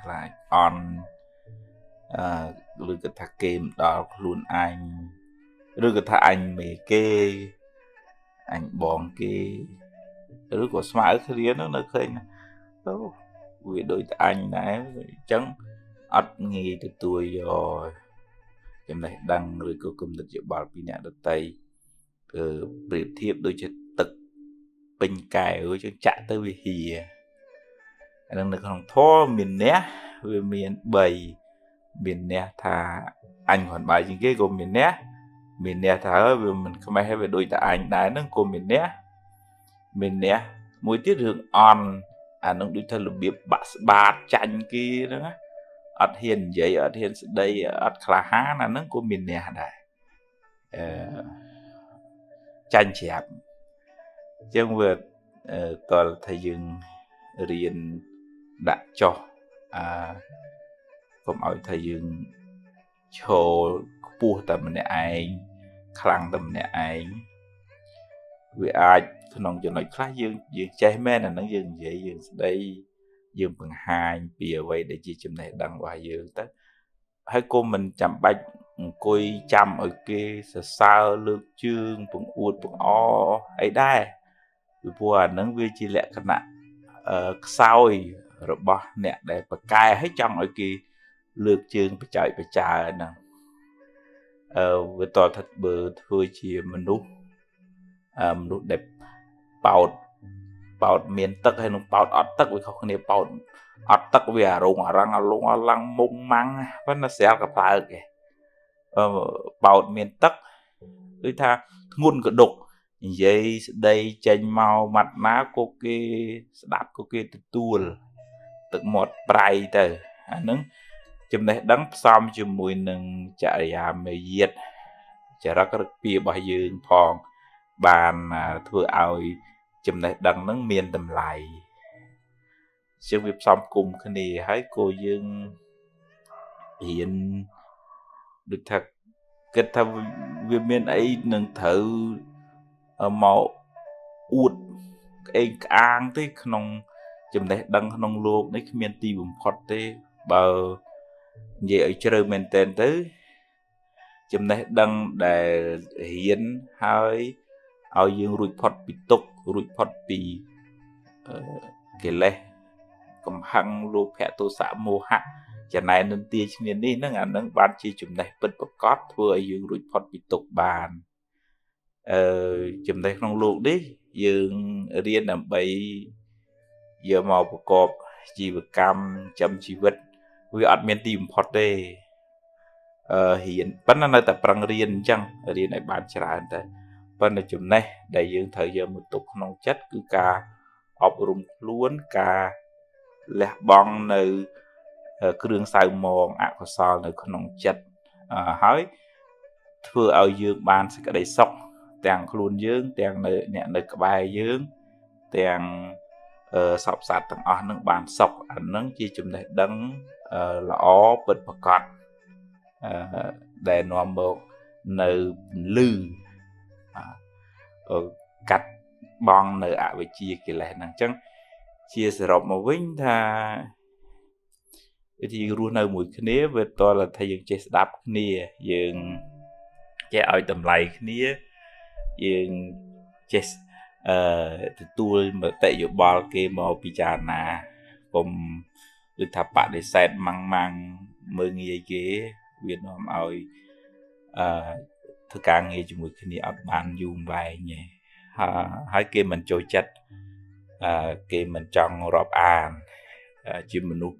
lại on rồi cái thằng kem đó luôn anh rồi cái thằng anh mề kê anh bòn kê rồi có smart cái gì nó nó khơi nè đâu vì đôi anh này chẳng ắt nghe từ tuổi vô cái này đăng rồi cũng được chụp bao pin nè đôi tay biệt thiệp đôi chân bình cài rồi chúng chạy tới về hìa đang được thằng thô miền né về miền bầy miền né thà anh hoàn bài những cái của miền né miền né thà ơi vì mình không ai hay về đôi ta anh đá nó của miền né miền né mỗi tiết hưởng on à nó đôi thân là biết bát bát chanh kia đó ở hiền vậy ở hiền đây ở khá há là nó của miền né này chanh chẹp chẳng vừa tòa thầy dương riêng đã cho à cũng ở thầy dương cho bùa tầm này anh khăn tầm này anh vì ai thằng nông cho nói khá dương dương trái mẹ là nó dương dễ dương đây dương bằng hai bìa quay để chia chùm này đăng qua dương tới hãy cô mình chạm bạch coi chăm ở kia sao sao lương chương bằng uột bằng o ấy đây vua nâng vi chi lệ cân nặng soi rồi bỏ nè để bà cài hết trong ở kia lược chương bà chạy bà trà nè vừa tỏ thật bờ thôi chỉ mình đúc mình đúc đẹp bọt bọt miền tắc hay nó bọt ọt tắc với không nè bọt atak via rong arang along alang mong mang vẫn là sẹo cả phải kì bảo miền tắc tôi tha ngôn cái đục vậy đây chanh màu mặt má cô kia đạp cô kia từ tuột từ một bài từ nứng chấm này đắng xong chấm mùi nừng chạy à mày giết chạy ra cái bìa bài dường phong bàn thưa ao chấm này đắng nắng miền tầm lại chấm việc xong cùng cái này hãy cô dương hiện được thật cái thằng viên miền ấy nâng thử màu uột anh ăn thế không chấm này đắng không luộc đấy miền tây vùng phật thế bờ vậy chơi miền tây tới chấm này đắng để hiện hai ao dương ruột phật bị tụt ruột phật bị cái lẽ cầm hăng luộc hẹ tô sả mồ hạt chả này nên tia miền đi nó ngàn nâng ban chi chấm này bật bật cót vừa dương ruột phật bị tụt bàn chấm này không luộc đấy dương riêng làm bấy giờ màu bạc cọp chỉ vừa cam chấm chỉ vật vì ăn miền tây một đây hiện vẫn là tập răng riêng chăng riêng này bán trả anh ta vẫn là chấm này để dương thời giờ một tục non chất cứ cả học rung luôn cả lẹ bong nơi cứ đường sao mòn ác của sao nơi non chất hỏi vừa ở dương bán sẽ cái đấy sọc tiền luôn dương tiền nơi nhẹ nơi cái bài dương tiền sọc sạch tầng ở nâng bàn sọc ảnh nâng chi chùm này đấng là ó bật bật cọt để nó một nơi lư cắt bong nơi ạ với chia kì lệ năng chân chia sẽ rộng một vinh thà thì rùa nơi mùi khá nế với tôi là thay dương chế sẽ đáp khá nế dương chế oi tầm lại khá nế dương chế tôi mà tệ dụng bò kia màu bị chà nà cùng được thập bạn để xét mang mang mơ nghe ghế Việt Nam ơi thức ăn nghe cho mùi khi ập bàn dùng vài nhé hai kia mình trôi chất kia mình trong rộp an chìm mình nụ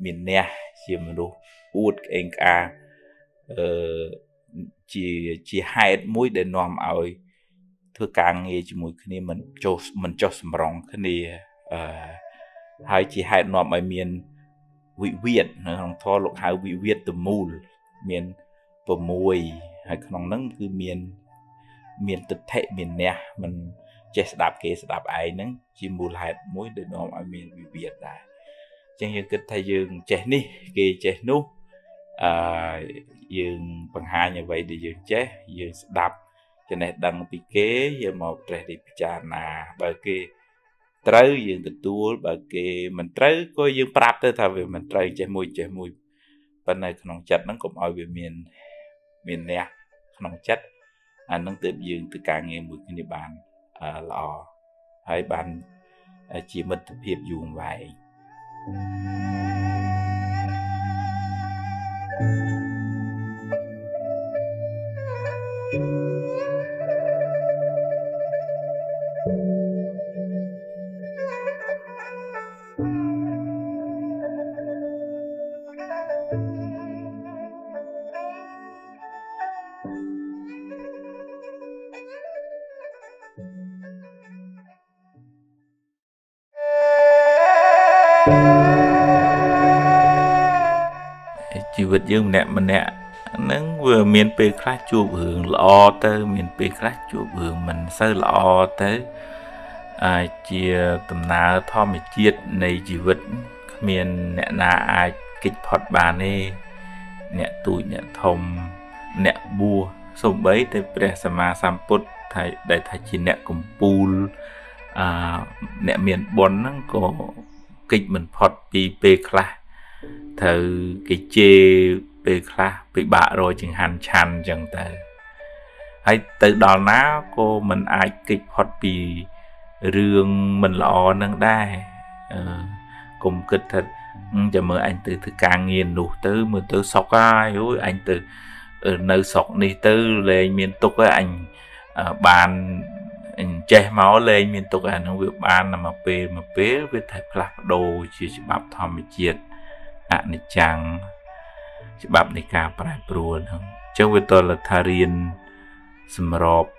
mình nè chìm mình nụ út anh ca chỉ hai mũi để nòm ơi thưa càng nghe cho mùi khi mình cho mình cho sầm rong cái này hai chị hai nọ ở miền vị Việt hàng thọ lục hai vị Việt từ mùi miền bờ mùi hay còn nắng cứ miền miền tịch thệ miền nè mình chơi đạp kế đạp ai nắng chỉ mùi hai mối để nọ ở miền vị Việt này chẳng như cái thay dương chơi ní kì chơi nú dương bằng hai như vậy để dương chơi dương đạp cho nên đăng bị kế giờ một trẻ đi cha nà bởi kia trâu dương tự tua bởi kia mình trâu coi dương prap tới thà về mình trâu che mùi che mùi bên này nông chất nó cũng ở về miền miền nè nông chất anh nó tự dương từ càng nghe mùi cái địa bàn lò hai bàn chỉ mình thực hiện dùng vậy dương nè mình nè nắng vừa miền bề khá chua hưởng lọ tới miền bề khá chua hưởng mình sơ lọ tới à, chia tầm nào thò mình chiết này chỉ vật miền nè là ai kịch phật bà nè nè tụi nè thồng nè bùa sông bấy tới pre sama samput thầy đại thầy chỉ nè cùng pool à, nè miền bốn nắng có kịch mình phật đi bề khá thử cái chê bị khá bị bạ rồi chừng hành chăn chẳng tới hay từ đó ná cô mình ai kịch hoạt bị rương mình lo nâng đai ờ, cùng kịch thật cho mơ anh từ thứ càng nghiền đủ tứ mơ tứ sọc ai ôi anh từ nơi sọc đi tứ lên miền tục với anh à, bàn Chế máu lên miền tục à nó việc ban là mà pê mà pê với thầy phật đồ chỉ bạp thầm chiết à này chẳng chỉ bạp này cả phải buồn không chứ với tôi là thà riêng sầm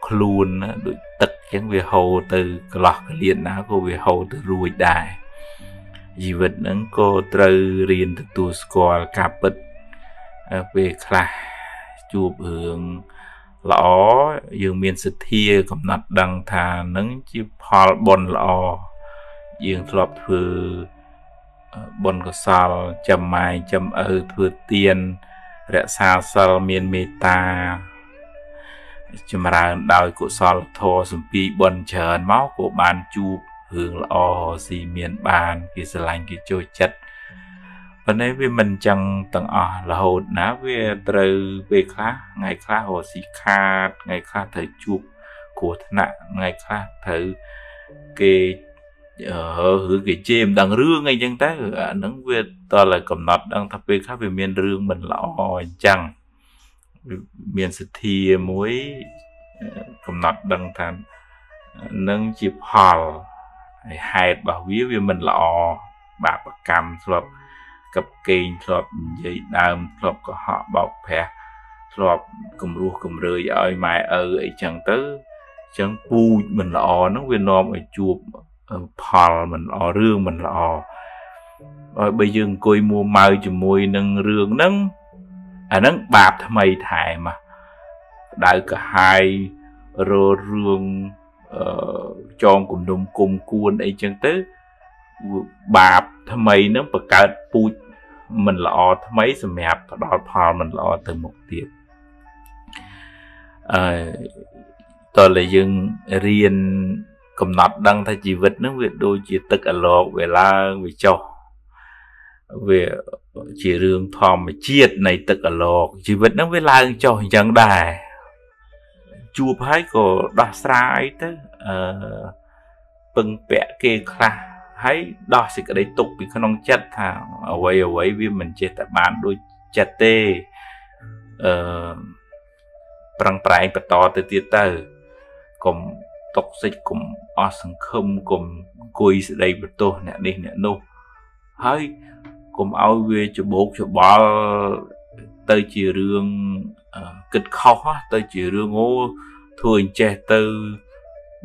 luôn đôi tật chẳng về hầu từ lọt liền ná cô về hầu từ ruồi đài dị vật nâng cô từ riêng từ tu score cặp bật về khla chụp hưởng lõ dương miền sứt thia cầm nát đằng thà nâng chỉ phal bồn lõ dương thọp thừa bồn có sal chầm mai chầm ở thừa tiền rẽ xa sal miền mê ta chầm ra đào của sal thò sum pi bồn chờn máu của bàn chụp hưởng lõ gì miền bàn kia sờ lành kia trôi chật bên ấy vì mình chẳng tận ở là hồn ná về từ về khá ngày khá hồ xì khát ngày khá thời chụp của nạn ngày khá thời cái hứa cái chêm đang rương ngay chân tá nắng về to là cầm nọt đang thập về khác về miền rương mình lọ chẳng miền sự thi muối cầm nọt đang thành nâng chip hào hai bảo víu về mình lọ bạc cầm sọp cặp kênh lọp dây đàm lọp của họ bọc phè lọp cùng ruột cùng rơi ơi mày ơi ấy chẳng tới chẳng pu mình lò nó Việt Nam ở chụp phò mình lò rương mình lò rồi bây giờ coi mua mày cho môi nâng rương nâng à nâng bạp thà mày thải mà đại cả hai rô rương tròn cùng đồng cùng cuôn ấy chẳng tới bạp thà mày nó bạc cả pu mình lọ thấm mấy sầm mẹp đọt phò mình lọ từ một tiệp à, tôi là dân riêng cầm nọt đăng thay chỉ vật nó việc đôi chỉ tức ở lọ về la về châu về chỉ rương thòm mà chiết này tức ở lọ chỉ vật nó với la châu chẳng đài chụp hai cổ đọt xa ấy tới à, bưng bẹ kê khla hãy đo sẽ cái đấy tục vì con ông chặt thà quay quay vì mình chết tại bàn đôi chặt tê bằng trái và to từ tiệt từ cùng tục dịch cùng ở sân không cùng cùi sẽ đầy bật tô nè đi nè nô hãy cùng ao về cho bố cho bò tới chiều rương kịch khó tới chiều rương ngô thường che từ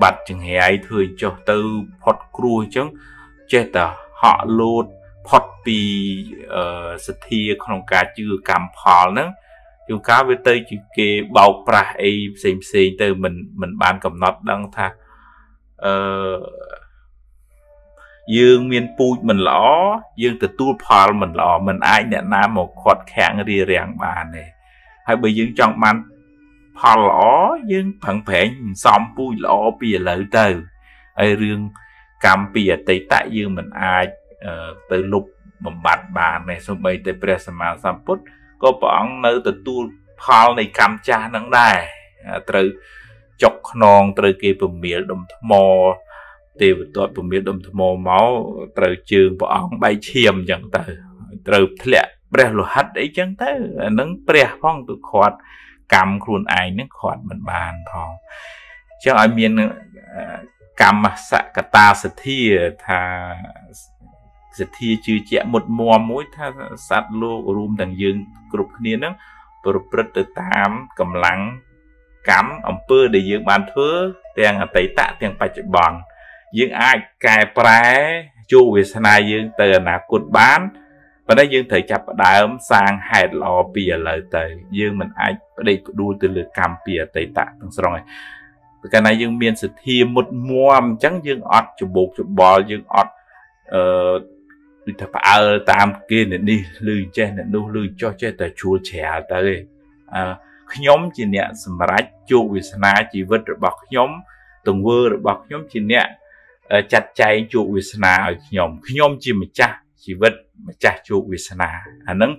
bạch chừng hè thường cho từ phật cua chứng chế tờ họ lột phật bì sạch thịa không cả chữ cảm phò nữa chúng cá với tây chữ kê bào pra ấy xem xem từ mình mình bàn cầm nọt đang thà dương miền pui mình lõ dương từ tu phò mình lõ mình ai nè nam một quạt kháng rì rèn bàn này hay bây dương trong bàn phò lõ dương phẳng phẻ xong pui lõ bìa lỡ từ ai riêng cảm bìa tây tại dương mình ai uh, từ lục bầm bạt bàn này xong bây tới pre sma samput có bọn nơi từ tu phao này cảm cha nắng đài à, từ chọc non từ kia bùm mía đồng mò từ tội bùm mía đồng mò máu từ trường bọn bay chiêm chẳng từ từ lẹ pre lù hắt ấy chẳng tới nắng pre phong từ khọt cảm khuôn ai nắng khọt mình bàn thò chứ ai miền uh, cảm sạ cả ta sẽ thi thà sẽ thi chữ chẹ một mùa mối tha sát lô rùm đằng dương group kia nó bật từ tám cầm lắng cắm ông pơ để dương bàn thưa tiền ở tây tạ tiền bạch bòn dương ai cài pré chu về sana dương từ là cột bán và đây dương thời chập đại ấm sang hai lò bìa lời tây dương mình ai đây đua từ lượt cam bìa tây tạ rồi cái này dương miền sứt thia một muam trắng dương ọt chụp bột chụp bò dương ọt đi thập ở tam kia này đi lười che này đâu lười cho che tại chùa trẻ tới nhóm chị nè sầm rách chùa vì sana chỉ vứt bọc nhóm từng vơ bọc nhóm chị nè chặt cháy chùa vì sana ở nhóm nhóm chị mà cha chỉ vứt mà cha chùa vì sana à nắng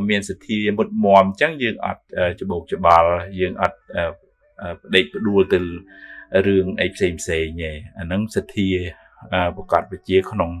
miền sứt thia một muam trắng dương ọt chụp bột chụp bò dương ọt để đua từ rừng ấy xem xem nhé, nắng sệt thì bộc cát về chia con ông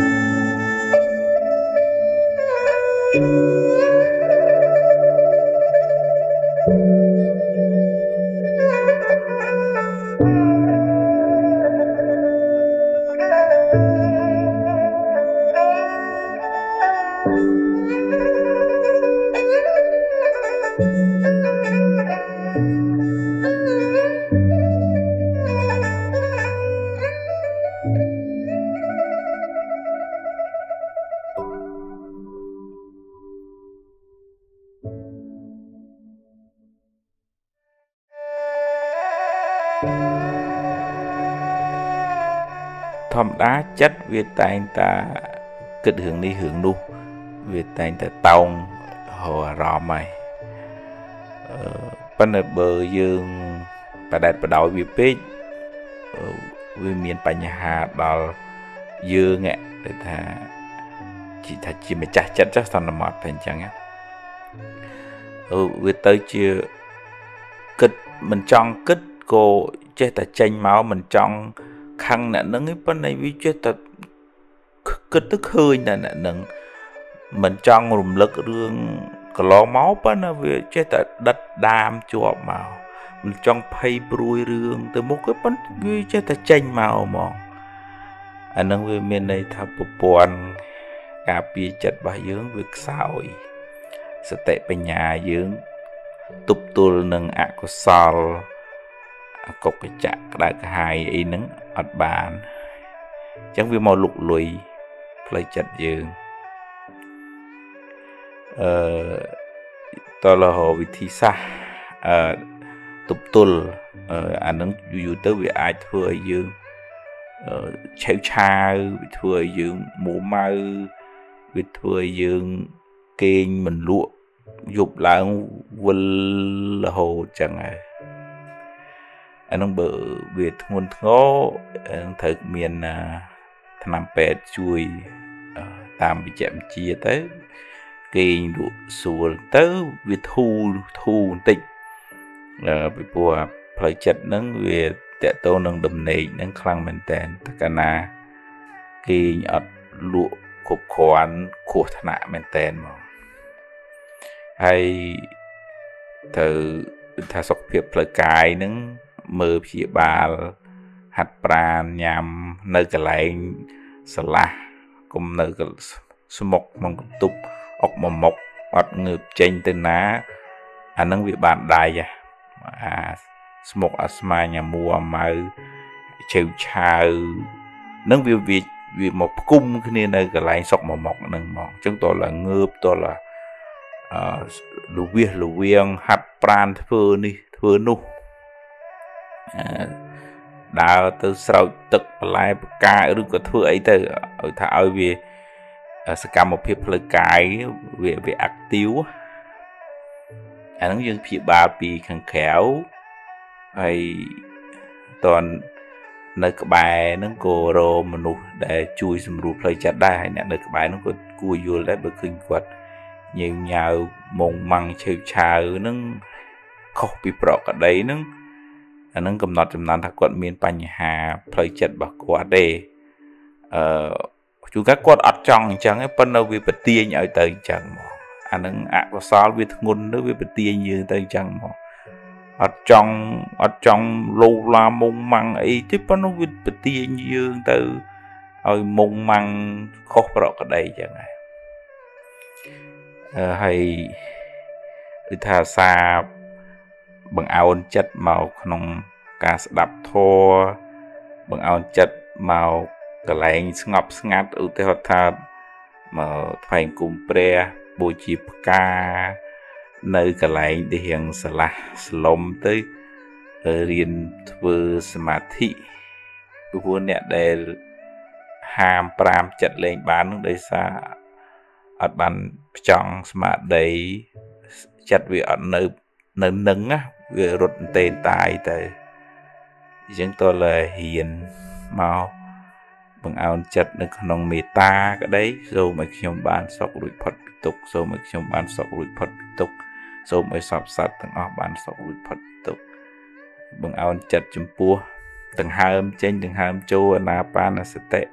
thầm đá chất về tại ta kịch hưởng đi hưởng nu về tại ta tông hòa rõ mày bên ở bờ dương và đặt và đổi việc biết về miền Bà Nhà Hà đó dương ạ để ta chỉ thật chỉ mà chắc chắn chắc thành là mệt thành chẳng á về tới chưa kịch mình chọn kịch cô chết ta chanh máu mình chọn khăn nè nâng cái bên này vì chết ta kịch tức hơi nè nè nâng mình chọn rùm lực rương cái ló máu bên này vì chết ta đất đam chuột màu mình chọn phay bùi rương từ một cái bên vì chết ta chanh màu mòn anh nâng về miền này thà buồn cà phê chặt bà dưỡng việc sỏi sẽ tệ Bà Nhà dưỡng tụp tụi nâng ạ à có sol à có cái chạc đại cái hai ý nâng ọt bàn chẳng vì màu lục lùi play chặt dưỡng ờ to là hồ vị thi xa ờ tụp tụi ờ à nâng dù tới vì ai thua dưỡng ờ chéo cha thua dưỡng mũ mau vì thua dưỡng kênh mình lụa dục là ông vân hồ chẳng à anh ông bự việt nguồn ngô thật miền tham pet chui tam bị chạm chia tới kênh lụa xuống tới việt thu thu tịnh bị bùa phải chặt nắng việt tệ tô nâng đầm này nâng khăn mình tên tất cả na kênh ọt lụa cục khoán của thằng nạ mình tên mà hay từ thà sọc việc lời cài nứng mơ phía bà hạt bàn nhằm nơi cái lại sờ la cùng nơi cái số mộc mong tục ốc mà mộc ọt ngược trên tên ná anh nâng việc bạn đài à à số mộc asma nhà mua mà chiều chào nâng việc việc vì một cung cái này cái lại sọc mà mọc nâng mọc chúng tôi là ngợp tôi là lù viên lù viên hạt pran thưa ni thưa nu đào từ sau tật lại cài được cái thưa ấy từ thảo về sẽ cầm một phiệp lời cài về về ác tiêu anh nói riêng phiệp ba pì khẳng khéo hay toàn nơi các bài nó có rô mà nụ để chui xùm rụt lời chặt đai nè nơi các bài nó có cua vô lấy bởi kinh quật nhiều nhào mông măng chèo chào nó khóc bị bỏ cả đấy nó nó cầm nọt chùm nàn thạc quật miền Bà Nhà Hà lời chặt bà quá đề ờ chúng các quật ọt chong chẳng ấy phân đâu vì bà tia nhờ tới chẳng mò anh nâng ạ có sao vì ngôn nó vì bà tia như tới chẳng mò ở trong ở trong lô la mông măng ấy tiếp nó vịt bịt tiên dương từ ơi mông măng khó rõ cái đây chẳng này à, hay thà xa bằng áo chất màu không cá đạp thô bằng áo chất màu cái lạnh ngọc ngát ở thế họ thà mà phải cùng pre bồi chìp ca nơi cái lại để hiện sờ la lom tới riêng vừa samadhi vừa nè để ham pram chặt lên bán để xa ở bàn trong samadhi chặt vì ở nơi nơi nâng á vừa rụt tên tài tới chúng tôi là hiền mau bằng áo chặt nơi con mê ta cái đấy rồi mà khi ông bán sọc đuổi phật tục rồi mà khi ông bán sọc đuổi phật tục số mới sập sạt từng ó bàn sọc lụt phật tục bằng áo chặt chấm pua từng hai âm trên từng hai âm châu na pan là tệ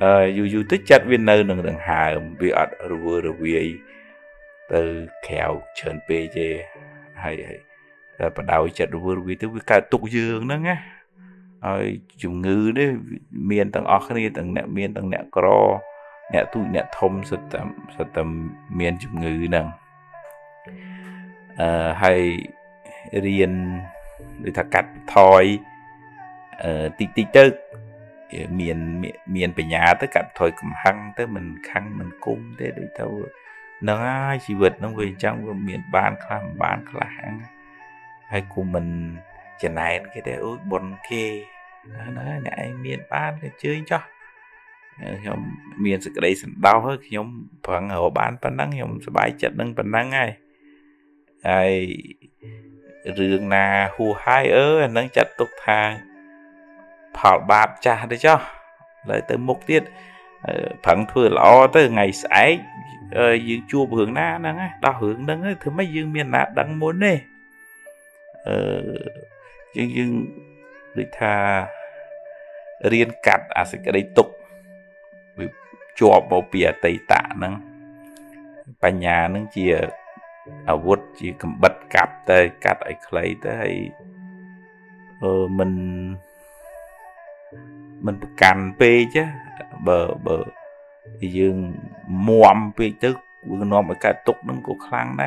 ờ dù dù tích chặt viên nơi từng từng hai âm vi ở vừa rồi vi từ kẹo chèn pj hay hay rồi bắt đầu chặt vừa vi tới vi cả tục dương nữa nghe rồi chủng ngư đấy miền từng ó cái này từng nẹ miền từng nẹ cro nẹ tụi nẹ thông sệt tầm sệt tầm miền chủng ngư nè Uh, hay riêng để thà cắt thoi uh, tít tít tức miền miền Bà Nhà tới cắt thoi cầm hăng tới mình khăng mình cung thế để tao nó chỉ vượt nó về trong miền ban khang ban khang hay cùng mình chèn này cái để ước bon kê Đó, để miền bán cái chơi cho miền sự đấy đau hơn nhóm phẳng hậu bán phần năng nhóm bài chất năng phần năng ngay ai rừng là hù hai ớ năng chặt tục thà phảo bạp trà đấy cho lại tới mục tiết phẳng thừa lo tới ngày sải dương chua hướng na năng đau hướng năng thứ mấy dương miền nát đắng muốn đi dương dương đôi thà riêng cắt à sẽ cái đấy tục bị chọp vào bìa tây tạ nâng bà nhà nâng chia ở vút chỉ cầm bật cặp tới cắt ấy lấy tới ờ, mình mình càn pê chứ bờ bờ dương muộm pê tức nó mới cả tục nâng của khăn đó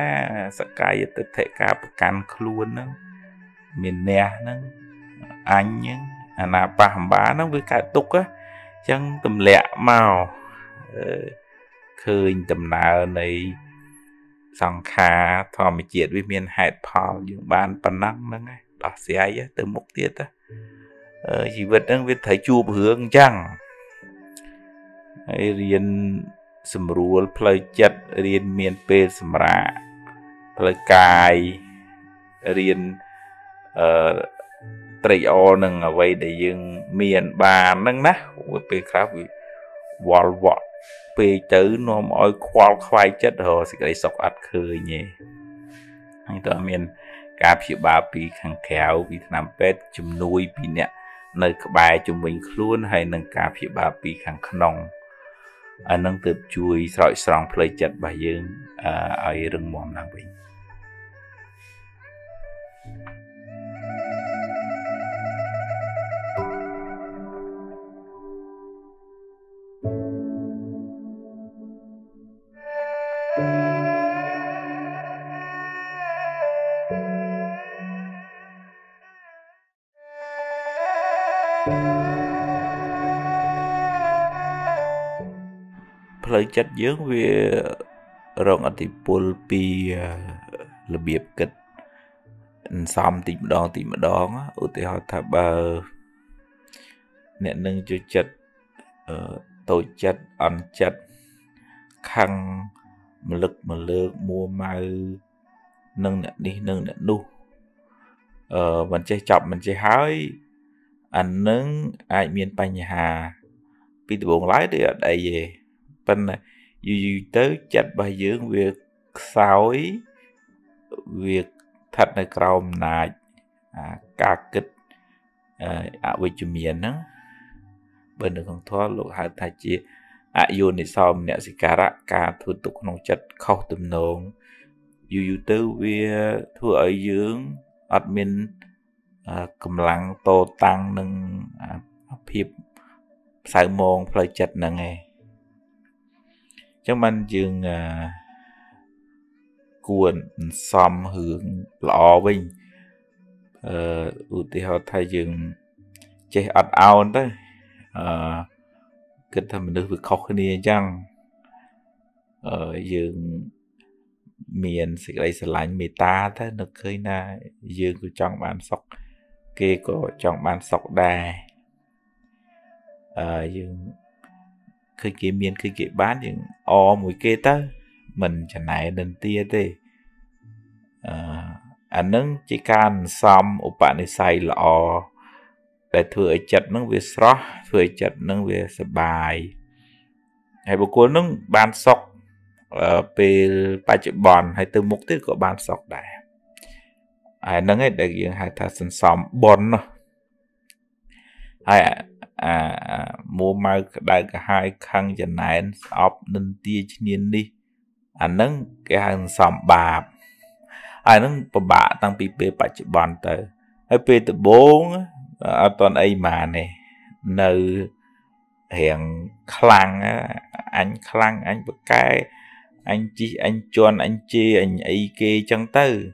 sẽ cài tới thể cả càn luôn nâng miền nè nâng anh nhé, anh à, bà hầm bá nó với cả tục á, chẳng tầm lẹ màu, ờ, khơi tầm nào này, sòng khá, thò mà chết với miền hạt phò, những bàn bàn năng năng ấy, đọt xe ấy, từ mục tiết á, ờ, chỉ vật năng với thấy chụp hướng chẳng, ấy riêng sầm rùa, plei chật, riêng miền pê sầm rạ, plei cài, riêng, ờ, trái o nâng ở vậy để dừng miền bàn nâng ná về khắp vòi vọt về chữ nó mọi khoa khoai chất hồ sẽ lấy sọc ạt khơi nhỉ anh ta miền cà phê ba pi khang khéo vì làm pet chum nuôi pi nè nơi bài chum mình luôn hay nâng cà phê ba pi khang khong anh nâng từ chui sỏi sòng plei chất bài dừng ở rừng mòn làng bình. Lời chất dưỡng về rộng ở thị bồn pi là biệp kịch xong tìm đón tìm đón ở thị họ thả bờ nẹ nâng cho chất tổ chất ăn chất khăn mà lực mà lực mua mau nâng nẹ đi nâng nẹ nu mình chơi chọc mình chơi hói anh nâng ai miên bà nhà hà pi từ buồn lái thì ở đây về bên này dù dù tới chặt bài dưỡng việc sói việc thật là cầu nại à, ca kịch ạ với chùm miền đó bên đường không thoát lộ hai thai chia ạ à, dù này sau mình sẽ cả rạ cả thu tục nông chất khâu tùm nông dù dù tới việc thu ở dưỡng admin à, cầm lặng tô tăng nâng à, hiệp sải môn phải chặt nâng này chúng mình dừng à, cuộn xòm hướng lọ bình ờ thì họ thay dừng chế ọt ao tới ờ cái thầm được việc khó khăn đi chăng ờ dừng miền sẽ lấy sẽ lạnh mì ta tới được khơi na dừng của trong bàn sọc kia của trong bàn sọc đài ờ dừng khi kia miền khi kia bán những o mùi kê ta mình chẳng nãy đến tia thế anh nâng chỉ can xong ốp bạn ấy say là o để thừa chặt nâng về sro thừa chặt nâng về sờ bài hay bố cô nâng bàn sọc về bài chữ bòn hay từ mục tiêu của bàn sọc đại anh nâng ấy để riêng hai thà sân xong bòn hay à mua mai đại cả hai khăn chân này ọp nên tia nhiên đi anh nâng cái hàng xóm bà ai nâng bà bà tăng pi pi bà chị bòn tới hay pi từ bốn ở toàn ấy mà này nơi hiện khăn anh khăn anh bậc cái anh chi anh chọn anh chi anh ấy kê chân tư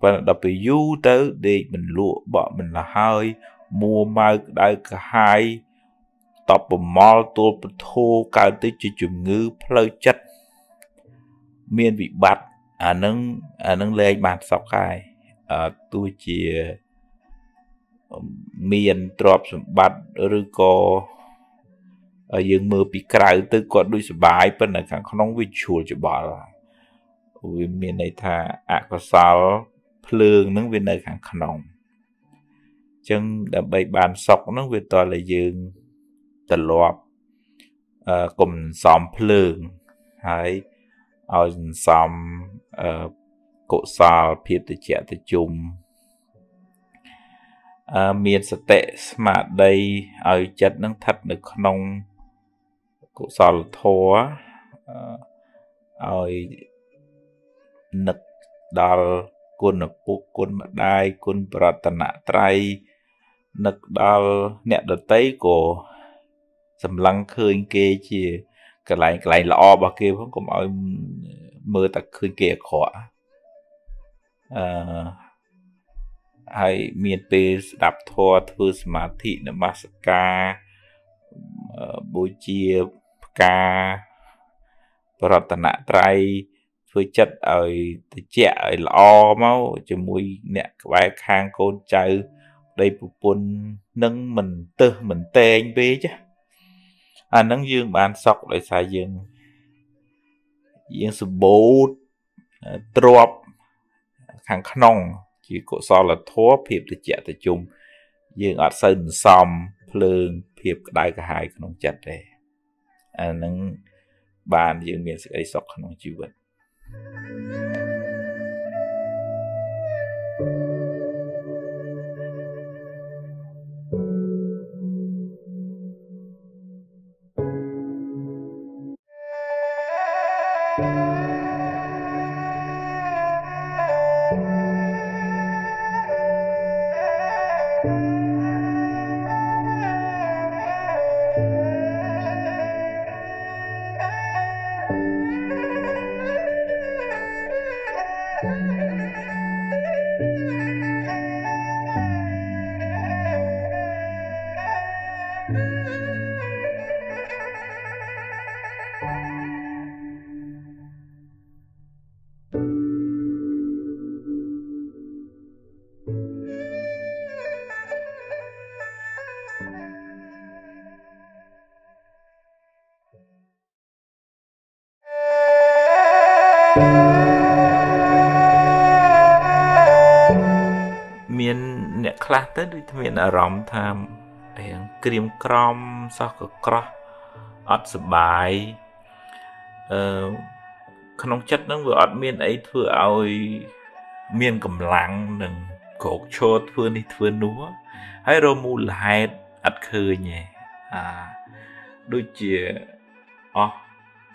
và đọc bị du tới đi mình lụa bọn mình là hơi mua mai đại cả hai tập mò tua thô cao tới chỉ chủng ngư plei chất miền vị bát à nâng à nâng lên bàn sọc cài à tôi chỉ miền trọp bát rồi có dương mưa bị cào tới còn đuôi sập bãi bên này càng không biết chùa chùa bả vì miền này thà ạ có sao phường nước bên này càng không chừng đã bay bàn sọc nước về toàn là dương tạt lọp cùng xóm phường hay ở xóm cổ sao phía từ trẻ từ chung miền sạch tệ mà đây ở chất nâng thật được nông cụ sò thô ở nực đal quân phục quân mặt đai quân pratana trai nực đal nẹt đợt tây của sầm lăng khơi kia chỉ cái lại cái lại lọ bà kia không cũng ở mưa tạt khơi kia khó hay miền tây đạp thua thưa mà thị là masca bố chia ca pratana trai với chất ở trẻ ở lo máu cho mùi nè vài khang con trai đây buồn nâng mình tư mình tê anh bé chứ à nâng dương bàn sọc lại xài dương dương sụp bột trộp khang nong chỉ có sao là thóa phiệp từ trẻ từ chung dương ở sân xóm phường phiệp đại cả hai con chặt đây à nâng bàn dương miền sẽ sọc nong chịu vật là tới đi miền ở rộng tham hàng kìm crom sao có cọ ọt bài không chất nó vừa ọt miền ấy thưa ơi miền cầm lặng đừng cột chốt thưa đi thưa núa hay rồi mù lại ọt khơi nhẹ à đôi chìa ọt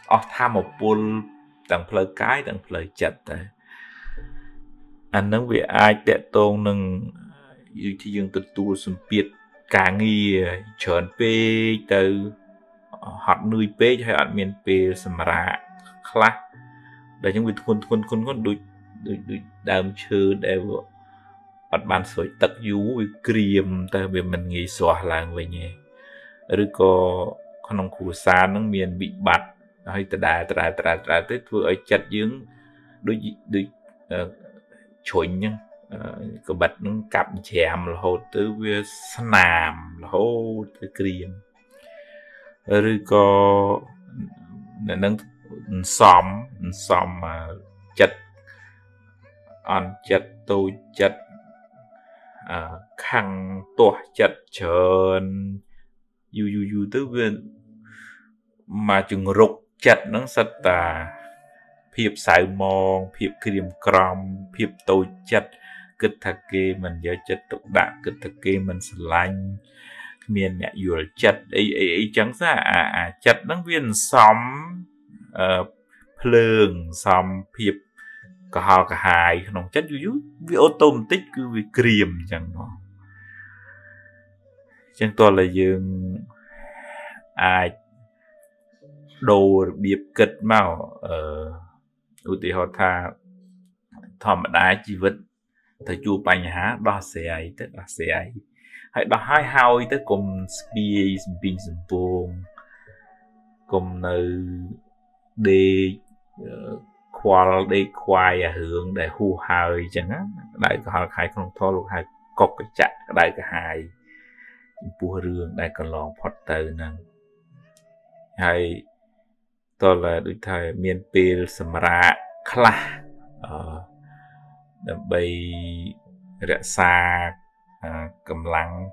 ọt tham một buồn tặng lời cái tặng lời chặt anh nó về ai tệ tôn nâng thì dương tự tu sum biết cả nghi chọn pe từ hạt nuôi pe hay hạt miền pe samara class để những người thôn thôn thôn có đôi đôi đôi đam chơi để hạt bàn sỏi tật dú với cream ta về mình nghỉ xóa làng về nhé rồi có con ông cụ xa nó miền bị bạt hay ta đà ta đà ta đà ta tới vừa ở chặt dưỡng đôi đôi chổi nhá có bật nó cặp chèm là hột tới với nam là hột tới kìm rồi có nâng xóm xóm chất ăn chất tôi chất khăn tỏa chất trơn dù dù dù tới bên mà chừng rục chất nó sạch tà phiệp xài mòn phiệp kìm crom phiệp tôi chất cứ thật kê mình giờ chất tục đạn cứ thật kê mình sờ lanh miền nhẹ vừa chất ấy ấy, ấy trắng ra à, à chất năng viên xóm uh, phường xóm hiệp cả hào cả hài không chất dữ dữ vì ô tôm tích cứ vì kìm chẳng nó chẳng toàn là dương ai đồ biệp kịch màu ở uh, tỉ họ tha thòm đá chi vật thầy chua bánh há đo xe ấy tức là xe ấy hãy đo hai hao tới cùng space bình dân buồn cùng nơi để qua để khoai à hướng để hù hào chẳng á lại có hai không thôi lúc hai cọc cái chặt đại cái hài bùa rương đại cái lon phật tử năng hay to là đối thời miền pil samara khla bay rẽ xa cầm lăng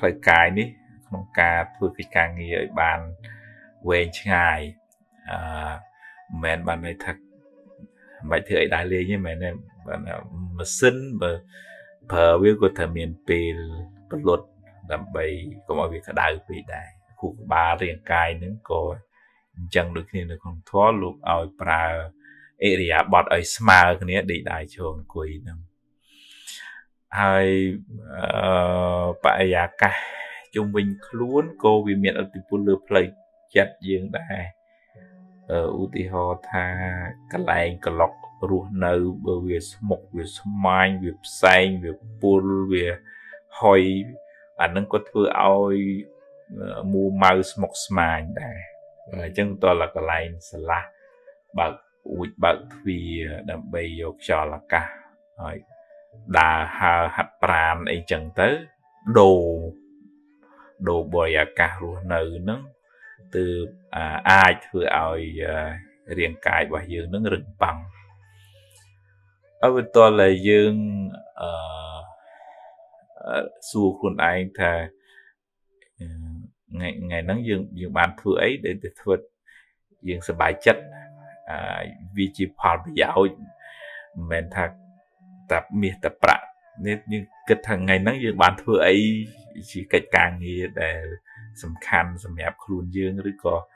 play cài ní không ca phơi cái càng nghỉ ở bàn quen ngày mẹn bàn này thật vậy thì ấy đại lý như mẹ này bạn mà xin mà phở với cô thầy miền pil bất luật làm bày có mọi việc cả đại bị đại khu ba riêng cài nữa coi chẳng được thì nó còn thoát luộc ao pra area bọt ở smart cái này để đại trường quỳ năm hai bài giả cả chúng mình luôn cô vì miền ở từ buôn lừa play chặt riêng đại ở u ti ho tha cái lạnh cái lọc ruột nâu bởi vì mộc vì mai vì xanh vì buôn vì hoi anh đang có thưa oi mua màu mộc smart đại chân to là cái lạnh là bạc uý bạc vì đầm bầy vô cho là cả đà hà hạt pran ấy chẳng tới đồ đồ bồi à cả luôn nữ nó từ à, ai thưa ai à, riêng cài và dương nó rừng bằng ở bên tôi là dương à, à, xu khuôn anh thà à, ngày ngày nắng dương dương bàn thưa ấy để thuật dương sẽ bài chất à, vì chỉ phải giáo mình thật tập miệt tập bạ nên nhưng cái thằng ngày nắng dương bàn thưa ấy chỉ cái càng nghe để sầm khăn sầm nhẹp khuôn dương rồi có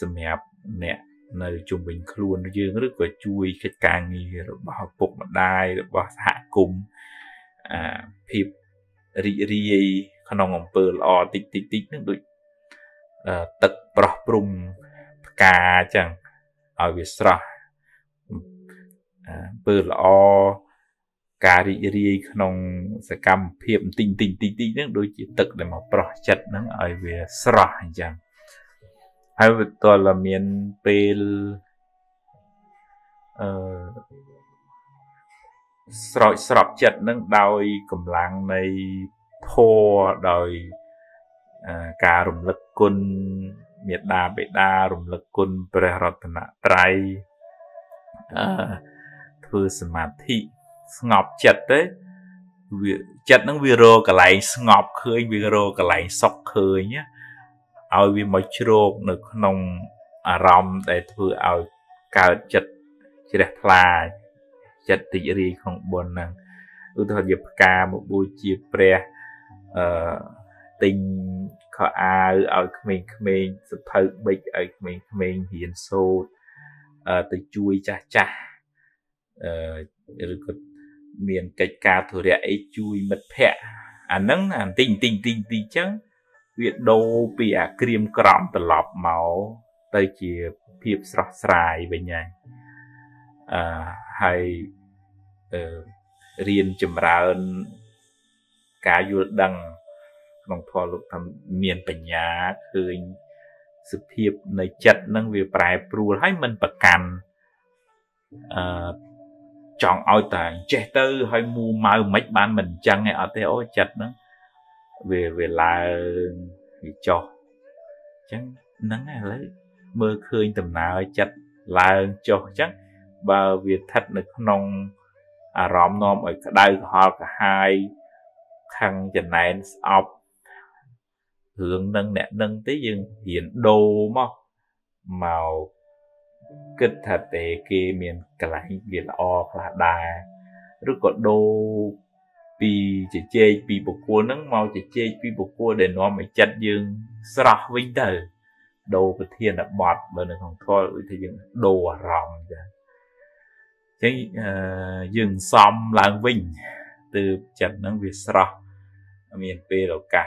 sầm nhẹp nè nơi trung bình khuôn dương rồi có chui cái càng nghe rồi bỏ bụng mặt đai rồi bỏ hạ cùng à phì rì rì khăn ông bờ lò tít tít tít nước đuổi à, tật bỏ bùng cà chẳng ở việt sra à, bờ lò cà rì rì khăn sẽ cầm phèm tinh tinh tinh tinh nước đôi chỉ tật để mà bỏ chặt nó ở việt sra chẳng hay vật to là miền pel sỏi sọp chặt nó đòi cầm lăng này thô đòi à, cà rùm lực quân miệt đà bệ đà rùm lực quân bệ rọt nạ trai à, thư sân mạc thị ngọp chật đấy chật nó vi rô cả lại ngọp khơi vi rô cả lại sọc khơi nhá ao vi mọc rô được nông à rong để thư ao cao chật chỉ đẹp là chật thì gì không buồn năng ưu thuật dịp ca một buổi chiều pre tình khó ai ở mình mình sự thật mình ở mình mình hiền sâu từ chui cha cha miền cách ca thừa đại chui mật phe anh nắng anh tình tình tình tình chăng huyện đô bị à kìm cọm từ lọp máu tới chiều phìp sọt sài về nhà hay riêng chấm ra cả du đăng lòng thọ lục thầm miền bình nhá khơi sự hiệp nơi chật năng về bài pru hay mình bậc càn chọn ao tàng che tư hay mua mau mấy ban mình chăng ngay ở theo chật nữa về về là vì cho chẳng nắng này lấy mơ khơi tầm nào chật là cho chắc và việc thật được nông à rõm nom ở đây họ cả hai thằng chân này học hướng nâng nè nâng tới dừng hiện đồ màu màu kịch thật tệ kia miền cả lại việc là o là đà rất có đồ vì chỉ chơi vì bộ cua nâng màu chỉ chơi vì bộ cua để nó mới chặt dừng sọt vinh tử đồ của thiên là bọt mà nó không thôi thì dừng đồ rồng vậy cái uh, dừng xóm làng vinh từ chặt nâng việt sọt miền tây đâu cả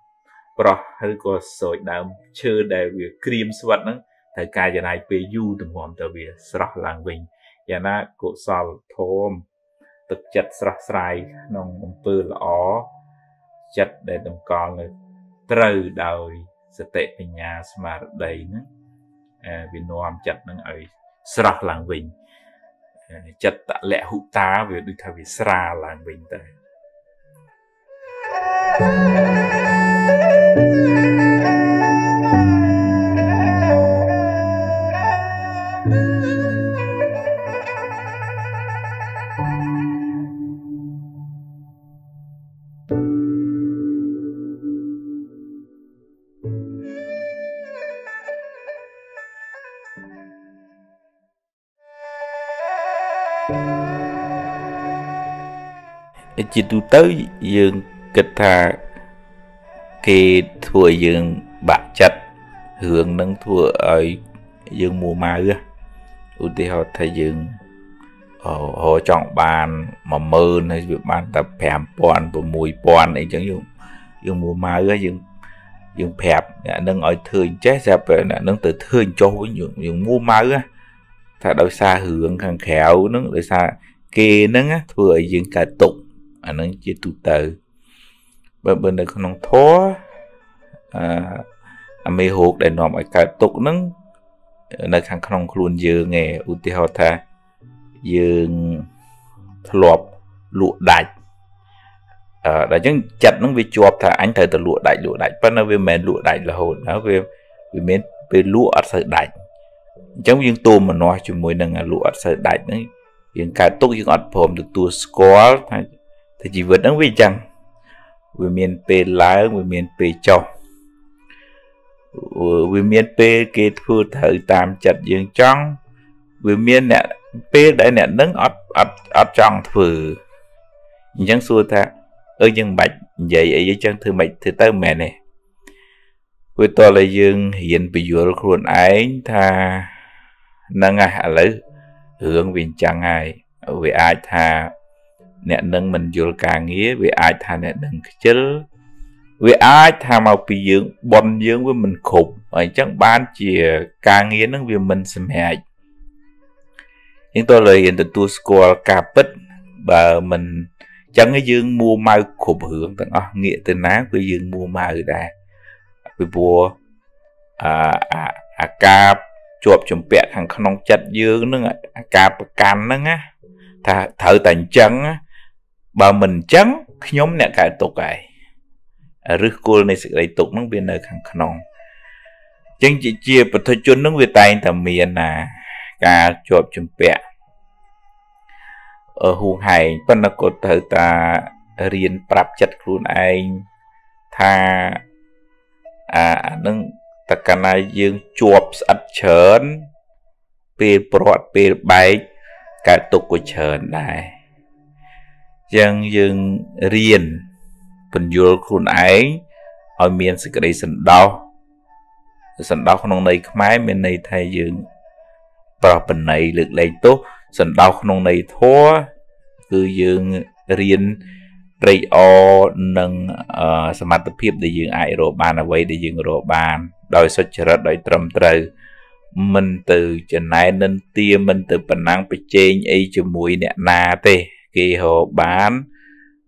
pro hay có sợi đầm chơi để việc cream sốt nữa thời cài giờ này pu từng món tờ việc sọt làng bình giờ na cổ sọt thôm thực chất sọt sài nông bự lỏ chất để đồng con là trời đào sẽ tệ về nhà smart đầy nữa vì nôm chất nó ở sọt làng bình chất tạ lẽ hữu tá về đôi thay vì sra làng bình tới chỉ tu tới dương kịch thà kê thua dương bạc chặt hưởng nâng thua ở dương mùa mai á ưu tiên họ thấy dương họ chọn bàn mà mơ hay việc bàn tập phèm pòn và mùi pòn ấy chẳng dùng dương mùa mai á dương dương phèm nâng ở thường chết ra về nâng từ thường cho những dương mùa mai á thà đâu xa hưởng hàng khéo nâng đôi xa kê nâng á thua dương cả tục anh à, chỉ tụ tự bởi bên đây không thó à, à mê hụt để nó mọi cái tục nâng nơi khăn không luôn dư nghề ưu tiên họ ta dương lọp lụa đại à, đã chẳng chặt nó bị chuột thà anh thầy từ lụa đại lụa đại bắt nó về mềm lụa đại là hồn nó về về mềm về lụa sợi đại trong dương tôm mà nói chuyện mùi nâng là lụa sợi đại đấy dương cái tục dương ọt phồm được tua score thì chỉ vượt ứng với chăng vì miền P lá vì miền P châu vì miền P kê thua thở tam chặt dương trong vì miền nè P đã nè nâng ọt ọt ọt trong thử chẳng xua tha ở dương bạch vậy ấy chẳng thư mạch thư tơ mẹ nè với to là dương hiện bị vừa khuôn ái tha nâng à lấy hướng viên chẳng ai vì ai tha nè nâng mình vô cả nghĩa vì ai tha nè nâng chứ vì ai tha màu bị dưỡng bòn dưỡng với mình khủng ở chẳng bán chìa ca nghĩa nâng vì mình xem hại nhưng tôi lời hiện từ tôi score cà bích và mình chẳng cái dương mua mai khủng hưởng tặng oh, nghĩa từ ná với dương mua mai đã vì bùa à à à cà chuột chùm bẹt hàng khăn nông chặt dương nâng à cà can nâng á thà thợ tàn chân á bà mình trắng nhóm nè cả tục này rước cô này sự đầy tục nó bên nơi khăn non chân chị chia và thôi chôn nó về tay tầm miền là cả chộp chùm bẹ ở hùng hải con là cô thợ ta riêng prap chặt luôn anh tha à nâng ta cả na dương chộp sạch chớn bê bọt bê bái cả tục của chờn này dân dân riêng phần vô khuôn ấy ở miền sẽ cái sân đau sân đau không này máy bên này thay dương vào phần này lực lấy tốt sân đau không này thua cứ dương riêng rây o nâng sân mặt tập hiệp để dương ai rồi bàn ở đây để dương rồi bàn đòi xuất trở đòi trầm trời mình từ trên này nên tia mình từ bản năng phải chênh ấy cho mũi nè nà tê kì họ bán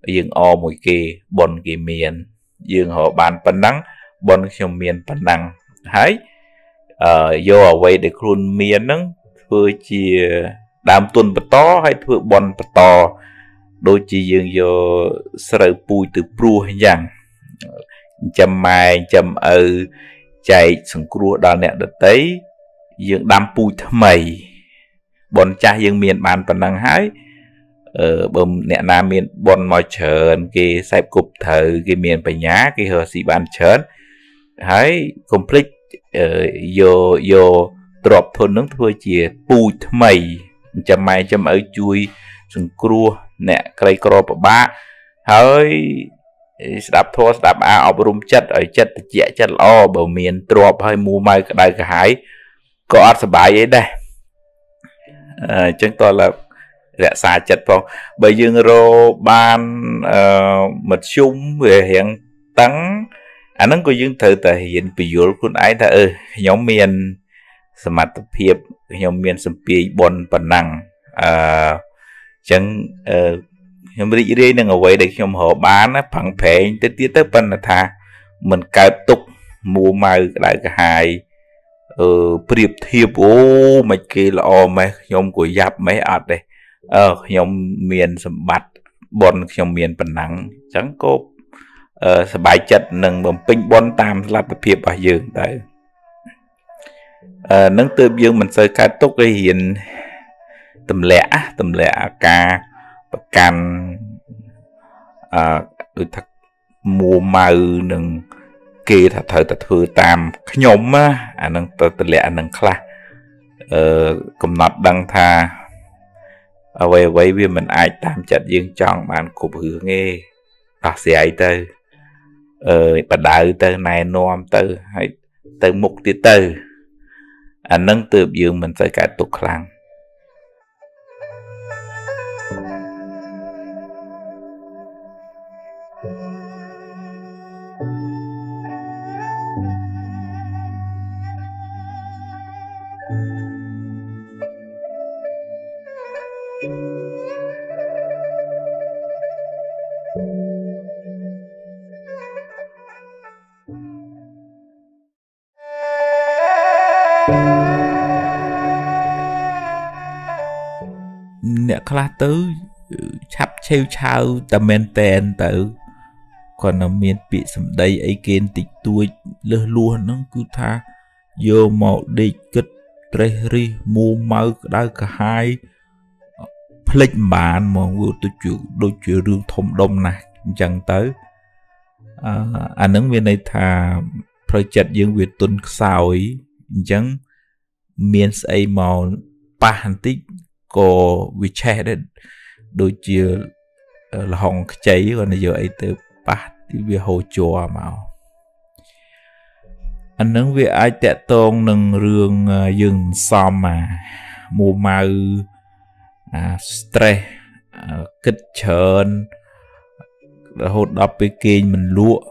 dương o mũi kì bọn kì miền dương họ bán bản năng bọn trong miền bản năng hãy ờ vô ở quay để khuôn miền nâng thưa chìa đàm tuần bật to hay thưa bọn bật to đôi chì dương vô sợi bùi từ bùi hay rằng chầm mai chầm ở chạy xuống cua đo nè đất tấy dương đam pui thơ mày bọn cha dương miền bàn toàn năng hái ở bơm nẹ nam miền bọn mò chờn kì sẹp cục thử kì miền phải nhá kì hờ xị bàn chờn hái complete vô vô drop thôn nướng thưa chìa pui thơ mày chăm mai chăm ở chui xuống cua nẹ cây crop ba hái đáp thô đáp a ở bơm chất ở chất chẹ chất o bờ miền drop hay mua mai cái đại cái hái có sắp bài ấy đây à, chúng tôi là rẽ xa chật phong bởi dương rô ban uh, mật chung về hiện tắng อันนั้นก็ยังเธอแต่เห็นประโยชน์คุณไอ้ถ้าเออย้อมเมียนสมัติเพียบย้อมเมียนสมเปียบนปนังอ่าจังเออย้อมริเรนเอาไว้เด็กย้อมหอบบ้านนะผังแผงเตี้ยเตี้ยเตี้ยปนัดท่าเหมือนกายตุกมัวเมาได้กระหายเออเปรียบเทียบโอ้ไม่เกลอไหมย้อมกุยยับไม่อัดเลยเออย้อมเมียนสมบัติบนย้อมเมียนปนังจังก็สบายจัดหนึ่งบ่มปิ้งบอลตามสลับเพียบอ่ะยืนแต่นั่งเติมยืนมันใส่การตกไอเห็นตำแหล่ตำแหล่กาประกันหรือทักมัวมาหนึ่งเกยถัดเถิดถัดเถิดตามขยมอ่ะนั่งตำแหล่นั่งคลากำหนดดังทาเอาไว้ไว้เวียนมันไอตามจัดยืนจองมันกบหือเงี้ยต่อเสียไอเตอร์เออปัดดาเตอร์นายนอมเตอร์ให้เตอร์มุกติเตอร์อันนั้นเติบยืมมันใส่การตกครั้งเนี่ยคลาตื้อชับเชี่ยวชาวแต่เมนเตนแต่ก่อนเมียนปีสมได้ไอเกนติดตัวเลือล้วนนั่งคือท่าโยหมอดิกดเตรีมูมาได้ก็หายพลิกบานมองว่าตัวจุดตัวจุดเรื่องทมดมนะจังเตออันนั้นเวียนในท่าพระจัดยังเวียนตุนสาวจังเมียนไอหมอปาหันติก็วิเชษได้โดยเจอหลงใจก่อนในเยอะไอเตอร์ปัดที่วิโฮจัวมาอันนั้นวิไอแตะตรงหนึ่งเรื่องยึงซอมมาหมู่มาสเตรกิดเชิญหดดอกไปกินมันลวก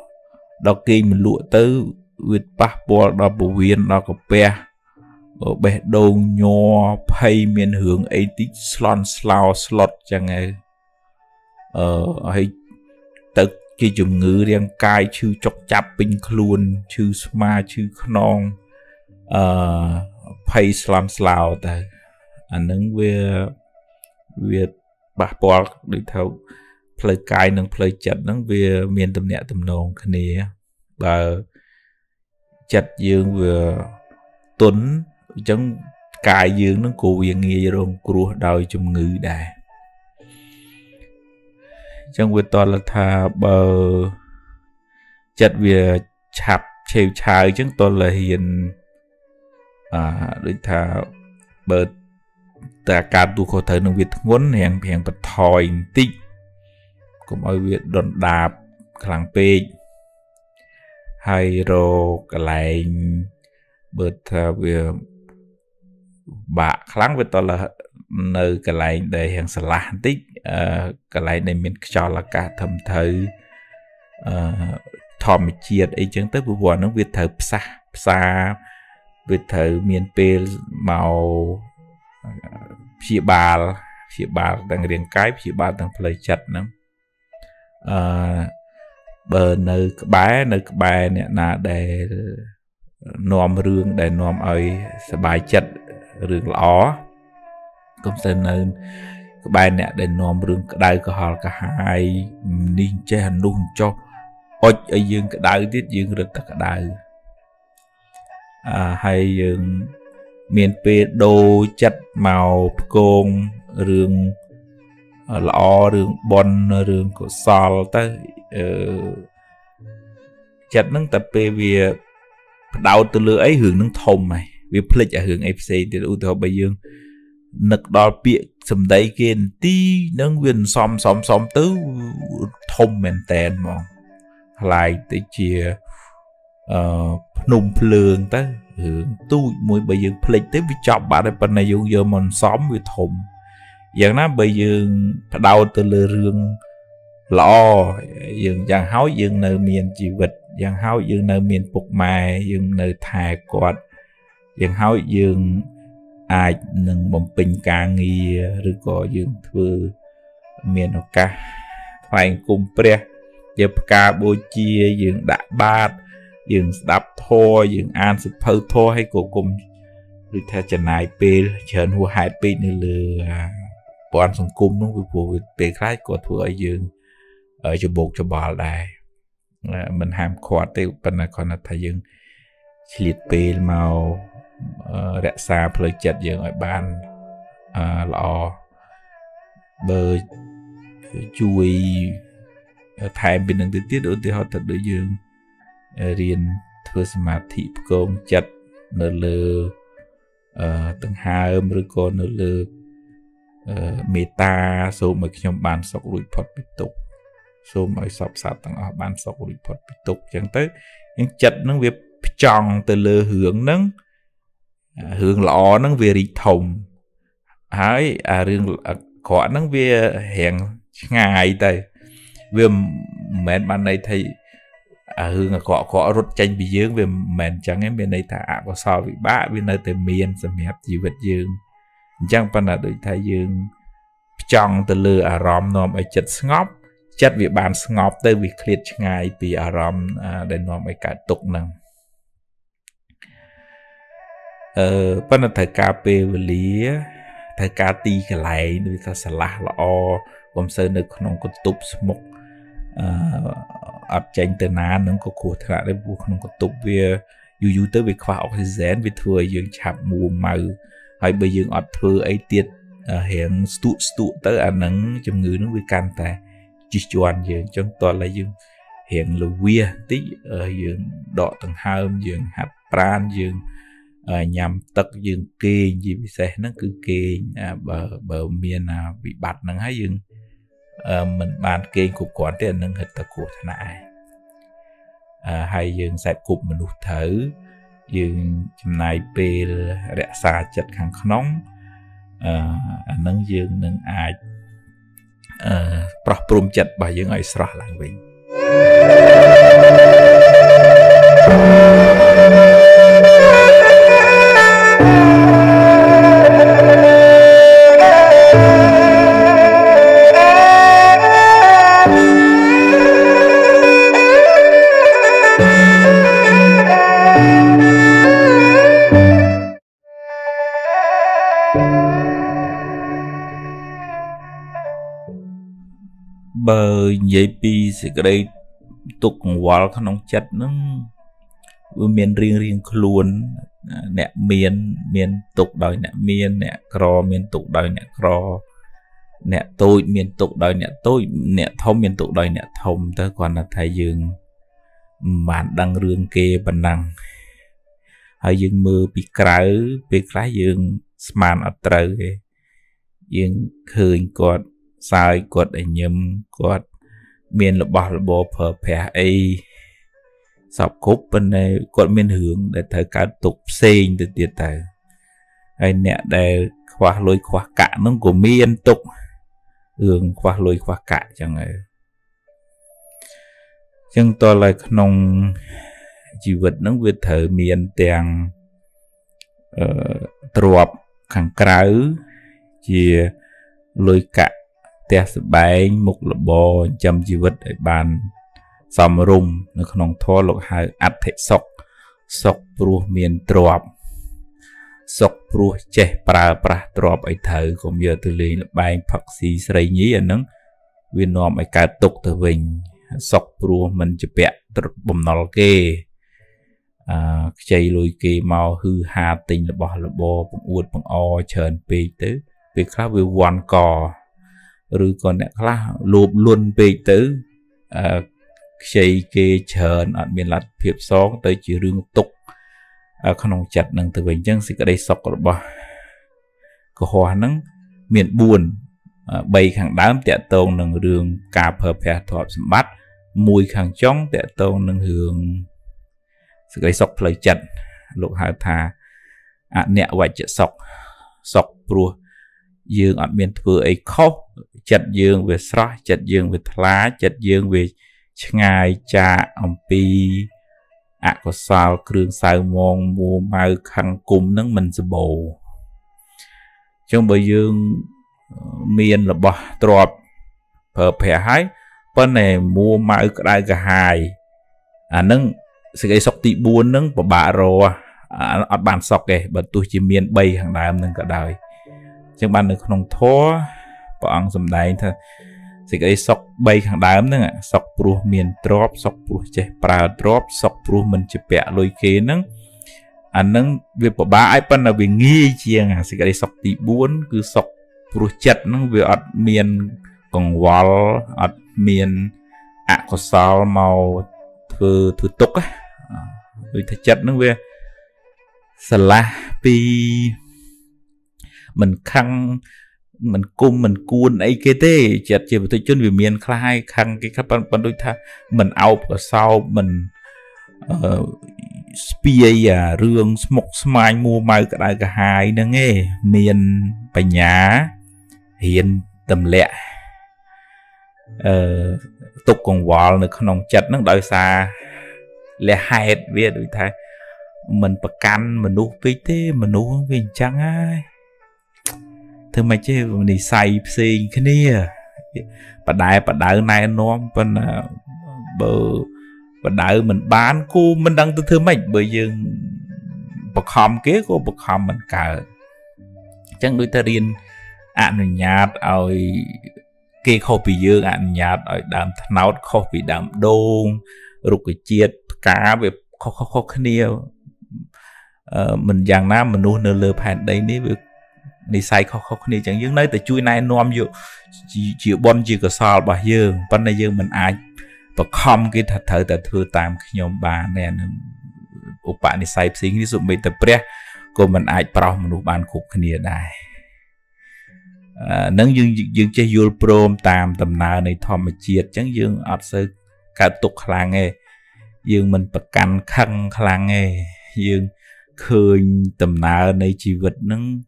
ดอกกินมันลวกตื้อวิปักปวดดอกบวีนดอกกระเปียเบดโดนโยไพเมียนหงไอติสลอนสลาวสลดจังไงเออให้ตึกที่จุ่มงือเรียงกายชื่อจกจับเป็นคลูนชื่อสมาชื่อขนองเออไพสลามสลาวแต่อันนั้นเวียเวียบะปอลหรือเท่าเพลย์กายนั่งเพลย์จัดนั่งเวียเมียนตำเนียตำนองคันนี้บ่าจัดยืงเวียตุนจังกายยืงนั่งกูยังเงียรงกลัวดาวจุมงือได้จังเวตอนละทาเบอร์จัดเวียฉับเชี่ยวชาจังตอนละเห็นอ่าด้วยทาเบอร์แต่การดูขอเธอหนึ่งเวียงวนแห่งแห่งปะทอยติ๊กก็ไม่เวียดอนดาบคลังเปย์ไฮโรกไลเบิดทาเวียบะครั้งเวตอนละเนอกระไรในแห่งสลานติกกระไรในเมียนจอละกาทำเธอทอมเจียดไอจังเตอร์บัวน้องเวทเธอซาซาเวทเธอเมียนเปลเมาผีบาลผีบาลต่างเรียงกายผีบาลต่างเพลย์จัดนะเบอร์เนอกระบายเนอกระบายเนี่ยนาเดนอมเรื่องได้นอมเอาสบายจัดเรื่องล้อก็เสนอใบเนี่ยได้นอมเรื่องกระไดก็หอกระหายนิ่งเจนนุ่งจอกอดไอยืงกระไดทิศยืงเรื่องตะกระไดให้ยืงเมียนเปโดจัดเมาโกงเรื่องล้อเรื่องบอลเรื่องก็ซอลต์จัดนั่งแต่เปเวียดาวตัวเลือไอหึงนั่งทมไหมวิพลิกจากหึงไอซีที่อุตส่าห์ไปยืงนักดอเปียสมได้เกณฑ์ตีนังเวียนซ้อมซ้อมซ้อมตื้อทมแมนแตนมองลายติเชียหนุ่มเพลิงตื้อหึงตู้มวยไปยืงพลิกตื้อวิจารบาดได้ปนัยยืงเยอมันซ้อมวิทมอย่างนั้นไปยืงดาวตัวเลือเรื่อง Lọ dương giang háo dương nơi miền chi vật, giang háo dương nơi miền phục mài, dương nơi thai quạt, giang háo dương ai nâng bấm pin ca nghi, rồi có dương thư miền học ca, thành cung pre, dập ca bôi chia dương đại bát, dương đáp thô, dương an sự phơi thô hay cổ cùng, rồi theo chân này pin, chân hùa hai pin nữa là bọn sùng cung nó vừa về khai của thừa dương ở chỗ buộc cho bà lại mình ham khoa tiêu bên này còn là thay dương liệt pê màu rẽ xa phơi chật dương ở bàn lò bờ chui thay bên đường tiết đối thì họ thật đối dương riêng thưa mà thị công chật nở lơ từng hai ôm rồi còn nở lơ meta số mấy nhóm bàn sọc rủi phật bị tục số mấy sọc sạt tăng ở bàn sọc rủi phật bị tục chẳng tới những chật nó việc chọn từ lừa hướng nâng hướng lọ nâng về rì thồng hái à riêng có nâng về hẹn ngày tay về mền bàn này thấy à hướng có có rút tranh bị dương về mền chẳng em bên này thả có so với ba bên này từ miền sầm hẹp gì vật dương chẳng phải là đối thay dương chọn từ lừa à ròm nòm ở chất ngóp chất việc bàn ngóp tới việc liệt ngay vì à ròm để nòm ở cả tục năng ờ phải là thời cà phê về lý thời cà ti cái này đối ta sả lá là o gồm sơ được không có tụp mục ấp tranh từ ná nó có cuộc thà để buộc không có tụp về dù dù tới việc khoa học thì dễ vì thừa dương chạm mù mờ hay bây giờ ọt thơ ấy tiết hiện tụ tụ tới ảnh nắng trong người nó với can ta chỉ chọn dương trong toàn là dương hiện là vía tí dương đọ tầng hơm dương hạt pran dương nhằm tật dương kê gì vì xe nó cứ kê bờ bờ miền bị bạt nắng hay dương mình bàn kê cục quán thì nâng hệt ta của thế này hay dương sạch cục mình hút thử dương chim này bê rẽ xa chật khăn nóng nâng dương nâng ai prop prum chật bà dương ai srah làng vinh bờ dây pi sẽ gây tục quá nóng chất nó miền riêng riêng luôn nè miền miền tục đòi nè miền nè cò miền tục đòi nè cò nè tôi miền tục đòi nè tôi nè thông miền tục đòi nè thông tới còn là thầy dương mà đăng rương kê bằng năng hay dương mưa bị cãi bị cãi dương sman ở trời dương khơi còn sai quật anh nhâm quật miền là bỏ là bỏ phở phẻ ấy sọc khúc bên này quật miền hướng để thời cả tục xên từ tiệt tài anh nè để khóa lôi khóa cả nó của miền tục hướng khóa lôi khóa cả chẳng ấy chẳng to là nông chỉ vật nó về thở miền tiền trộp khẳng cãi chỉ lôi cả thế bánh mục là bò chăm chi vật để bàn xóm rung nó không thoa lục hai ắt thể sọc sọc ruột miền trộp sọc ruột chè pra pra trộp ấy thử cũng giờ từ liền là bánh phật xì sấy nhí ở nắng viên nòm ấy cả tục từ mình sọc ruột mình chụp bẹ bầm nọ kê chạy lùi kê màu hư hà tình là bò là bò bằng uột bằng o chờn pê tứ việc khác với quan cò rồi còn nè là lụp luôn về tới xây kê chờ ở miền lạt hiệp xóm tới chỉ riêng tục không chặt năng từ bình chân sẽ ở đây sọc rồi bỏ có hòa nắng miền buồn bày khẳng đám tẹt tông năng đường cà phở phè thọp bắt mùi khẳng chóng tẹt tông năng hương sẽ ở đây sọc lời chặt lục hạ thà nẹo vài chợ sọc sọc rùa dương ở miền thừa ấy khóc chặt dương về sọ chặt dương về lá chặt dương về ngày cha ông pi à có sao kêu sao mong mua mày khăn cùm nắng mình sẽ bầu trong bờ dương miền là bờ trọp bờ phe hái bên này mua mày cái cái hài à nâng sẽ cái sọc tị buồn nâng bờ bả rồi à ở bàn sọc kì bờ tôi chỉ miền bay hàng đại nâng cả đời chẳng bàn được không thua bờ ăn sầm đại thôi sẽ cái sọc bay hàng đám nữa à sọc pru miền drop sọc pru che pra drop sọc pru mình che bẹ lôi kia nâng anh nâng về bộ ba ai pan là về nghi chiang à sẽ cái sọc tị buồn cứ sọc pru chật nâng về ở miền còn wall ở miền ạ có sao màu thứ thứ tục á về thật chật nâng về slappy mình khăng mình cung mình cuốn ấy cái thế chặt chẽ tôi chuẩn bị miền khai khăn cái các bạn bạn đối tha mình ao ở sau mình spia à rương mộc mai mua mai cái đại cái hai nó nghe miền bầy nhá hiền tầm lẹ tục còn vò nữa không nòng chặt nó đợi xa lẹ hai về đối tha mình bạc căn mình nuốt với thế mình nuốt với trắng ai thưa mày chứ mình say xì cái này bà đại bà đại này nó bên bờ bà đại mình bán cô mình đang thưa mày bởi giờ bậc hòm kế của bậc hòm mình cả chẳng đối ta riêng ăn nhạt rồi kê copy dương ăn nhạt rồi đạm nấu copy đạm đôn rục cái chiết cá về khó khó khó cái này mình giang nam mình nuôi nở lợp hạt đây nè này sai khó khó này chẳng những nơi tại chui này nom vô chịu bon chịu cả sò bà dương bên này dương mình ai và không cái thật thở tại thưa tam nhóm bà nè ông bạn này sai xính ví dụ mình tập pre của mình ai bảo mình đủ bàn cục kia này nâng dương dương chơi vô prom tam tầm nào này thòm mà chiết chẳng dương ở sự cả tục làng nghe dương mình bậc căn khăn làng nghe dương khơi tầm nào này chỉ vật nâng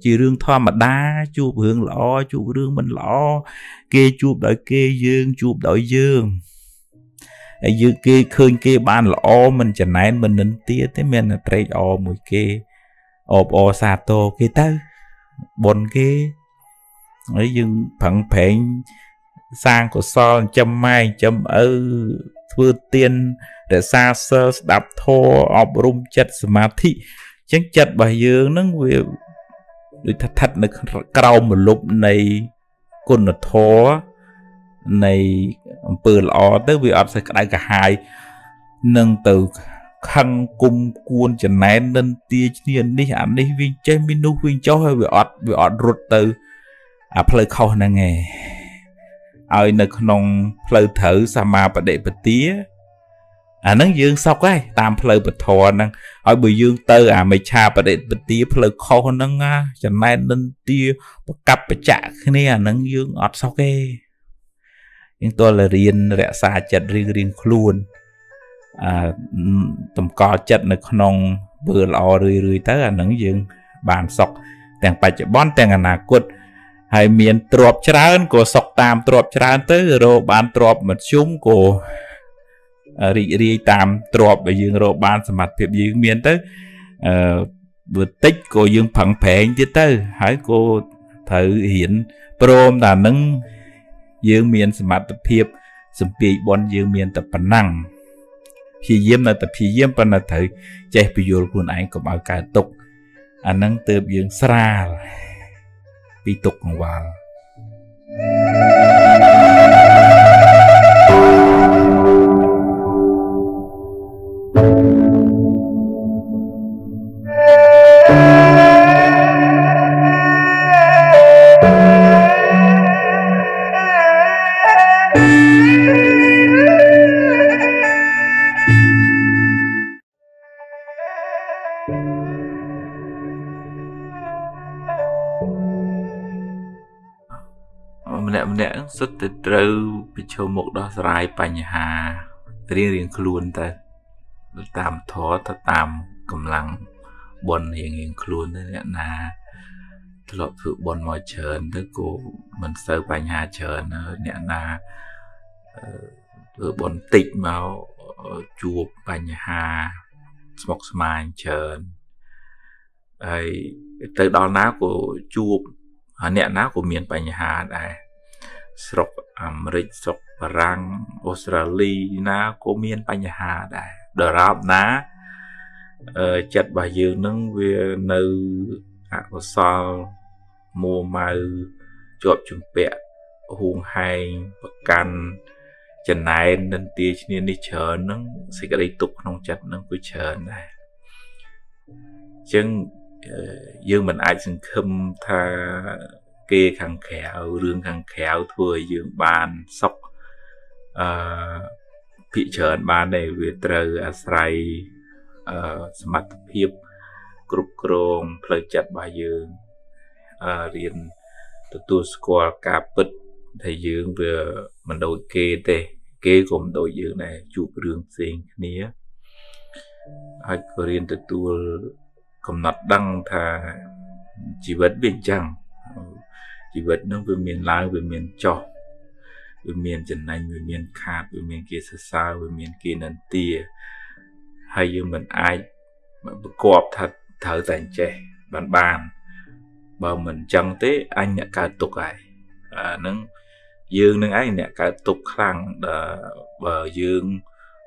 chỉ riêng thoa mà đa chụp hướng lọ chụp riêng mình lọ kê chụp đợi kê dương chụp đợi dương dương kê khơi kê ban lọ mình chẳng này mình nên tía thế mình là trái o mùi kê ọp o sa tô kê tới bồn kê ấy dương phẳng phèn sang của son châm mai châm ơ thưa tiên để xa sơ đạp thô ọp rung chất mà thị chẳng chặt bà dương nó về thật thật là cầu một lúc này còn là thó này bờ lọ tới vì ập sẽ đại cả hai nâng từ khăn cung cuôn chẳng né nên tia nhiên đi ăn đi viên chơi minu viên cho hơi bị ọt bị ọt rụt từ à plei khâu nè nghe ai nè nòng plei thử sa ma và đệ bật tía à nâng dương sọc ấy tam plei bật thò nâng hỏi bùi dương tơ à mày cha bà để bật tía plei khâu nâng á chẳng may nên tia cặp bà chạ cái này à nâng dương ọt sọc ấy nhưng tôi là riêng rẽ xa chặt riêng riêng luôn à tầm co chặt là nòng vừa lò rười rười tới à nâng dương bàn sọc tèng bà chạ bón tèng à nà cốt hay miền trộp trán của sọc tam trộp trán tới rồi bàn trộp một chúng của ri ri tam trộp và dương rô ban sầm mặt thiệp dương miền tới vừa tích cô dương phẳng phèn chứ tới hãy cô thử hiện prom là nâng dương miền sầm mặt thiệp sầm pì bon dương miền tập bản năng phi diêm là tập phi diêm bản là thử chạy phi vô luôn anh cũng bảo cả tục anh nâng từ dương sra phi tục còn vào xuất từ trâu bị châu một đó rai bành hà riêng riêng khuôn ta tam thó ta tam cầm lăng bồn riêng riêng khuôn thế nè ធ្លាប់ អកុសលមួម៉ៅជាប់ជំពាក់ហួងហែងប្រកាន់ចំណែននិន្ទាឈ្នានេះច្រើនហ្នឹងសេចក្ដីទុក្ខក្នុងចិត្តនឹងគឺច្រើនដែរ សមត្ថភាពគ្រប់គ្រងផ្លូវចិត្តរបស់យើង hay như mình ai có học thật thở dành trẻ bàn bàn mà mình chẳng thế anh nhận cả tục này à, nâng dương nâng ấy nhận cả tục khăn là bờ dương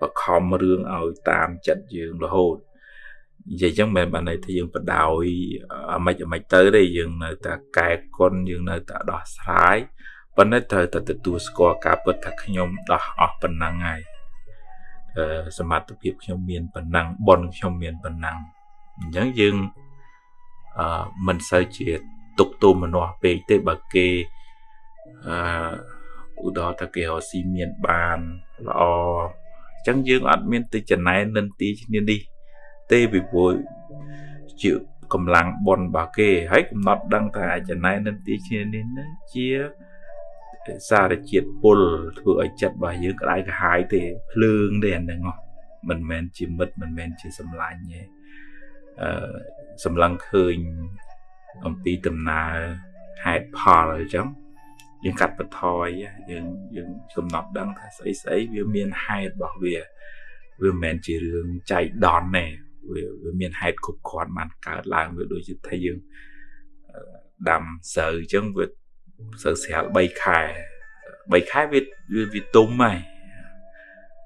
và không rương ở tam chặt dương là hồn vậy chẳng mềm bạn này thì dương phải đào à, mày mày tới đây dương là ta cài con dương là ta đỏ sái vẫn nói thời ta tự tu score cả bật thật nhóm đỏ ở phần năng ngày សមត្ថភាពខ្ញុំមានប៉ុណ្ណឹងបនខ្ញុំមានប៉ុណ្ណឹងអញ្ចឹងយើងអឺមិនសូវជាទុកទោមនោះពេកទេបើគេឧទាហរណ៍ថាគេឲ្យស៊ីមានបានល្អអញ្ចឹងយើងអត់មានទីចំណៃនិន្ទានេះទេពីព្រោះជា សារជាតិពុលធ្វើឲ្យចិត្តរបស់យើងក្តៅក្រហាយទេភ្លើងទេអាហ្នឹងមិនមែនជាមិត្តមិនមែនជាសម្លាញ់ទេសម្លឹងឃើញអំពីដំណើរហេតុផលអញ្ចឹងយើងកាត់បន្ថយយើងកំណត់ដឹងថាស្អីស្អីវាមានហេតុរបស់វាវាមិនមែនជារឿងចៃដន្យទេវាមានហេតុគ្រប់គ្រាន់បានកើតឡើងវាដូចជាថាយើងដាំស្រូវអញ្ចឹងវា សើថ្មុនវា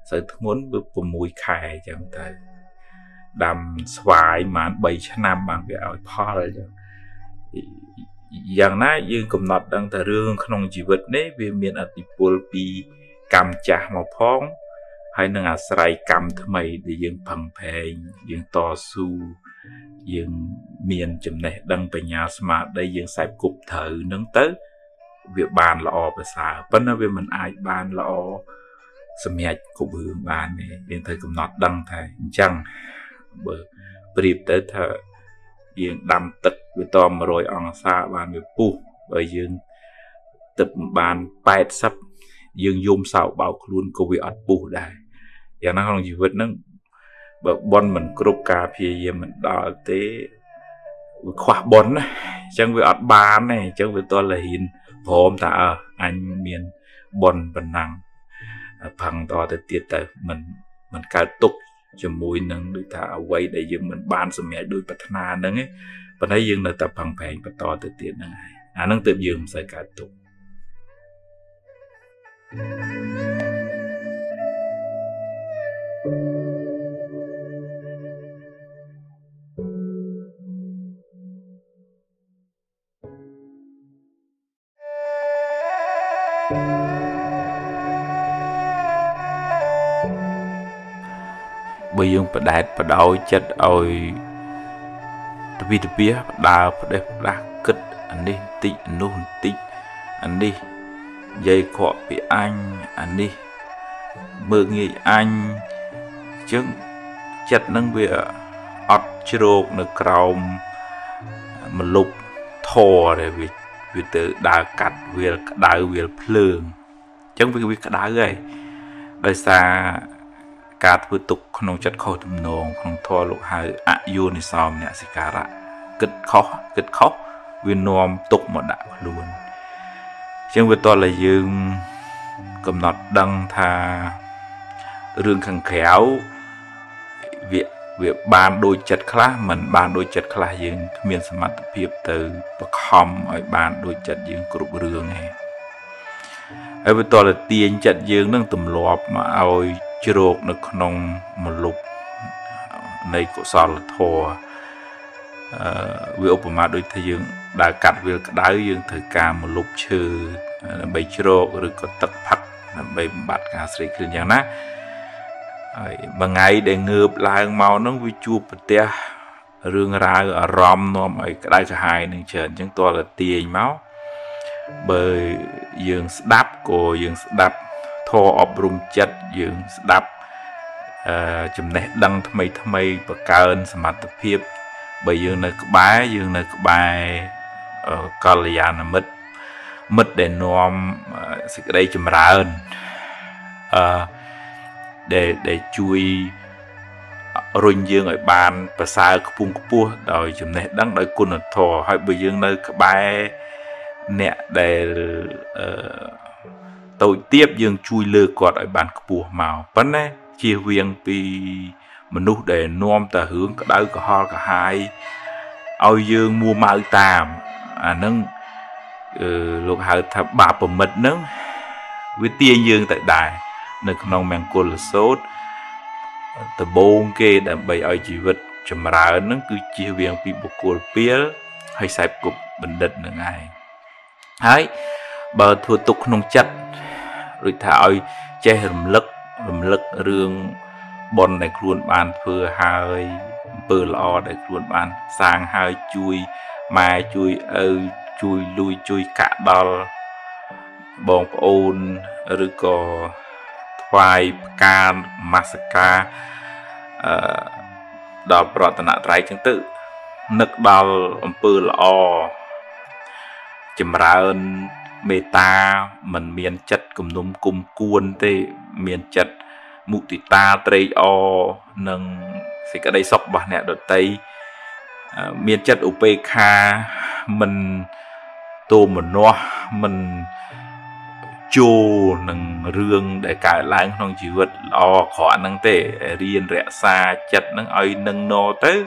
việc bàn lọ và xả vẫn là việc mình ai bàn lọ xem nhạc cũng hướng bàn này đến thời cũng nọt đăng thầy chẳng bởi vì tới thở dương đâm tật với tòm rồi ong xa bàn với pu bởi dương tập bàn bài sắp dương dùng sao bảo luôn cô bị ọt pu đài và nó không chỉ vượt nâng bởi bọn mình cốp cà phía mình đỏ tế khóa bốn chẳng với ọt bàn này chẳng với tôi là hình hôm ta à, anh miền bon bần năng bằng to tới tiệt tới mình mình cao tục cho mũi nâng đôi ta quay để dừng mình ban sầm nhảy đôi bát na nâng ấy và thấy dừng là tập bằng phèn và to tới tiệt nâng này anh nâng tự dừng sai cao tục bởi dương phải đạt và đau chết ôi vì được biết đau phải đẹp đau cất anh đi tị nôn tị anh đi dây cọ bị anh anh đi mơ nghĩ anh chứng chặt nâng bìa ọt chê rộp nó cầu mà lục thò để vì vì tự đau cắt vì đau vì phương chẳng vì vì đau gây bởi xa cát vừa tục không chất khẩu thầm nồng không thua lục hai ạ à, yêu này xòm nè xì cả lại kịch khó kịch khó viên nôm tục mà đã luôn. Chẳng với tôi là dương cầm nọt đăng thà rương khẳng khéo việc việc bàn đôi chật khá mình bàn đôi chật khá dương miền sầm mặt phiệp từ bậc hòm ở bàn đôi chật dương cột rương này. Ở với tôi là tiền chật dương đang tụm lọp mà ôi chụp nó nông một lục này cổ sò là thò. Vì ốp mà đôi thay dương đã cắt việc đá dương thời ca một lúc trừ bấy chô rồi có tật phát bấy bát cả sri kia nhau ná bằng ngày để ngược lại màu nó với chua bật rương ra ở rom nó mấy cái đai cả hai nên chờ chúng tôi là tiền máu bởi dương đáp của dương đáp thô ọp rung chất dương đáp chùm này đăng thầm mây thầm mây và cao ơn sẵn mặt tập hiếp bởi dương là các bài dương là các bài có lý do là mất mất để nôm sẽ ở đây chùm ra ơn để để chui rung dương ở bàn và xa các vùng các bùa rồi chùm này đăng đôi quân ở thổ hỏi bởi dương là các bài nẹ để tôi tiếp dương chui lừa cọt ở bàn các bùa màu vấn đấy chia viên vì mình nút để nôm ta hướng cả đau cả ho cả hai ôi dương mua mạo tàm à nâng lục hào thập bạp của mật nâng với tiên dương tại đài nâng nông mang cô là sốt ta bông kê đàm bày ôi chỉ vật chùm ra nâng cứ chia viên vì bộ cô biết hay sạch cục bình đất nâng ai hãy bờ thua tục nông chất rồi thả ôi che hầm lất lầm lực rương bọn này khuôn bàn phơ hơi bờ lò để khuôn bàn sang hơi chui mai chui ơ chui lui chui cả đo bọn ôn rồi có thoai can masaka đọc rõ tận trái chứng tự nực đo bờ lò chùm ra ơn mê ta mình miền chất cùng nôm cùng cuốn tê miền chất mụ tì ta trây o nâng sẽ cả đây sọc bà nẹ đợt tây miền chất u pê ca mình tô một nó mình chô nâng rương để cả láng trong chỉ vật lo khó nâng tê riêng rẽ xa chất nâng ơi nâng nó tới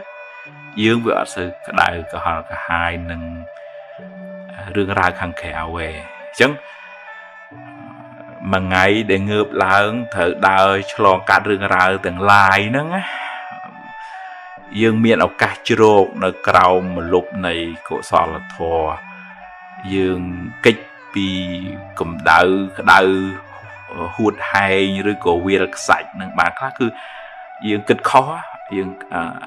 dương vừa sự cả đại cả họ cả hai nâng rương ra khăn khéo về chẳng mà ngày để ngược lại thở đời cho cả rương ra từng lai nữa dương miệng ở cả chục nó cầu một lúc này cổ sò là thò dương kích vì cầm đau đau hụt hay rồi cổ việt sạch nâng bà khác cứ dương kích khó dương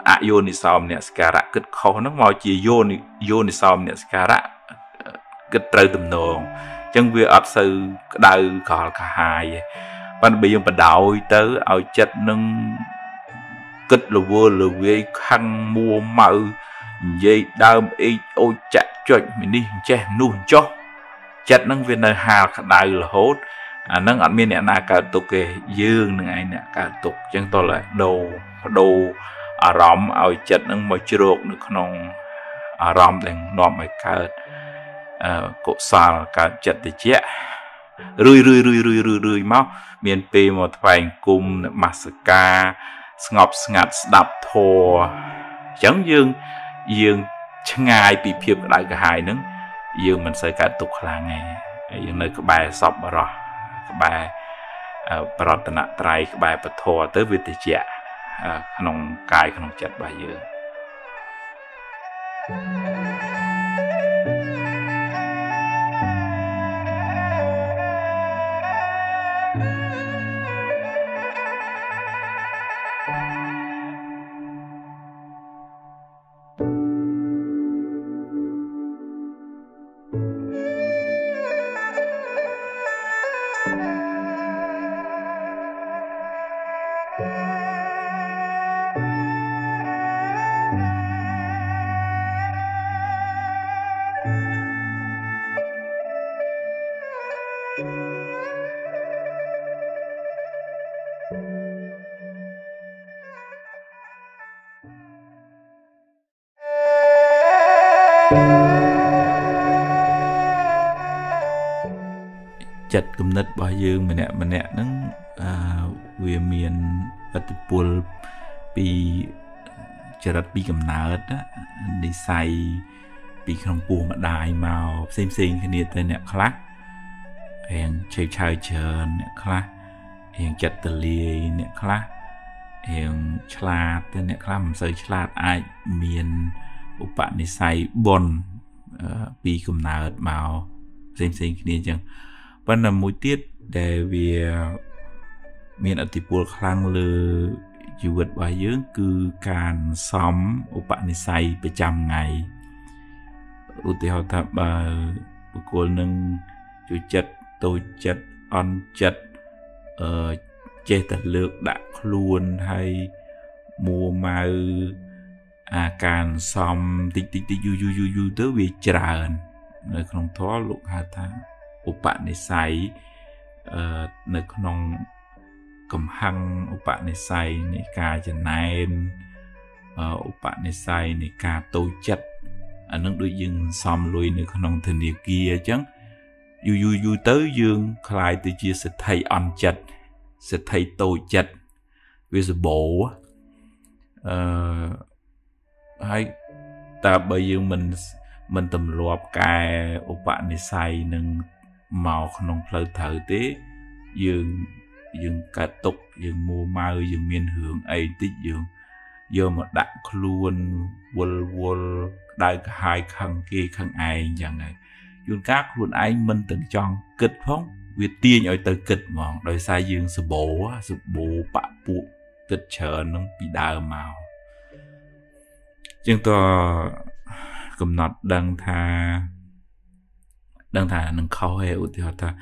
à yoni xong nè skara kích khó nó mò chỉ yoni yoni xong nè skara cái trời tầm nồng chẳng vì áp sư đau khó cả hai bạn bị dùng bà đòi tới ở chất nâng kích là vô là vì khăn mua màu dây đau ý ôi chạy cho mình đi chè nuôi cho chất nâng viên nơi hà đau là hốt à, nâng ảnh miên nè nà cả tục kì dương nâng ai nè cả tục chẳng tôi lại đồ đồ ở rộng ở chất nâng mọi chữ rột nâng nông ở rộng để nông mọi cả cổ xa cả chật thì chết rươi rươi rươi rươi rươi rươi máu miền pê một vành cung masaka ngọc ngặt đập thô chẳng dương dương chẳng ai bị phiền lại cả hai nứng dương mình sẽ cả tục là ngày dương nơi các bài sọc bà rồi các bài bà rọt nạ trai các bài bà thô tới việc thì chết nông cài nông chật bà dương chật cụm nứt bao nhiêu mình nè mình nè nó về miền ở tây pol bị chật bị cụm nứt á đi xài bị không buồn mà đài màu xem xem cái này tên nè khác hàng chơi chơi chơi nè khác hàng chật từ lì nè khác hàng chla tên nè khác mình chơi chla ai miền của bạn đi xài bon bị cụm nứt màu xem xem cái này chẳng vẫn là mối tiết để về miền ở tây pol khang lư chịu vật bài dưỡng cư càn xóm của bạn đi xài bảy trăm ngày ưu tiên học tập bà cô nâng chú chất tôi chất on chất ở chế tật lược đã luôn hay mua mà à càn xong tí tí tí du du du du tới việc tràn nơi không thoa lục hạ thang của bạn này say nơi không cầm hăng của bạn này say này cà chân này của bạn này say này cà tôi chất anh à, đối dương xong lui nữa không thân điều kia chắn dù dù dù tới dương khai từ chia sẽ thay on chặt sẽ thay tôi chặt vì sự bộ ờ hay ta bây giờ mình mình tầm lọp cái ô bạn này sai nâng màu không phơi thở tế dương dương cả tục dương mua mau dương miên hưởng ấy tích dương giờ mà đặt luôn wol wol đại hai khăn kia khăn ai chẳng này chúng các luôn anh mình từng chọn kịch không việc tiên ở từ kịch mòn đời sai dương sự bổ sự bổ bạ bụi tịch chợ nó bị đào màu chúng tôi cầm nọt đang tha đang thả nâng khó heo thì họ ta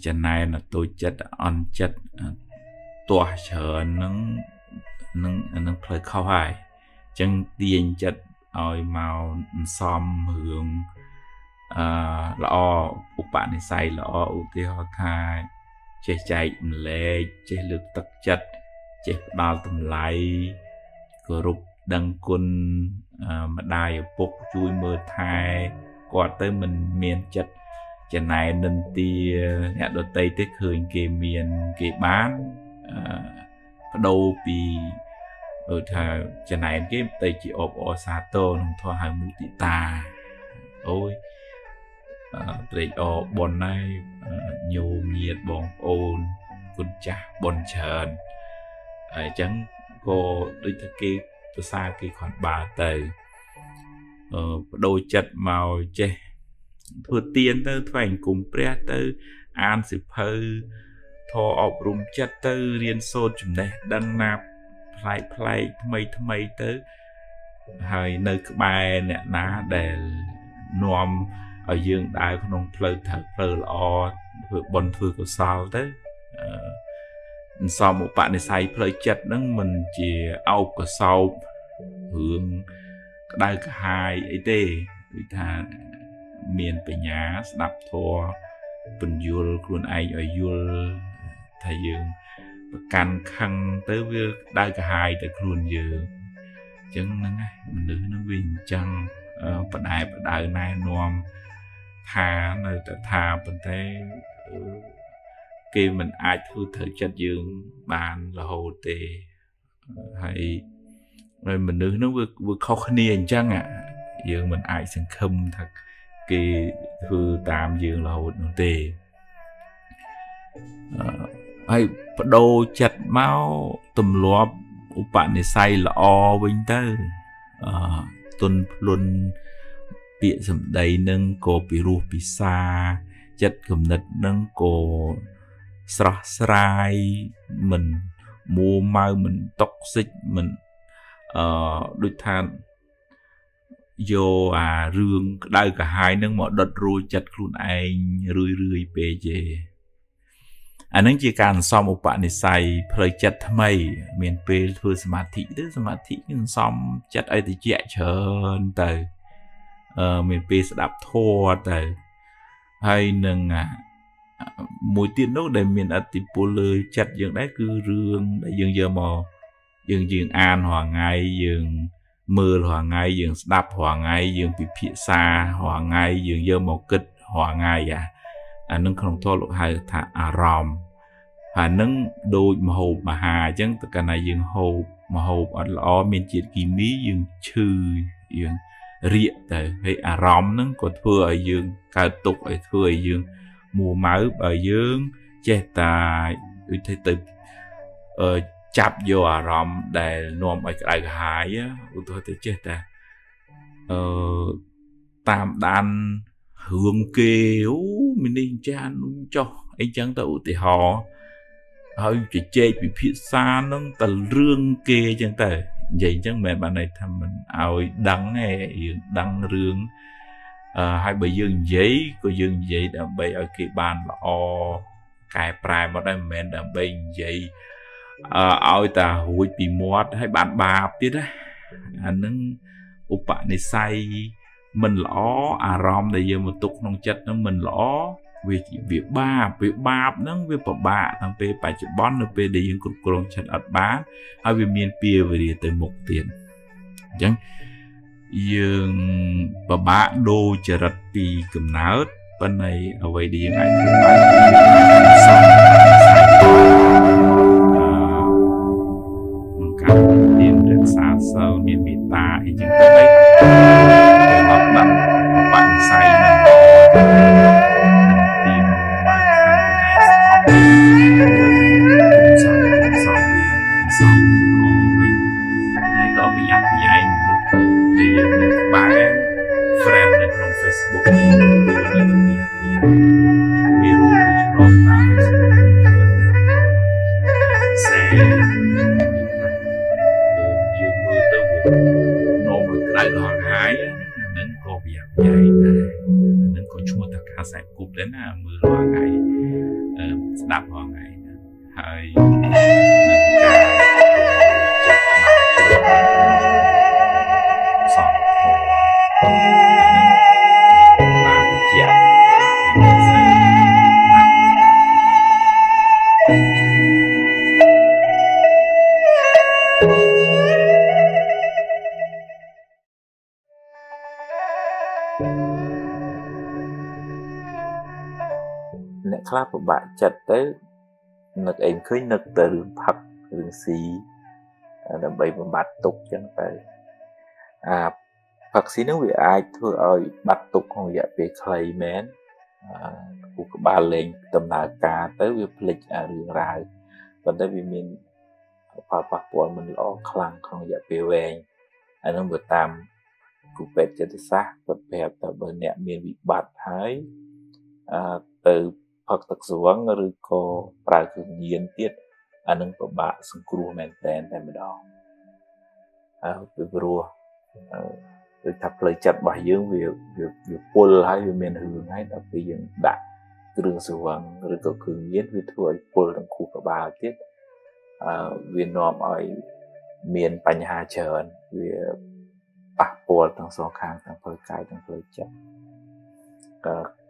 chân này là tôi chất on chất tòa chợ nó nâng nâng phải khó hại chân tiền chất ôi màu xóm hưởng uh, lo của bạn này say lo ưu tiên họ thai chạy chạy lệ chạy lực tật chật chạy bao tầm lại group đăng quân uh, mà đài phục chui mơ thai qua tới mình miền chật chợ này nên tia nhà đồ tây tết hưởng kề miền kề bán uh, đâu vì ở thời giờ này cái tay chỉ ốp ở xa tô nông thọ hai mũi tị tà ôi tay ở bọn này nhiều nhiệt bọn ôn con cha bọn trần chẳng cô đôi ta kia tôi xa kia khoảng ba tầy đôi chật màu che thừa tiên tới thành cùng pre tới an sịp hơi thọ ốp rung chất tới liên xôn chùm này đang nạp lại play mây mây tới hơi nơi bài nè ná để nôm ở dương đại của nông play thật play lo bồn thừa của sao tới sau một bạn này say play chặt nó mình chỉ ao của sau hướng đây cả hai ấy tê thà miền về nhà đạp thua bình dương luôn ai ở dương thầy dương càng khăn tới với đại cả hai tại luôn giờ chẳng năng mình nữ nó viên chăng và đại và đại này nòm thà nơi ta thà mình thấy khi mình ai thưa thử chất dương bàn là hồ tề hay rồi mình nữ nó vừa vừa khó khăn liền chăng ạ à. Dương mình ai sẽ không thật khi thưa tạm dương là hồ tề hay đồ chặt máu tùm lọp của bạn này say là o bình tư à, tuần luôn bị dầm đầy nâng cô bị rùa bị xa chặt cầm nật nâng cô sra srai mình mua mau mình tóc xích mình uh, đôi than vô à rương đây cả hai nâng mọi đất rùi chặt luôn anh rươi rươi bề về anh à, ấy chỉ cần xong một bạn này xài play chặt mày miền pê thưa smart thị tức smart thị xong chặt ấy thì chạy chơn tới ờ, miền pê sẽ đạp thua tới hay nâng à mùi tiên nốt để miền ở tỉ bố lơi chặt dường đấy cứ rương để dường giờ mò dường dường an hòa ngay dường mưa hòa ngay dường đạp hòa ngay dường bị phía xa hòa ngay dường giờ mò kịch hòa ngay à à nâng không thua lục hai thả à ròm và nâng đôi mà hộp mà hà chẳng tất cả này dừng hộp mà hộp ở lọ miền triệt kim mí dừng chư dừng riết tới hay à ròm nâng có thưa ở dừng cao tục ở thưa ở dừng mùa máu ở dừng chết tài thấy tới chạp vô à ròm để nôm ở cái hải á tôi thấy chết tài tạm đàn hương kêu mình đi cha cho anh chẳng tao thì họ hơi chỉ chê bị phía xa nó ta rương kê chẳng ta vậy chẳng mẹ bạn này thầm mình ơi đắng nghe đắng rương hai bờ dương giấy của dương giấy đã bày ở cái bàn là o cài prai mà đây mẹ đã bày vậy ơi ta hối bị mót hay bạn bạp chứ đó anh nâng ốp bạn này say mình lõ à ròm đây giờ một tục nông chất nó mình lõ việc việc ba việc ba nó việc bà bà thằng pe bà chụp bón nó pe để những cục cồn chất ạt bán hay việc miền pia về để tới một tiền chẳng dương bà bà đô chợ rạch thì cầm nát bên này ở vậy đi ngay cả tiền rất xa xôi miền miền ta thì chúng ta thấy của bạn chặt tới nực em khơi nực từ rừng thật rừng xì làm bậy mà bạt tục chẳng tới à bác sĩ nếu bị ai thưa ơi bạt tục không vậy về khơi mến của ba lên tầm là cả tới việc lịch ở rừng rải còn tới vì mình vào bạc bọn mình lo khăn không vậy về về anh nó vừa tam cụ về cho tới xác vật đẹp tại bên nẹt miền bị bạt hái từ hoặc thực sự vẫn rồi có phải cứ nhiên tiết anh nâng của bạn xung quanh mềm tên tại bên đó à từ rùa từ thập lời chặt bài dương việc việc việc pull hay việc miền hương hay là việc những đại từ sự vẫn rồi có cứ nhiên việc thôi pull trong khu của ba tiết à Việt Nam ở miền Tây Hà Chợ về bạc pull trong sông Khang trong thời cài trong thời chặt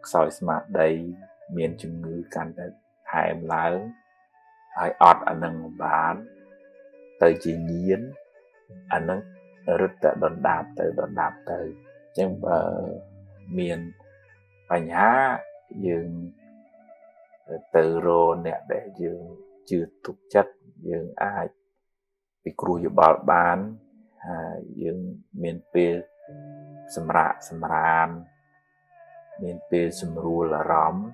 sỏi smart đây miền chừng ngư canh hai em lớn hai ọt anh nâng bán tới chỉ nhiên anh nâng rất là đòn đạp tới đòn đạp tới nhưng mà miền bánh há dường từ rô nè để dường chưa thuộc chất dường ai bị cù dự bảo bán dường miền pê sầm rạ sầm ran miền pê sầm rù là róm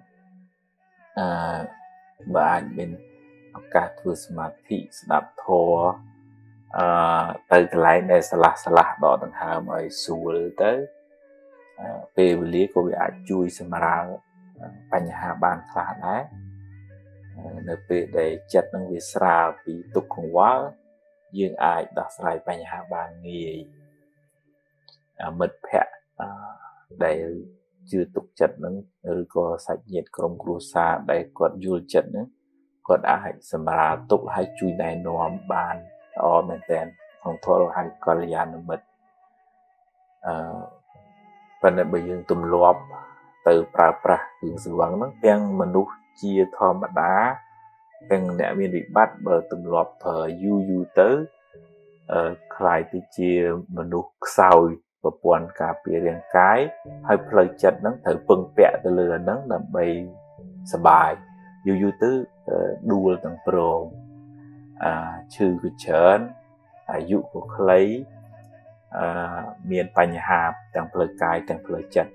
và bên các thứ smart thị snap thor tới cái lái này sala sala đỏ thằng hà mới xuống tới về lý của việc chui smart bánh hà bàn phá đấy nơi về để chặt năng việc sra bị tục không quá riêng ai đặt sài bánh hà bàn nghề mệt phe để chưa tục chặt nâng rồi có sạch nhiệt trong khu xa đây còn du chặt nữa còn ai xem ra tục hay chui này nó bàn ở bên tên không thôi hay còn nhà nó mất và nên bây giờ tùm lọp từ pra pra hướng sự vắng nó đang mình lúc chia thòm đá đang nẹ miền bị bắt bờ tùm lọp phở du du tới khai tí chia mình lúc sau và buồn cả bìa riêng cái hay plei chặt nắng thử bưng bẹ từ lừa nắng làm bay สบายอยู่ๆตื้อดูลตั้งโปร่งชื่อก็เชิญอายุก็คล้ายเมียนปัญหาตั้งเปลือกกายตั้งเปลือกจัด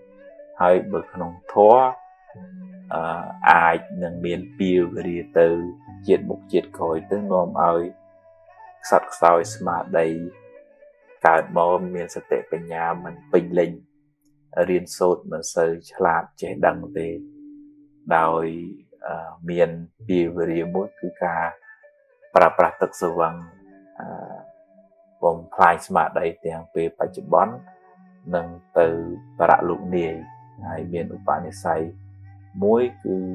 ให้บุคคลท้ออายนั่งเมียนเปียวเรียตือเจ็ดบุกเจ็ดคอยตั้งนอมเอาสัตว์สาวสมาร์ทได้การมองเมียนสเตปัญญามันปิงเล็งเรียนโสดมันเซอร์ฉลาดใจดังเตะดาวเมียนปีเวรีมุดคือการปราบปราตักสว่างวงพลายสมาร์ทได้เตียงเปปัจจุบันนั่งเตอประลุเนียให้เมียนอุปนิสัยมวยคือ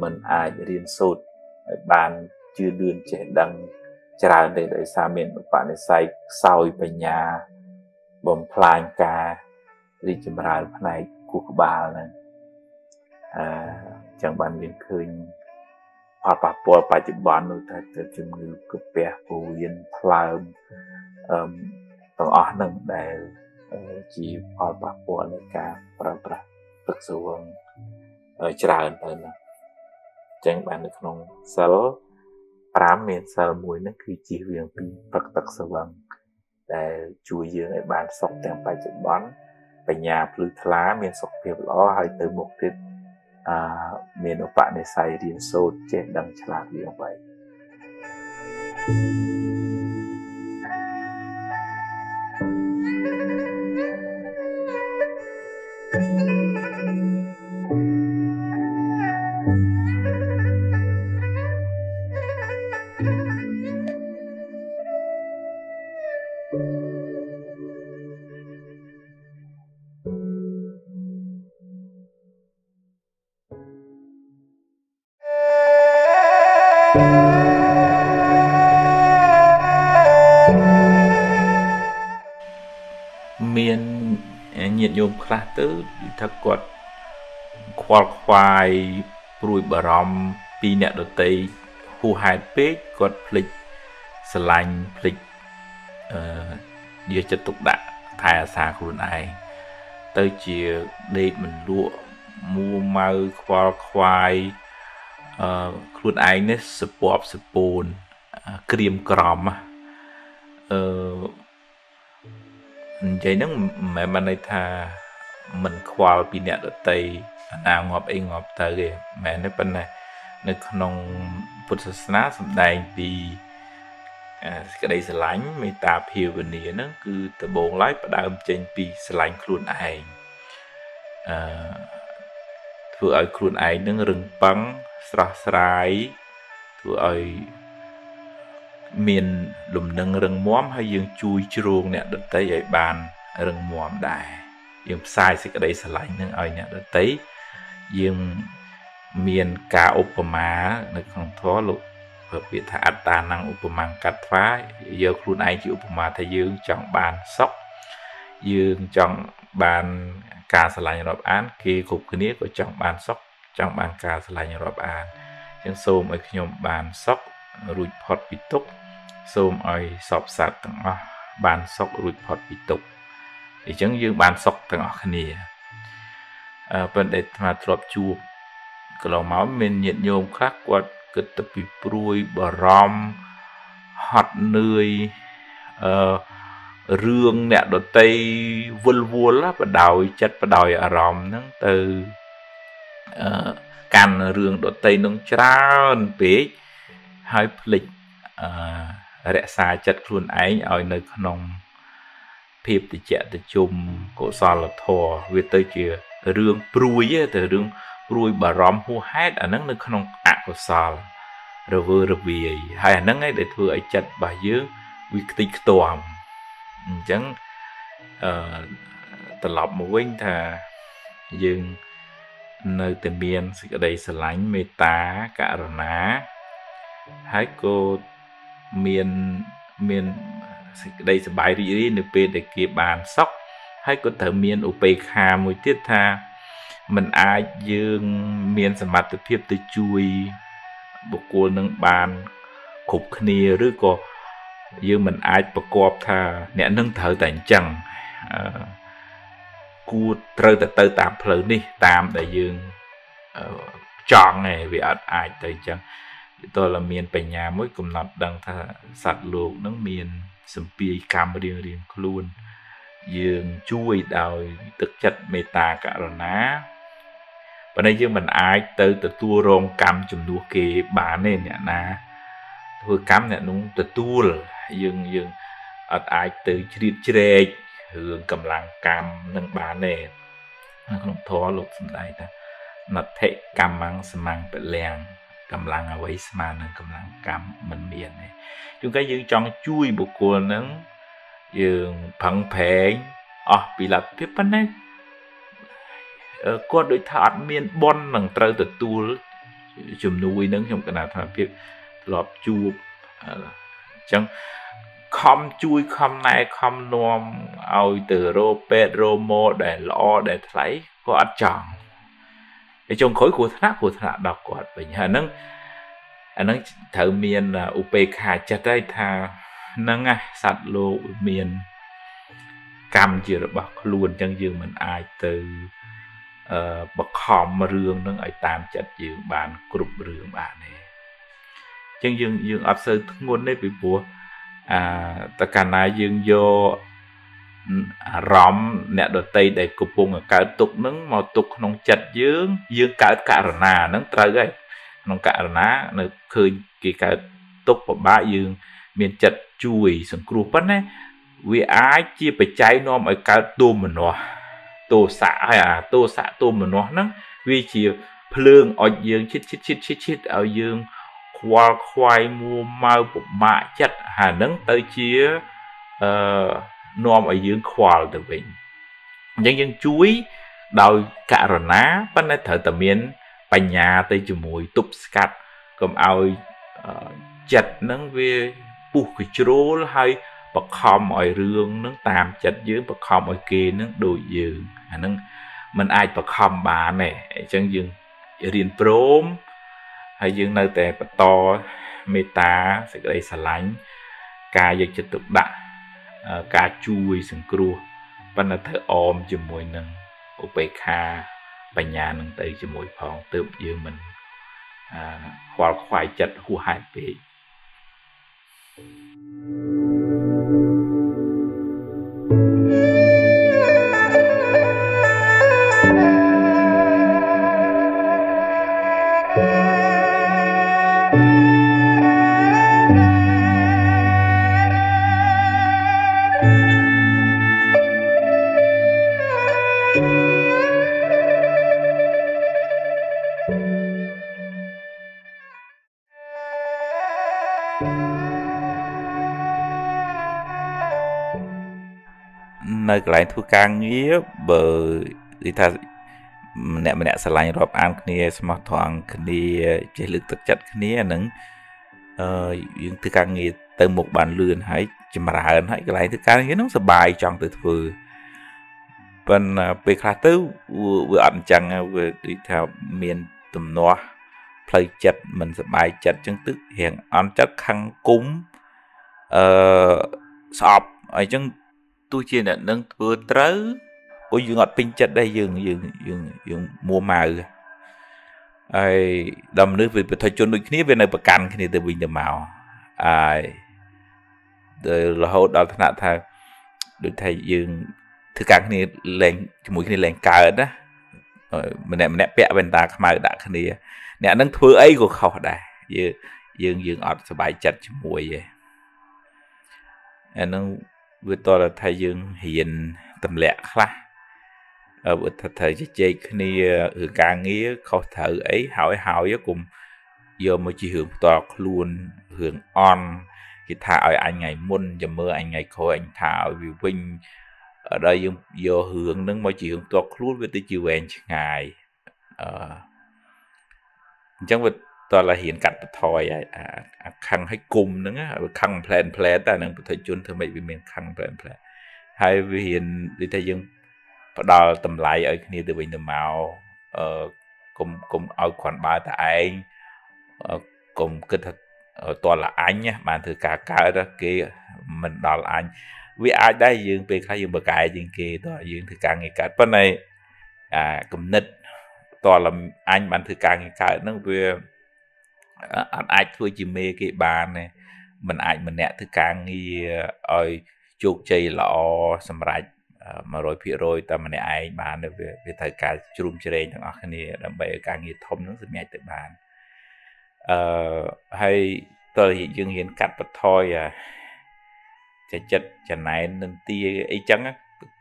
มันอาจเรียนโสดบานจืดเดือนใจดังจะรายเดินสามีอุปนิสัยเศร้าปัญญาบ่มพลานการิจมรายภายในกุกบาลนั้นจังบันเวียนคืนพอปะปัวปัจจุบันนู้นแต่จะจมือกุเปียปูยันพลายต้องอ่อนหนึ่งได้จีพอปะปัวในการประประตึกสวงจะรายเดินนะจังบันในขนมเซลพระเมธสารมวยนั่นคือจีเวียงปีปักตักสว่างแต่ช่วยเยอะในบ้านสกแต่งไปจนบ้านไปหยาบหรือคล้าเมธสกเพียบล้อให้เติมหมกติดเมธอุปในไซเรียนโซดเจ็ดดังฉลาดเรียงไปโยมคลาสตื้อถ้ากดควายควายปลุยบารมปีเนตตีหูหายเป๊กกดพลิกสไลน์พลิกเดี๋ยวจะตกด่าไทยอาสาคนไหนเตยเจียเด็กมันลวกมูมาควายควายคนไหนเนี่ยสปอร์ตสปูนเกรียมกรอมใจนั่งแม่มันในท่ามันควาปีเนตตีนางอบเองอบเตยแม่ในปัญหาในขนมพุทธศาสนาสมัยใดปีกระไดสลายไม่ตาเพียววันนี้นั่นคือตะโบงไล่ประดามเจนปีสลายครูนไอถือเอาครูนไอนั่งรึงปังสระสลายถือเอาเมียนหลุมนั่งรังม้อมให้ยังจุยจรูงเนี่ยดนตรีใหญ่บานรังม้อมได้ยังใส่สิกระไดสลายนั่งเอาเนี่ยดนตรียังเมียนกาอุปมาในของท้อลุเพื่อเปลี่ยนอัตตานังอุปมังกัดฟ้าเยอะครูนไอจีอุปมาทะยังจังบานซอกยังจังบานกาสลายรอบอันคือขุบคืนนี้ก็จังบานซอกจังบานกาสลายรอบอันยังโซมไอขยมบานซอกรูดพอดปิตุกโซมไอสอบสัตว์ต่างๆบานซอกรูดพอดปิตุกอีกจังยืมบานซอกต่างๆขณีเป็นเด็กมาตรวจจูบก็เราเมาเมนเย็นโยมคลักกว่าเกิดตะปีปลุยบารอมหอดเนยเรื่องเนี่ยดนตรีวนวนละประดอยจัดประดอยอารมณ์นั่งเตยการเรื่องดนตรีนั่งเช้าเป๋ให้ผลิตเรศาจัดครูนไอ้เอาในขนมเพียบติเจติจุมโกซาลทอเวเตเจเรื่องปลุยแต่เรื่องปลุยบารอมหัวให้อันนั้นในขนมอักษรระเวอระเวียให้อันนั้นไงได้เพื่อไอจัดบายเยอะวิกติกตอมจังตลอดมาวิ่งท่ายังในแต่เมียนสิ่งใดสลายเมตตาการนาให้กูเมียนเมียนได้สบายดีดีในเปได้เก็บบานซอกให้กูเถอเมียนอุปคามุยเทียธามันอายืงเมียนสมัติเพียบติจุยบุคคลหนึ่งบานขุบเนียหรือก็ยืงมันอาประกอบธาเนี่ยนั่งเถอแต่จังกูเตอแต่เตอตามเพลินนี่ตามแต่ยืง chọn này vì ắt ai tới chẳng tôi là miền Tây nhà mới cùng nọt đang thà sạt lụt nước miền sầm pi cam điên điên luôn dương chui đào thực chất mê ta cả rồi ná và đây dương mình ai tới từ tua rong cam chùm đua kê bán nên nhẹ ná thôi cam nhẹ núng từ tua dương dương ắt ai tới chìa chìa hướng cầm làng cam nâng bán nè không thó lục sầm đại ta nó thấy cam mang sầm mang bẹt lèng cầm lăng ở với mà nâng cầm lăng cắm mình miền này chúng cái dương chọn chui bộ cua nâng dương phẳng phèn à bị là tiếp bên đấy có đối thợ miền bon nâng trâu từ tu chùm nuôi nâng trong cái nào thợ tiếp lọp chuột chẳng không chui không này không nom ao từ rô pet rô mô để lo để thấy có ăn chọn cái trong khối của tháp của tháp đọc của mình hà nâng anh nâng thợ miền là upk chặt đây thà nâng à sạt lô miền cam chưa được bọc luôn chân dương mình ai từ uh, bọc hòm mà rương nâng ở tam chặt dương bàn cụp rương bạn này chân dương dương ấp sơ ngôn đấy bị bùa à tất cả này dương vô rõm nè đồ tây để cục bùng ở cả tục nướng màu tục nông chật dương dương cả cả nà nướng trời ơi nông cả ná nó khơi kỳ cả tục của ba dương miền chật chui sừng cua bắn đấy vì ai chia phải cháy nó mọi cả tôm mà nó tô xạ hay à tô xạ tôm mà nó nắng vì chỉ phượng ở dương chít chít chít chít chít ở dương khoai khoai mua mau bụng mạ chật hà nắng tới chia nôm ở dương khoal từ vịnh dân dân chuối đào cả rồi ná bắt nãy thợ tầm miến bành nhà tây chùm mùi tụp scat cầm ao chặt nắng về buộc cái trố hay bậc hòm ở rương nắng tạm chặt dưới bậc hòm ở kia nắng đồi dương à nắng mình ai bậc hòm bà này dân dân riêng prom hay dân nơi tè bậc to meta sẽ đây xả lánh ca dân chật tục đạn cá chui sừng cua ban là thợ ôm chùm mùi nâng upk bành nhà nâng tới chùm mùi phong tự dư mình à, khoai khoai chật hù hai bề nơi lại thu càng nghĩa bởi vì ta nè mình nè xả lạnh rộp ăn kia smart thoáng kia chế lực thực chất kia nâng những thứ càng nghĩa từ một bàn lươn hãy chìm ra hơn hãy cái lại thứ càng nghĩa nó sẽ bài trong từ vừa bên về khá tư vừa ăn chẳng vừa đi theo miền tùm noa play chật mình sẽ bài chật chứng tức hiện ăn chất khăn cúng sọp ở chân tôi chia nè nâng vừa trớ của dương ngọt pin chật đây dương dương dương dương mua màu ai đầm nước về thời chuẩn đối kia về nơi bậc căn kia từ bình từ màu ai rồi là hậu đó thằng thằng đối thầy dương thứ căn kia lên mũi kia lên cờ đó rồi mình nè mình nè bẹ bên ta màu đã kia nè nâng thưa ấy của khẩu đây dương dương dương ngọt sẽ bài chật mũi vậy nâng vừa to là thầy dương hiện tầm lẹ khá ở bữa thầy chơi chơi kia hưởng ca nghĩa khó thở ấy hỏi hỏi với cùng giờ mới chỉ hưởng to luôn hưởng on thì thảo anh ngày môn giờ mơ anh ngày khôi anh thảo vì vinh ở đây dương giờ hưởng nâng mới chỉ hưởng to luôn với tới chiều anh ngày chẳng vật to là hiện cạnh thôi khăn hay cùng nữa khăn plan plan ta nâng phải chôn thưa mày vì mình khăn plan plan hay vì hiện đi thay dương đo tầm lại ở kia từ bình từ màu cùng cùng ở khoản ba tại anh cùng cứ thật toàn là anh nhá mà thử cả cả đó kia mình đo là anh vì ai đây dương về khai dương bờ cài dương kia đó dương thử cả ngày cả bên này à cùng nít tòa làm anh bạn thử càng cái nó về anh ai thôi chỉ mê cái bàn này mình ai mình nè thử càng nghi ơi chuột chơi lọ xâm rải mà rồi phía rồi ta mình ai bàn được về về thời cả chùm chơi thằng anh này làm bậy càng nghi thông nó rất nhạy tự bàn hay tôi hiện hiện cắt bật thôi à chặt chặt chặt này nên tia ấy trắng á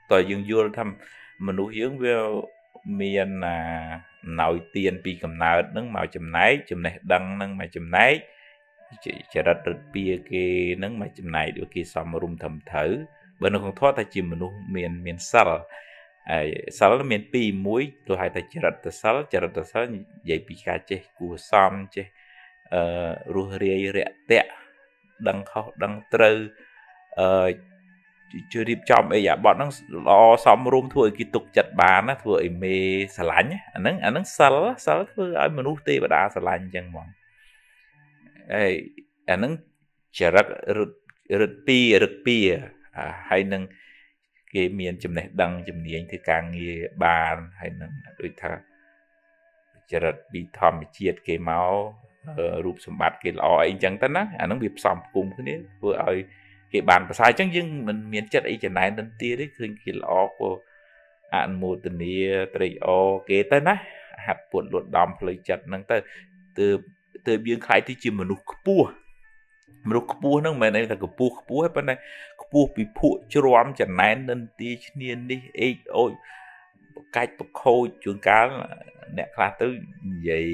tôi dương vua thăm mình nổi tiếng về miền là nội tiền pi cầm nào nâng màu chấm náy chấm này đăng nâng màu chấm náy chả đặt được pi cái nâng màu chấm này được kia xong mà rung thầm thử bởi nó không thoát ta chỉ mình miền miền sờ sờ là miền pi muối tôi hay ta chả đặt ta sờ chả đặt ta sờ vậy pi cá chê cua xong chê ruồi rìa rẹt tẹt đăng khó đăng trừ chưa điệp chọn bây giờ bọn nó lo xong rôm thôi kỹ tục chặt bàn á thôi mê xả lạnh á nắng á nắng sờ sờ thôi ấy mình uti và đã xả lạnh chẳng mòn ấy á nắng chả rực rực pi rực pi hay nắng cái miền chấm này đằng chấm này anh thì càng nghe bàn hay nắng đôi thà chả rực bị thòm bị chiết cái máu rụp sầm bát cái lo anh chẳng tán á á nắng bị sầm cùng cái đấy vừa ấy cái bàn và sai chẳng nhưng mình miền chất ấy chẳng này nên tia đấy khuyên cái lọ của ăn mùa tình yêu trời ô kế tới ná hạt buồn luận đòm lời chật nâng tới từ từ biếng khai thì chỉ một nụ cua một nụ cua nâng mày này là cua cua hết bên này cua bị phụ chưa róm chẳng này nên tia nhiên đi ấy ôi cách bọc khôi chuồng cá nẹt ra tới vậy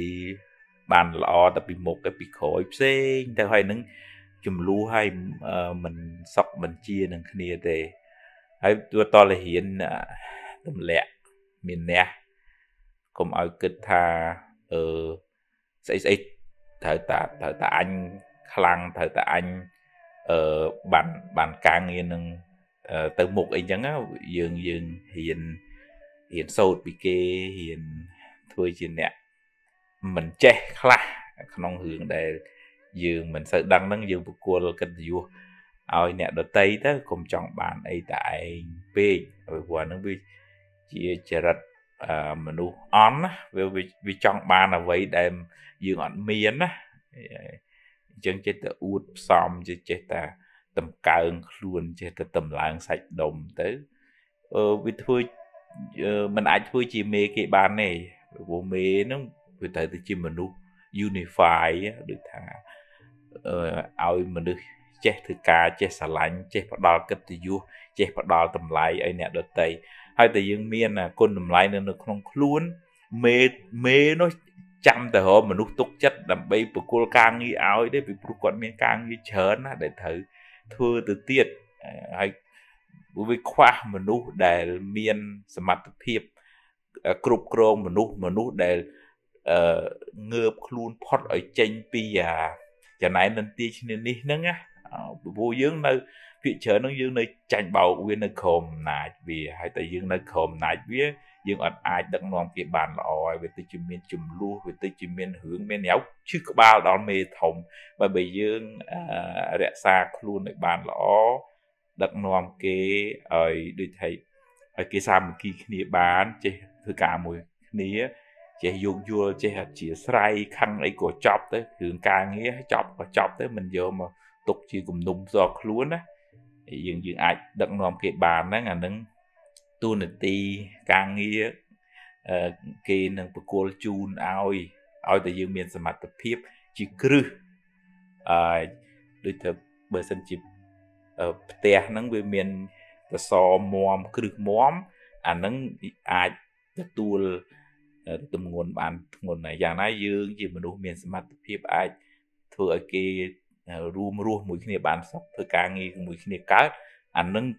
bàn lọ tập bị một cái bị khối xinh theo hai nâng chùm lũ hay mình sọc mình chia nâng kia thì hãy tôi to là hiện tầm lẹ miền nè cũng ở kịch tha ở xây xây thời tạ thời tạ anh khăn thời tạ anh ở bàn bàn càng nghe nâng từ một ấy chẳng á dường dường hiện hiện sâu bị kê hiện thôi chị nè mình che khla không hưởng để dương mình sợ đăng nâng dương của kênh vua ôi nè đợt tây đó cùng chọn bạn ấy tại p rồi qua nó bị chia chia rạch mà nu on về vì chọn bạn là vậy để dương ăn miên á chân chết ta uất xong chứ chết ta tầm cơn luôn chết ta tầm lạng sạch đồng tới vì thôi mình ai thôi chỉ mê cái bạn này vô mê nó vì tại từ chim mà nu unify được thả ơi mình được che thử ca che xả lạnh che bắt đầu cấp từ vua che bắt đầu tầm lại ấy nè đợt tây hai từ dương miên là côn tầm lại nên nó không luôn mê mê nó chăm từ hôm mình lúc tốt chất làm bây bực cô càng nghi áo đấy bị bực con miên càng nghi chớn á để thử thưa từ tiệt hay với khoa mình lúc để miên sầm mặt thiệp cụp cồn mình lúc mình lúc để ngợp luôn pot ở trên pia chẳng này nên tia nên đi nâng á vô dương nơi vị chợ nó dương nơi tranh bầu nguyên nơi khom nại vì hai tại dương nơi khom nại với dương ở ai đang nòng cái bàn lòi về tới chùm miên chùm lu về tới chùm miên hướng miên nhéo chứ có bao đó mê thòng và bây dương rẽ xa luôn lại bàn lõ đang nòng cái ở đi thấy ở cái xa một kia kia bán chứ thứ cả mùi nia chế dùng vua chế hạt chĩa sray khăn ấy của chọc tới hưởng ca nghĩa chọc và chọc tới mình vô mà tục chỉ cùng nung giọt luôn á dường dường ai đặng nòm cái bàn đó là nâng tu nịch ti ca nghĩa cái nâng bực cô chun oi oi từ dương miền sầm mặt tập hiệp chỉ cứ đối thập bờ sân chip tè nâng về miền ta so mòm cứ mòm à nâng ai tu tụm nguồn bạn nguồn này dạng này dương chỉ mình đủ miền smart phép ai thưa cái room room mũi kia bạn sắp thưa càng nghi mũi kia cá anh nâng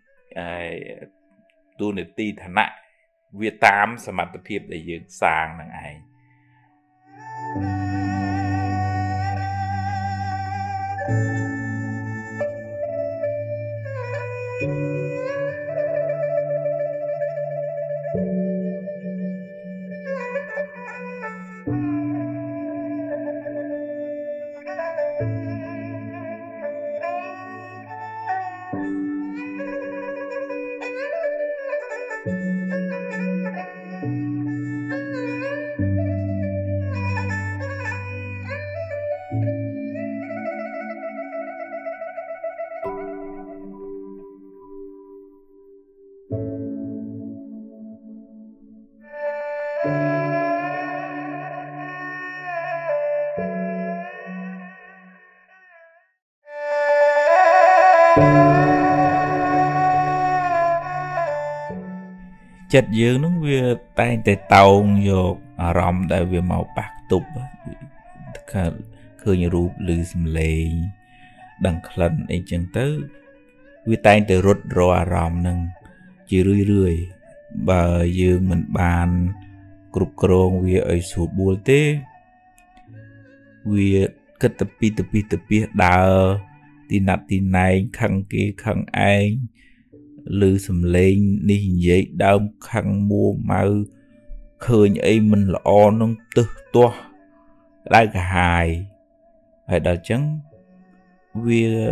tu nịch ti thành lại việt tam smart phép để dương sang năng ai Thank you. Chất dương nó về tay tay tông vô ở rộng đại về màu bạc tục khơi như rụp lư xâm lê đằng khẩn ấy chẳng tới vì tay từ rút rồi ở rộng nâng chỉ rươi rươi bà dương mình bàn cục krong về ấy số buồn thế về cất tập pi tập pi tập pi đào tin nạt tin này khăng kia khăng ai lư xâm lên đi vậy đau khăn mua mau khơi ấy mình là o nông tư to lại cả hài phải đào trắng vì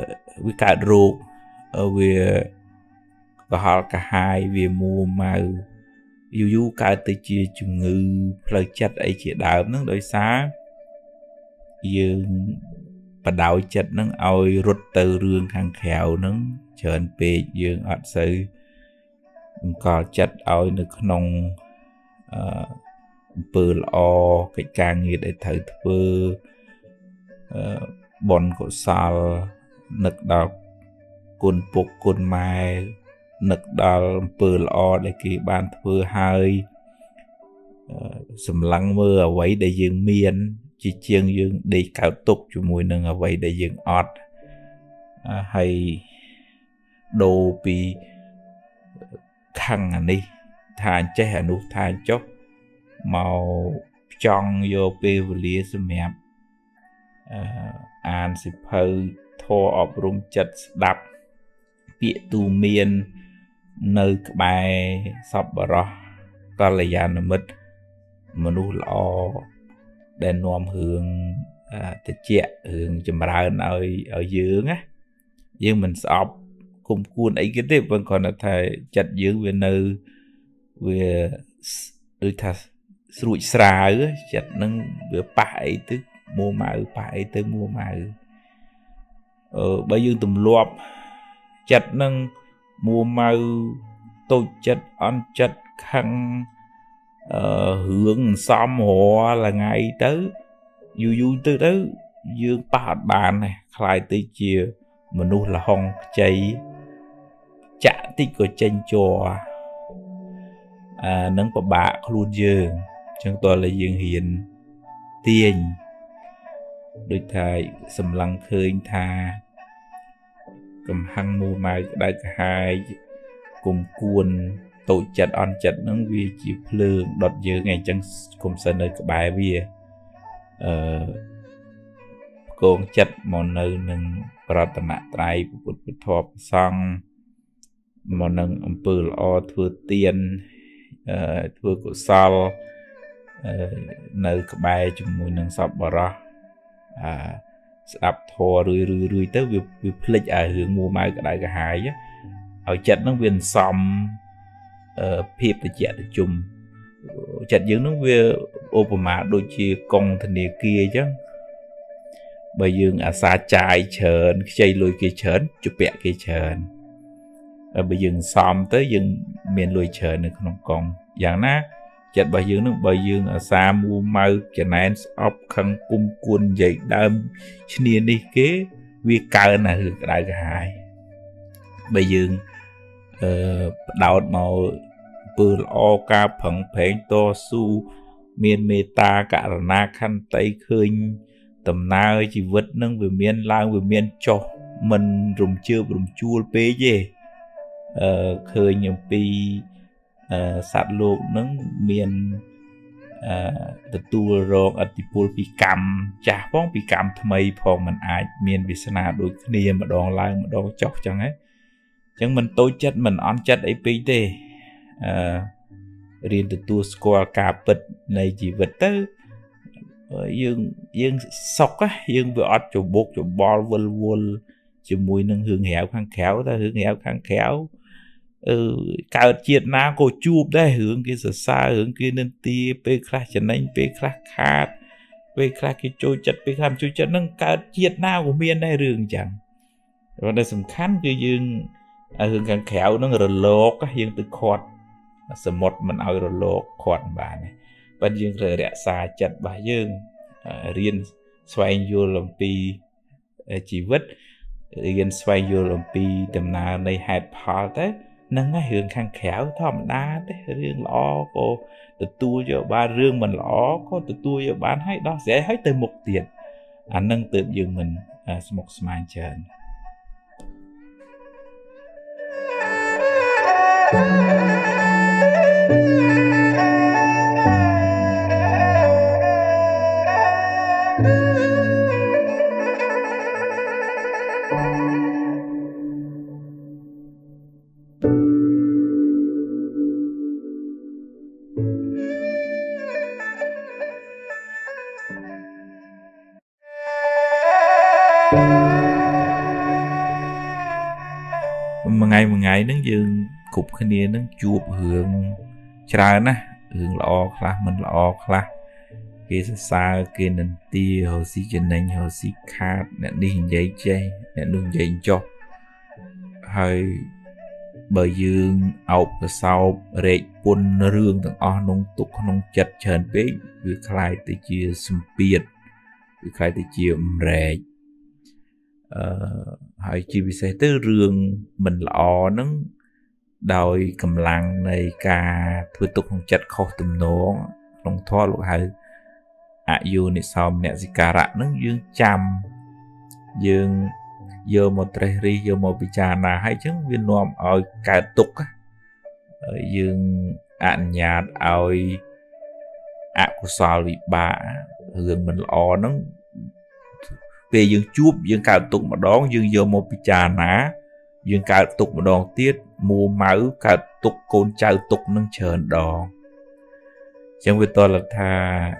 vì cả ruột vì họ cả hai vì mua mau dù dù cả từ chia chung ngư lời chặt ấy chỉ đào nó đối xá dương và đào chặt nó ôi rút từ rương hàng khéo nó chơn bề dương ạt sự có chặt ôi được nông bờ lo cái càng nghiệp để thử thưa bọn cổ sal nực đào cồn phục cồn mai nực đào bờ lo để kỳ ban thưa hai sầm lăng mưa ở vậy để dương miên chỉ chiêng dương để cạo tục cho mùi nương ở vậy để dương ọt hay đồ bị khăn anh đi thàn che anh út thàn chốc màu tròn vô bê vừa lía xem mẹ anh sẽ hơi thô ọp rung chật đập bịa tu miên nơi bài sập bờ rò ta là già nó mất mà nó lo để nom hương tết chè hương chầm ra nơi ở dưới á nhưng mình sập cùng cuốn ấy cái tiếp vẫn còn là thầy chặt dưỡng về nơi về đôi thà rụi xà nữa chặt nâng về bãi tức mua màu bãi tới mua màu ờ bây giờ tùm lọp chặt nâng mua màu tôi chặt ăn chặt khăn ờ, hướng xóm họ là ngày tới vui vui tới đó dương ba bàn này khai tới chiều mà nu là hong chạy chạ tích của tranh trò à, nâng của bà luôn dương chúng tôi là dương hiền tiền đôi thầy sầm lăng khơi tha cầm hăng mua mai đại cả hai cùng cuồn tổ chặt on chặt nâng vi chỉ phương đọt dương ngày chẳng cùng sân nơi bài bia ờ, con chặt một nơi nâng bà ta nạ trái bụt bụt thọp xong mà nâng ông bư lo thua tiên thua cổ sal nơi các bài chung mùi nâng sọc bà ra sạp thua rươi rươi rươi tới việc lịch ở hướng mùa mai cả đại cả hai ở chất nó viên xong phép để chạy để chung chất dưỡng nó viên ô bà mạ đôi chìa con thân địa kia chứ bởi dương à xa chai chờn chay lùi kia chờn chụp bẹ kia chờn à, bởi dương xóm tới dương miền lùi chờn được không còn dạng ná chặt bởi dương nó bởi dương à xa mua mau chả nén ốc khăn cung cuôn dậy đâm chứ niên đi kế vi cao là hưởng đại cả hai bởi dương uh, đào màu bờ lo ca phẳng phén to su miền mê ta cả na khăn tay khơi tầm nào chỉ vứt nâng vừa miên lang vừa miên cho mình rùng chưa rùng chua pê gì ờ, khơi nhiều pi uh, sát lộn nâng miên từ tu rồi ở ti pol pi cam chả phong pi cam thay phong mình ai miên bị sana đôi kia mà đòn lang mà đòn chọc chẳng ấy chẳng mình tối chất mình ăn chất ấy pi thế riêng từ tu score cà bịch này chỉ vứt tới dương dương sọc á dương vừa ọt chỗ bột chỗ bò vân vân chỗ mùi nâng hương héo khang khéo ta hương héo khang khéo ừ, cả chiệt na cô chụp đây hướng kia xa xa hướng kia nên tia pe khá chân anh pe khá khát pe khá kia trôi chặt pe khám trôi chặt nâng cả chiệt na của miền đây rừng chẳng và đây sầm khán kia dương à, hương khang khéo nó rồi lột á dương từ khọt sầm một mình ao rồi lột khọt bà này bạn dương rời rẽ xa chặt bà dương à, riêng xoay vô lòng pi à, chỉ vứt riêng xoay vô lòng pi tầm nào này hạt phá thế nâng cái hướng khăn khéo thầm đá thế riêng lo cô tự tu cho ba riêng mình lo có tự tu cho bán hay đó sẽ hết từ một tiền anh nâng tự dường mình à, một smile trên ngày một ngày nâng dương cục cái nè nâng chuột hưởng trời nè hưởng lọ là mình lọ là cái xa cái nền tia hồ sĩ trên nền hồ sĩ khác nè đi dây chơi nè luôn dây cho hơi bờ dương ốc sau rệt quân rương thằng o nông tục nông chật chèn bế với khai từ chia sum biệt với khai từ chia rẻ hỏi chỉ vì sẽ tới rương mình lọ nó đòi cầm lăng này cả thưa tục không chặt khó tùm nó không thoa lục hơi ạ dù này sao mẹ gì cả rạ nó dương chăm dương dơ một trái ri dơ một vị trà là hai chứng viên nòm ở cả tục dương ạn nhạt ơi ạ của sao lị bà rương mình lọ nó về dương chup dương cào tục mà đón dương vô một cái trà ná dương cào tục mà đón tiết mua máu cào tục côn trào tục nâng chờn đòn chẳng biết tôi là tha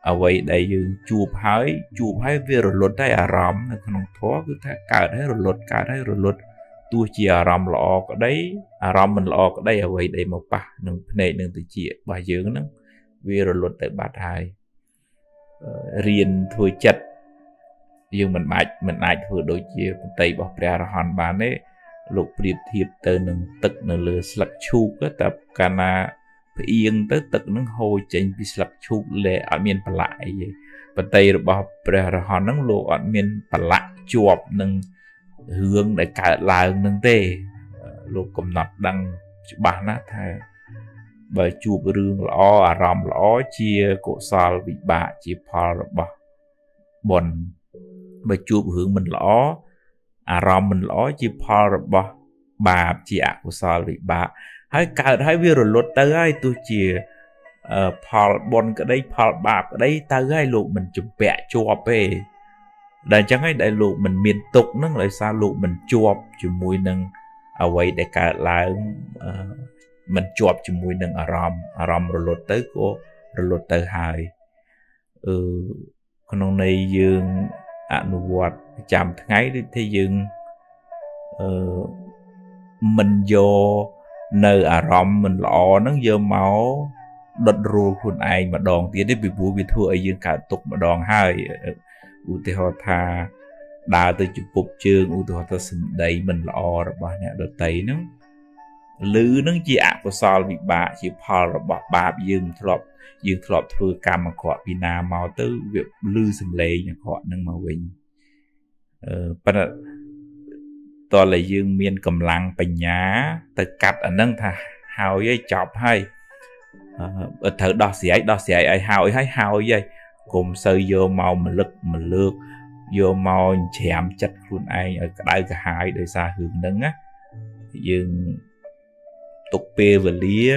ở vậy đây dương chup hái chup hái về rồi lột đây à rắm là không thoát cứ tha cào đấy rồi lột cào đấy rồi lột tua chỉ à rắm lọ cái đấy à rắm mình lọ cái đấy ở vậy đây một bà nâng này nâng từ chị bà dương nâng về rồi lột tại bà thai riêng thôi chật nhưng mình mạch mình lại vừa đối chia tay bỏ ra hoàn bán ấy lục điệp thiệp từ nâng tật nâng lừa sạc chu cái tập cana yên tới tật nâng hồi chỉnh bị sạc chu lệ ở miền Bắc lại và tay bỏ ra hoàn nâng lộ ở miền Bắc lại chuột nâng hướng để cả là nâng tê lục cầm nọt đăng bán á thay bởi chụp rương lõ à ròm lõ chia cổ xào bị bạ chia phò bọ bồn bởi chụp hướng mình lõ à ròm mình lõ chia phò bọ bà chia cổ xào bị bạ hãy cả hãy vừa rồi lột tới ai tôi chia phò bồn cái đấy phò bạ cái đấy tới ai lụ mình chụp bẹ chua về đàn chẳng ai đại lụ mình miền tục nâng lại sao lụ mình chua chụp mùi nâng ở quay để cả là mình chụp cho mùi nâng ở ròm ở ròm rồi lột tới cô rồi lột tới hai ừ con ông này dương ảnh vật chạm ngay đi thế dương ừ, mình vô nơi ở ròm mình lọ nó vô máu đột rùa khuôn ai mà đòn tiến đến bị vui bị thua ở dương cả tục mà đòn hai ưu tế hoa tha đà tới chụp phục chương ưu tế hoa tha xinh đầy mình lọ rồi bà nè đột tấy nó lư nâng chi ạ của sao bị bạ chỉ phò bọ bạ dương thọp dương thọp thưa cam mà họ bị nà màu tư việc lư sầm lệ nhà họ nâng màu bình ờ to là dương miên cầm lăng bình nhá từ cắt ở nâng thà hào dây chọc hay ở thợ đo xẻ đo xẻ ai hào hay hào dây cùng sơ vô màu mà lực mà lược vô màu chém chặt luôn ai ở đây cả hai đời xa hướng nâng á dương tục bê và lía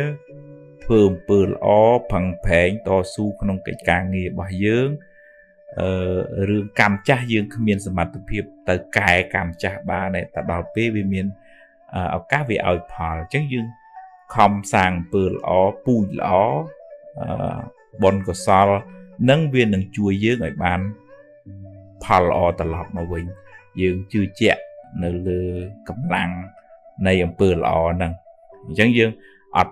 thường bờ ló phẳng phèn to su trong cái càng nghề bảo dưỡng rương cam cha dưỡng miền sầm mặt phiệp tới cài cam cha ba này ta bảo bê về miền ở các vị ở phò trắng dương không sàng bờ ló pui ló bồn của sao nâng viên nâng chuối dưỡng ở bàn phò ló ta lọt mà bình dưỡng chưa chẹt nơi lừa cầm lăng này ở bờ ló nâng chẳng dương ọt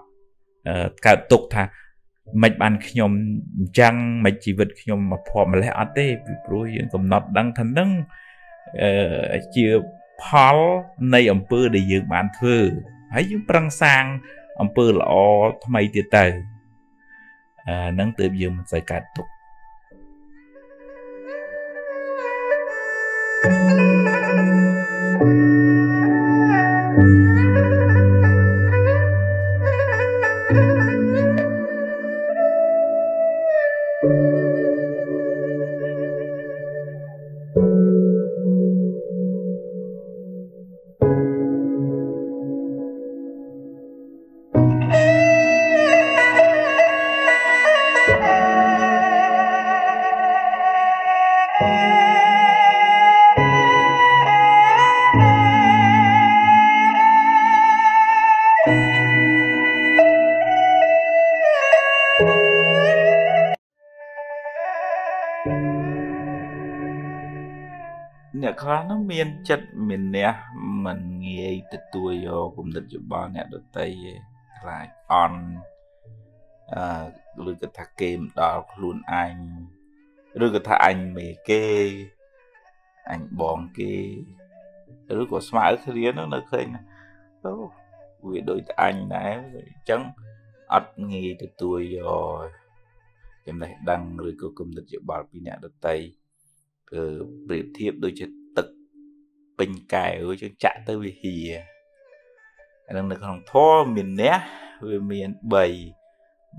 cả tục thà mạch bàn nhom trăng mạch chỉ vật nhom mà phò mà lấy ọt đấy rồi dương cầm nọt đăng thần đăng chia phò này ông pơ để dương bàn thưa hãy dương prang sang ông pơ là ọ thay tiệt tờ nắng tự dương mình sẽ cả tục Nè khó nó miên chất mình nè mình nghe tịch tôi vô cũng tịch chụp bao nè đôi tay lại on rồi cái thằng kem đó luôn anh rồi cái thằng anh mẹ kê anh bòn kê rồi có smart cái gì nó nó khơi nè vì đôi anh này chẳng ắt nghe tịch tôi vô em này đăng rồi cô cũng tịch chụp bao pin nè đôi tay. Ừ, biểu thiếp đôi chất tực bình cài với chân chạy tới vì hìa đang được không thô miền né về miền bầy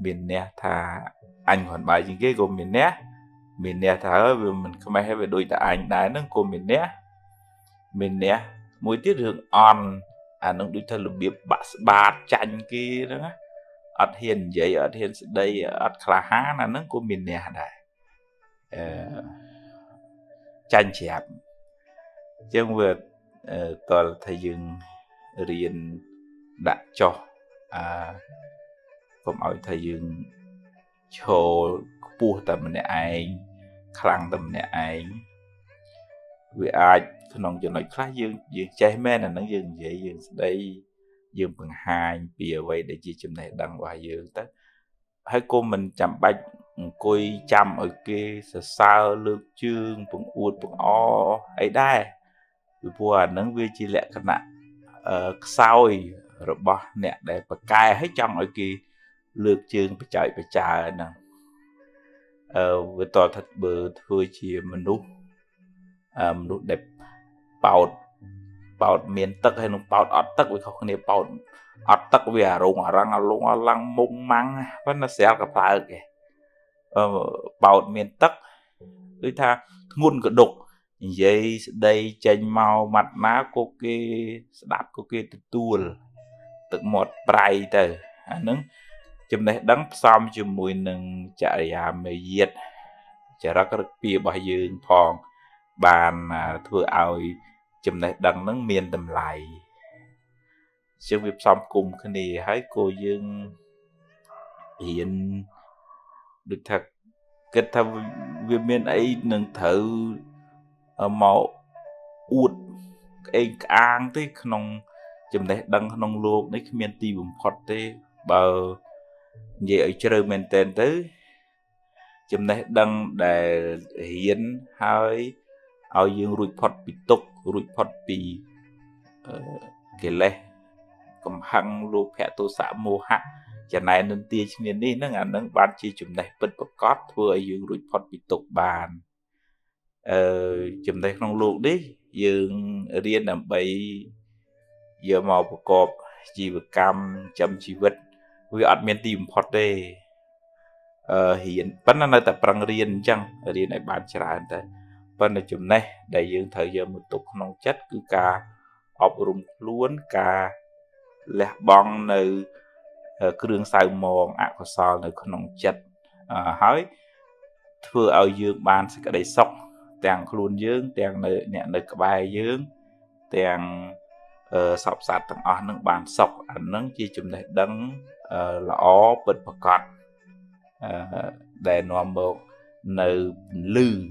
miền né thà anh hoàn bài những cái gồm miền né miền né thà vì mình không ai hay về đôi ta anh đã nâng cô miền né miền né mỗi tiết hưởng on à nó đối thân là biết bạc bạc chanh kia đó ở hiền vậy ở hiền đây ở khá há là nâng cô miền né này uh, chanh chẹp chứ vừa uh, toàn thầy dừng riêng đã cho à còn mọi thầy dừng cho bua tầm này anh khăn tầm này anh vì ai không cho nói khá dương dương cháy mê là nó dừng dễ dừng đây dừng bằng hai bìa vậy để chia chùm này đăng vào dừng tới hãy cô mình chạm bạch côi chăm ở kia sờ sao lược chương bằng uột bằng o ấy đây vì vua nâng vi chi lệ khả nạ sao rồi bỏ nè để bà cài hết chăm ở kia lược chương bà chạy bà chạy nè với tòa thật bờ thôi chỉ mình đúc mình đúc đẹp bọt bọt miền tắc hay nó bọt ọt tắc với không nè bọt ọt tắc vì à rung à răng à lung à lăng mông măng vẫn nó sẽ gặp lại kìa bảo miền tắc tôi tha nguồn cỡ đục dây đây chanh màu mặt má cô kia đạp cô kia từ tuột từ một bài từ nâng chùm này đắng xong chùm mùi nâng chạy à mê diệt chạy ra các bìa bà dương phòng bàn thưa ao chùm này đắng nâng miền tầm lại chùm việc xong cùng cái này hãy cô dương hiện được thật kết thúc viên miền ấy nâng thử màu uột anh ăn tới nông chấm này đăng nông luộc đấy miền tây vùng phật thế bờ về ở chơi miền tên tới chấm này đăng để hiến hai ao dương ruột phật bị tục ruột phật bị kề lệ cầm hăng luộc hẹ tô xã mô hạ chả này nên tia trên này nó ngàn nâng ban chi chùm này bất bất cót vừa dương rủi phật bị tục bàn ờ, chùm này không luộc đi dương riêng làm bấy giờ màu của cọp chi vừa cam chấm chi vật vì ọt miền tìm phật đây ờ, hiện bắn là tập răng riêng chăng riêng này bán trả anh ta bắn là chùm này để dương thời giờ một tục nông chất cứ cả ọp rung luôn cả lẹ bong nơi cứ đường sao mòn ạ có sao nơi con nông chật hỏi thưa ao dương ban sẽ cái đầy sọc tàng luôn dương tàng nơi nhẹ nơi cái bài dương tàng sọc sạt tàng ở nâng bàn sọc ảnh nâng chi chùm này đấng là ó bật bật cọt để nó một nơi lư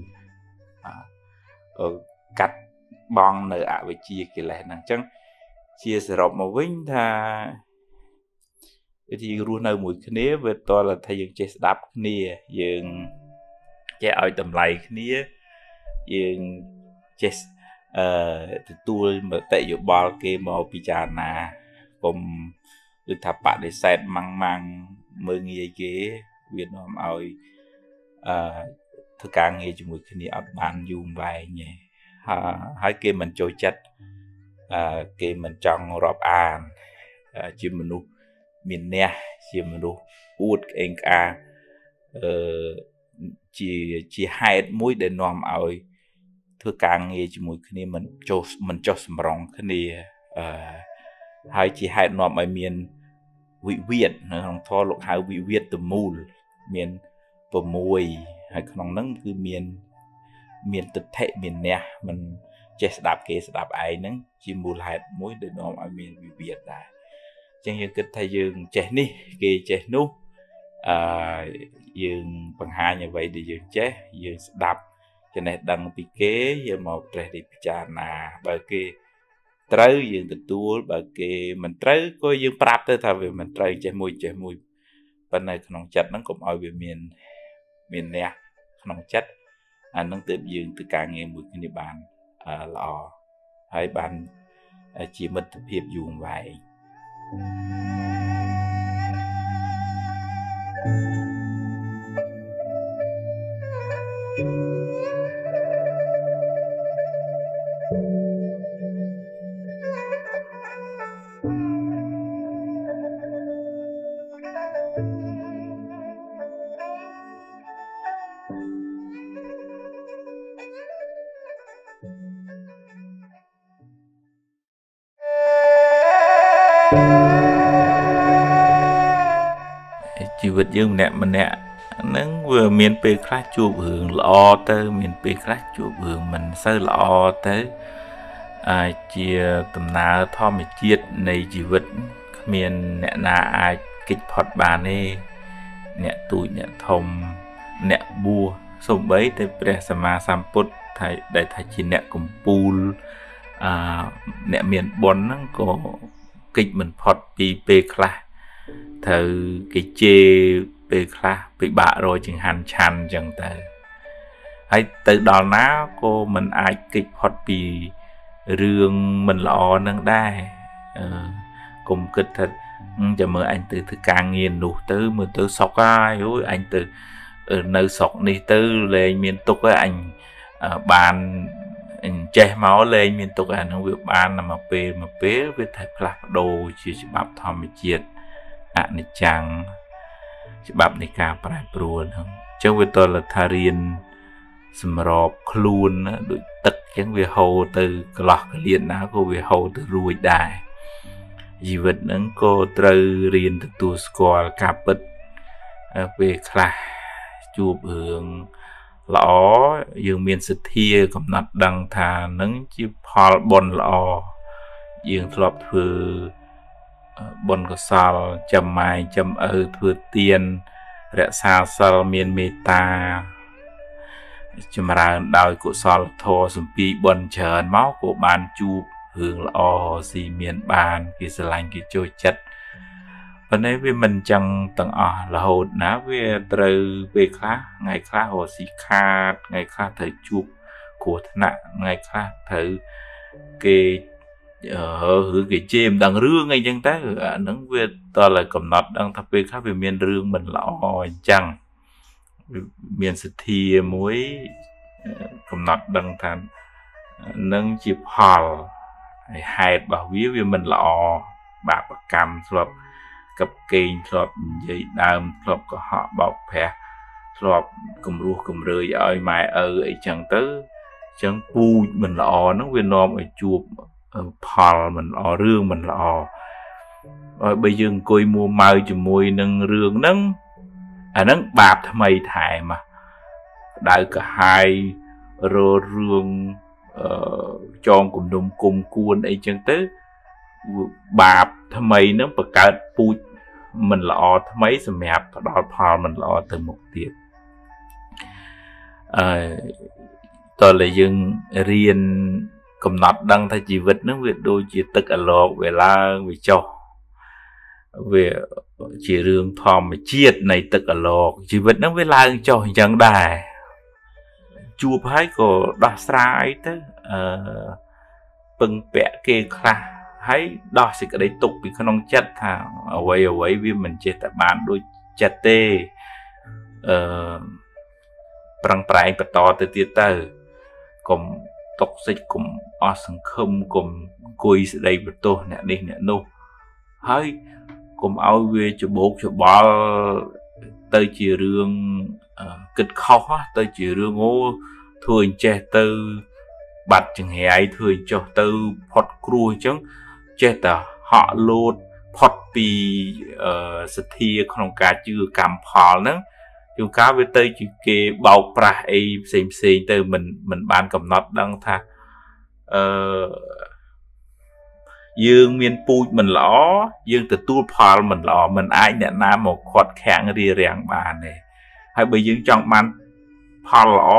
cắt bong nơi ạ với chia kì lệ năng chân chia sẽ rộng mà vinh tha thì rùa nơi mùi khá nia về tôi là thầy dân chơi đạp khá nia dân chơi oi tầm lầy khá nia dân chơi tôi mà tại dù bò kê màu bì chà nà cùng được thập bạc để xét măng măng mơ nghe kế Việt Nam oi thức ăn nghe cho mùi khá nia ập bàn dùng vài nhé hai kê mình trôi chất kê mình trong rộp an chứ mình nụ miền nè chia mình đồ uất anh cả chỉ chỉ hai mũi để nòm ơi thưa càng nghe chỉ mũi cái này mình cho mình cho sầm rong cái này hai chỉ hai nòm ở miền vị Việt hàng thọ lục hai vị Việt từ mù miền bờ mùi hay còn nắng cứ miền miền tịch thệ miền nè mình che đạp kia đạp ai nắng chỉ mù hai mũi để nòm ở miền vị Việt này chẳng như cái thầy dương trẻ ní kì trẻ nú à, dương bằng hai như vậy thì dương trẻ dương đạp cho nên đăng bị kế giờ một trẻ đi cha nà bởi cái trâu dương từ tua bởi cái mình trâu coi dương prap tới thay vì mình trâu chơi mùi chơi mùi bên này khả năng chặt nó cũng ở về miền miền nè khả năng chặt anh nó tiếp dương từ cả nghe mùi cái địa bàn lò hai bàn chỉ mình thực hiện dùng vậy. Chỉ vật dương nè mình nè nắng vừa miền bề khá chụp hưởng lọ tới miền bề khá chụp hưởng mình sơ lọ tới à, chia tầm nào thò mình chiết này chỉ vật miền nè là ai kịch phật bà nè nè tụi nè thông nè bùa số bấy tới bề sama samput thầy đại thầy chỉ nè cùng pool à, nè miền bốn nắng có kịch mình phật bị bề khá thử cái chê bị khá bị bạ rồi chừng hành chăn chẳng tới hay từ đó ná cô mình ai kịch hoạt bị rương mình lo nâng đai ờ, cùng kịch thật cho mơ anh từ thứ càng nghiền đủ tứ mơ tứ sọc ai ôi anh từ nơi sọc đi tứ lên miền tục á anh à, bàn che máu lên miền tục anh không biết bàn là mà bê mà bê với thầy phạc đồ chứ bạp thòm bị chiệt nè chàng bạp nè cả bài buồn không chứ với tôi là thà riêng xem rộp luôn đuổi tật chẳng về hầu từ lọt liền á cô về hầu từ ruồi đài dị vật nâng cô từ riêng từ tua score cà bịch về khá chụp hưởng lõ dương miền sứt thia còn nặt đằng thà nâng chip hòl bồn lò dương thọp thừa bọn có sao chầm mai chầm ơ thưa tiền rẽ xa sao miền mê ta chầm ra đào của sao thô xung phí bọn trờn máu của bàn chụp hướng là ồ gì miền bàn kì xa lành kì trôi chất bọn ấy vì mình chẳng tầng ỏ là hột ná về trời về khá ngày khá hồ xí khát ngày khá thở chụp của thân nạ ngày khá thở kì hứa cái chêm đang rương ngay chẳng ta nắng Việt ta là cầm nọt đang thập về khác về miền rương mình lọ chẳng miền sứt thia muối cầm nọt đang thành nâng chip hòl hai bảo vía về mình lọ bạc cầm sọp cặp kênh sọp dây đam sọp của họ bọc phè sọp cùng ruột cùng rơi ơi mày ơi ấy chẳng tới chẳng pu mình lọ nó Việt Nam ở chuột Paul mình lò rương mình lò rồi bây giờ coi mua mời cho mùi nâng rương nâng à nâng bạp thầm mây thầy mà đại cả hai rô rương uh, chôn cùng đồng cùng cuốn ấy chân tới bạp thầm mây nâng bà cát bụi mình lò thầm mây xa mẹp đó Paul mình lò từ một tiết à, tôi là dân riêng cầm nọt đăng thay chỉ vật nó về đôi chỉ tức ở lọ về la về cho về chỉ rương thòm mà chiết này tức ở lọ chỉ vật nó về la cho chẳng đài chụp hai cổ đo sai tới bưng bẹ kê kha hãy đo xịt ở đây tục vì không nông chặt thà ở quay ở quay vì mình chết tại bán đôi chặt tê bằng trái và to từ tiệt từ còn tộc dịch cùng ở sân không cùng cùi đây với tôi nè đi nè nô hơi cùng ao về cho bột cho bò tới chiều rương uh, kịch khó tới chiều rương ngô thường che từ bạch chừng hẹi thường cho từ phật cua chứ che tờ họ lột phật bì uh, sạch thia không cả chưa cảm phò nữa chúng cá với tây chỉ kê bảo pra ấy xem xem từ mình mình bàn cầm nọt đang tha uh, dương miền pui mình lõ dương từ tu phò mình lõ mình ai nhận nam một khoát kháng rìa ràng bàn này hay bây dương trong bàn ផលល្អ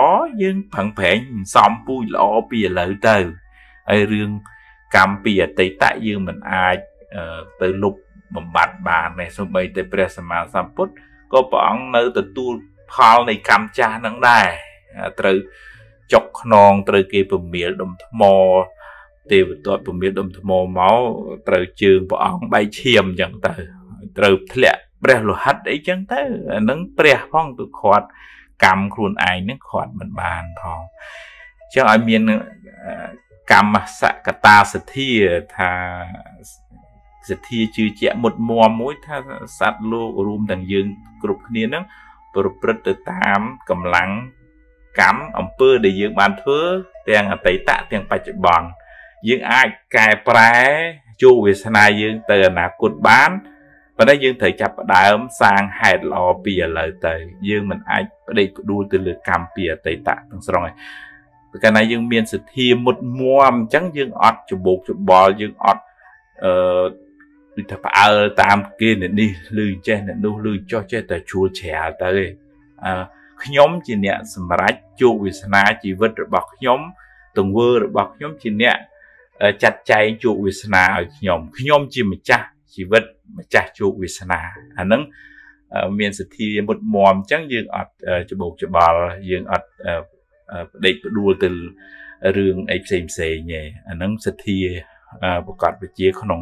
យើងប្រឹងប្រែងសំពួយល្អពីឥឡូវទៅហើយរឿងកម្មពីអតីតយើងមិនអាចទៅលុបបំបត្តិបានទេសូម្បីតែព្រះសម្មាសម្ពុទ្ធក៏ព្រះអង្គនៅទទួលផលនៃកម្មចាស់នឹងដែរត្រូវចុកខ្នងត្រូវគេពមៀលដុំថ្មទេវតាពមៀលដុំថ្មមកត្រូវជើងព្រះអង្គបែកឈាមអញ្ចឹងទៅត្រូវធ្លាក់ព្រះលោហិតអីចឹងទៅអានឹងព្រះផងទៅខាត់កម្មខ្លួនឯងនឹងខាត់មិនបានផងអញ្ចឹងឲ្យមានកម្មសកតាសទ្ធាថាសទ្ធាជឿជាក់មុតមមមួយថាសត្វលោករួមទាំងយើងគ្រប់គ្នានឹងប្រព្រឹត្តទៅតាមកម្លាំងកម្មអំពើដែលយើងបានធ្វើទាំងអតីតទាំងបច្ចុប្បន្នយើងអាចកែប្រែជោគវាសនាយើងទៅអនាគតបានប៉ុន្តែយើងត្រូវចាប់ផ្ដើមសាងហេតុល្អពីឥឡូវទៅយើងមិនអាចផ្ដេកផ្ដួលទៅលើកម្មពីអតីតទាំងស្រុងឯងព្រោះកាលណាយើងមានសទ្ធាមុតមាំអញ្ចឹងយើងអត់ច្បោកច្បល់យើងអត់អឺដូចថាផ្អើលតាមគេនេះឮចេះនោះឮចោះចេះតែជួលជ្រាលទៅឯងអឺខ្ញុំជាអ្នកសម្រេចជោគវាសនាជីវិតរបស់ខ្ញុំទង្វើរបស់ខ្ញុំជាអ្នកចាត់ចែងជោគវាសនាឲ្យខ្ញុំខ្ញុំជាម្ចាស់ជីវិតម្ចាស់ជោគវាសនាអាហ្នឹងមានសទ្ធាមុតមមអញ្ចឹងយើងអត់ច្បោកច្បល់យើងអត់ផ្ដេកផ្ដួលទៅរឿងអីផ្សេងផ្សេងទេអាហ្នឹងសទ្ធាប្រកបវិជ្ជាក្នុង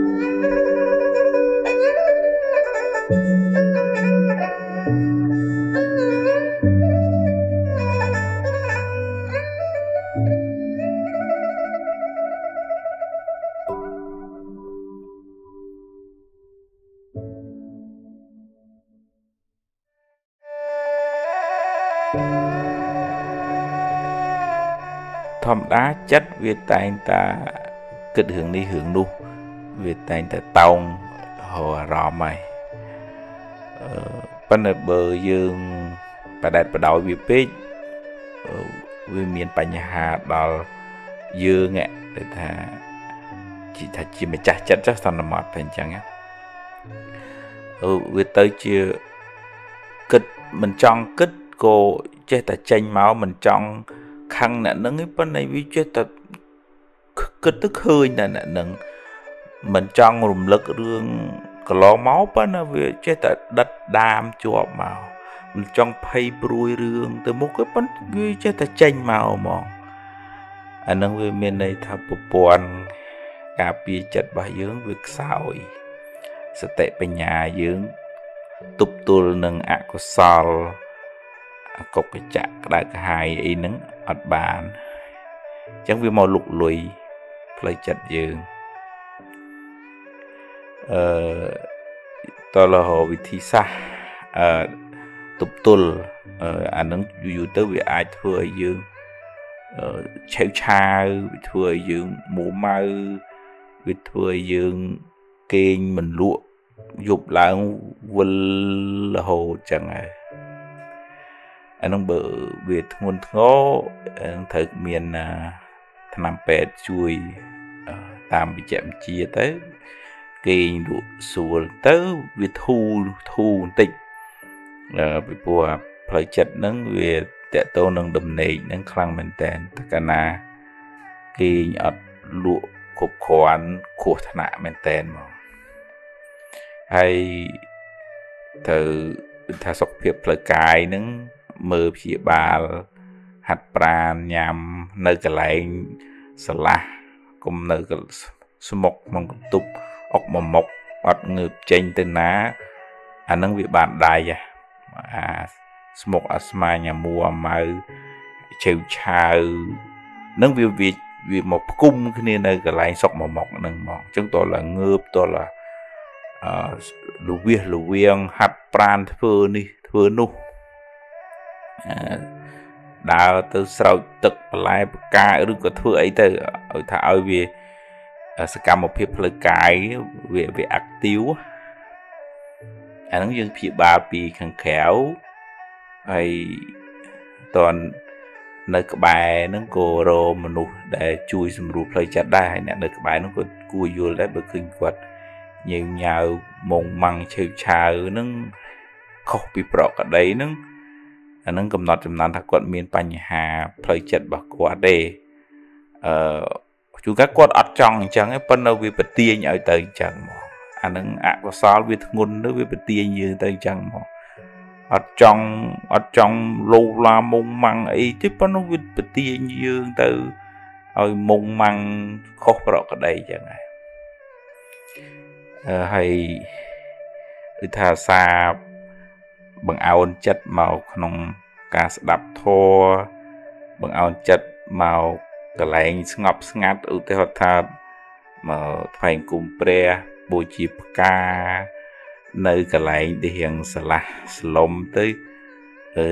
ធម្មតាចិត្តវាតែងតែគិតរឿងនេះរឿងនោះវាតែងតែតោងហៅអារម្មណ៍ហើយប៉ុន្តែបើយើងបដិដបដោយវាពេកវាមានបញ្ហាដល់យើងដែលថាជីថាជាម្ចាស់ចិត្តចុះសន្មតទៅអញ្ចឹងវាទៅជាគិតមិនចង់គិតក៏ចេះតែចេញមកមិនចង់ខឹងអ្នកនឹងឯងប៉ុន្តែវាចេះតែគិតទៅឃើញតែអ្នកនឹងមិនចង់រំលឹករឿងកន្លងមកប៉ុន្តែវាចេះតែដិតដាមជាប់មកមិនចង់ភ័យព្រួយរឿងទៅមុខទេប៉ុន្តែវាចេះតែចេញមកហ្មងអានឹងវាមានន័យថាប្រព័ន្ធការពារចិត្តរបស់យើងវាខ្សោយសតិបញ្ញាយើងទប់ទល់នឹងអកុសលអកុកចៈក្តៅក្រហាយអីហ្នឹងអត់បានអញ្ចឹងវាមកលុកលុយផ្លូវចិត្តយើងអឺតលហោវិធីសាស្ត្រអឺទប់ទល់អាហ្នឹងយូរយូរទៅវាអាចធ្វើឲ្យយើងឆេវឆាវវាធ្វើឲ្យយើងមួម៉ៅវាធ្វើឲ្យយើងគេងមិនលក់យប់ឡើងវិលរហូតអញ្ចឹងហើយអានឹងបើវាធ្ងន់ធ្ងរត្រូវមានថ្នាំពេទ្យជួយតាមវិជ្ជាបញ្ជាទៅគេងលក់ស្រួលទៅវាធូរធូរបន្តិចពីព្រោះផ្លូវចិត្តហ្នឹងវាតកតងនឹងដំណេកហ្នឹងខ្លាំងមែនតើកាលណាគេងអត់លក់គ្រប់គ្រាន់គ្រោះថ្នាក់មែនតើមកហើយទៅថាសុខភាពផ្លូវកាយហ្នឹងមើលព្យាបាលហាត់ប្រាណញ៉ាំនៅកន្លែងស្លាស់កុំនៅស្មុកក្នុងកន្ទប់អុកមួយមុខអត់ងើបចេញទៅណាអានឹងវាបានដៃអាស្មុកអាស្មាញ៉ាំមួអាម៉ៅជើឆៅនឹងវាវាមកផ្គុំគ្នានៅកន្លែងសុកមួយមុខហ្នឹងហ្មងអញ្ចឹងតើឡើងងើបតើឡើងអឺលវៀសលវៀងហាត់ប្រាណធ្វើនេះធ្វើនោះដើរទៅស្រោចទឹកបន្លែផ្កាឬក៏ធ្វើអីទៅឲ្យថាឲ្យវា សកម្មភាពផ្លូវកាយវាវា active អាហ្នឹងយើងព្យាបាលពីខាងក្រៅហើយតននៅក្បែរហ្នឹងក៏រមមនុស្សដែលជួយសម្រួលផ្លូវចិត្តដែរហើយអ្នកនៅក្បែរហ្នឹងក៏គួរយល់ដែរបើឃើញគាត់ញៀវញាវមងម៉ាំងឆើឆៅហ្នឹងខុសពីប្រក្រតីហ្នឹងអាហ្នឹងកំណត់ចំណានថាគាត់មានបញ្ហាផ្លូវចិត្តរបស់គាត់ទេអឺជួនកាលគាត់អត់ចង់អញ្ចឹងប៉ុន្តែវាប្រទាញឲ្យទៅអញ្ចឹងមកអានឹងអកុសលវាធ្ងន់ទៅវាប្រទាញយើងទៅអញ្ចឹងមកអត់ចង់អត់ចង់លោឡាមុងម៉ាំងអីទេប៉ុន្តែវាប្រទាញយើងទៅឲ្យមុងម៉ាំងខុសប្រក្រតីអញ្ចឹងហើយហើយគឺថាសាបង្អោនចិត្តមកក្នុងការស្ដាប់ធម៌បង្អោនចិត្តមកកន្លែងស្ងប់ស្ងាត់ឧទាហរណ៍ថាមកថ្វាយគុំព្រះបូជាផ្កានៅកន្លែងដែលរៀងស្លាស់ស្លុំទៅ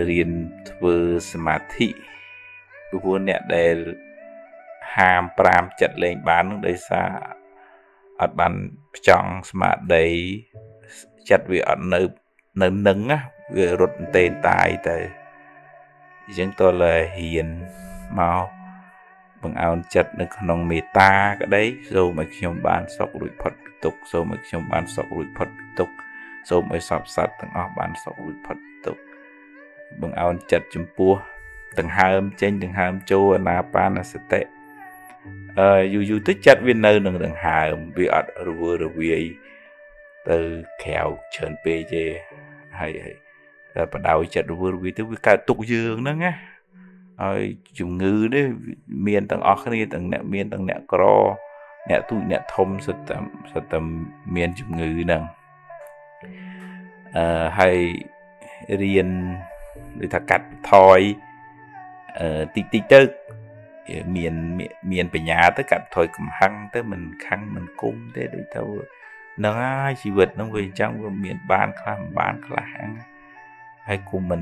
រៀនធ្វើសមាធិព្រោះអ្នកដែលហាមប្រាមចិត្តលែងបាននឹងដោយសារអត់បានផ្ចង់ស្មារតីចិត្តវាអត់នៅនៅនឹងណាវារត់តេនតាយទៅអញ្ចឹងតលហ៊ានមកបង្អោនចិត្តនៅក្នុងមេត្តាក្តីសូមឲ្យខ្ញុំបានសុខរួចផុតពីទុក្ខសូមឲ្យខ្ញុំបានសុខរួចផុតពីទុក្ខសូមឲ្យសពសត្វទាំងអស់បានសុខរួចផុតពីទុក្ខបង្អោនចិត្តចំពោះដង្ហើមចេញដង្ហើមចូលអាណាបានសតិអឺយូរយូរទៅចិត្តវានៅនឹងដង្ហើមវាអត់រវើរវាយទៅក្រៅច្រើនពេកទេហើយហើយបដៅចិត្តរវើរវាយទៅវាកើតទុក្ខយើងហ្នឹងណាហើយជំងឺនេះមានទាំងអស់គ្នាទាំងអ្នកមានទាំងអ្នកក្រអ្នកទូចអ្នកធំសិតតែសិតតែមានជំងឺហ្នឹងអឺហើយរៀនដូចថាកាត់បន្ថយអឺតិចតិចទៅមានមានបញ្ញាទៅកាត់បន្ថយកំហឹងទៅមិនខឹងមិនគុំទេដូចទៅហ្នឹងហើយជីវិតហ្នឹងវាអញ្ចឹងវាមានបានខ្លះមិនបានខ្លះហើយគុំមិន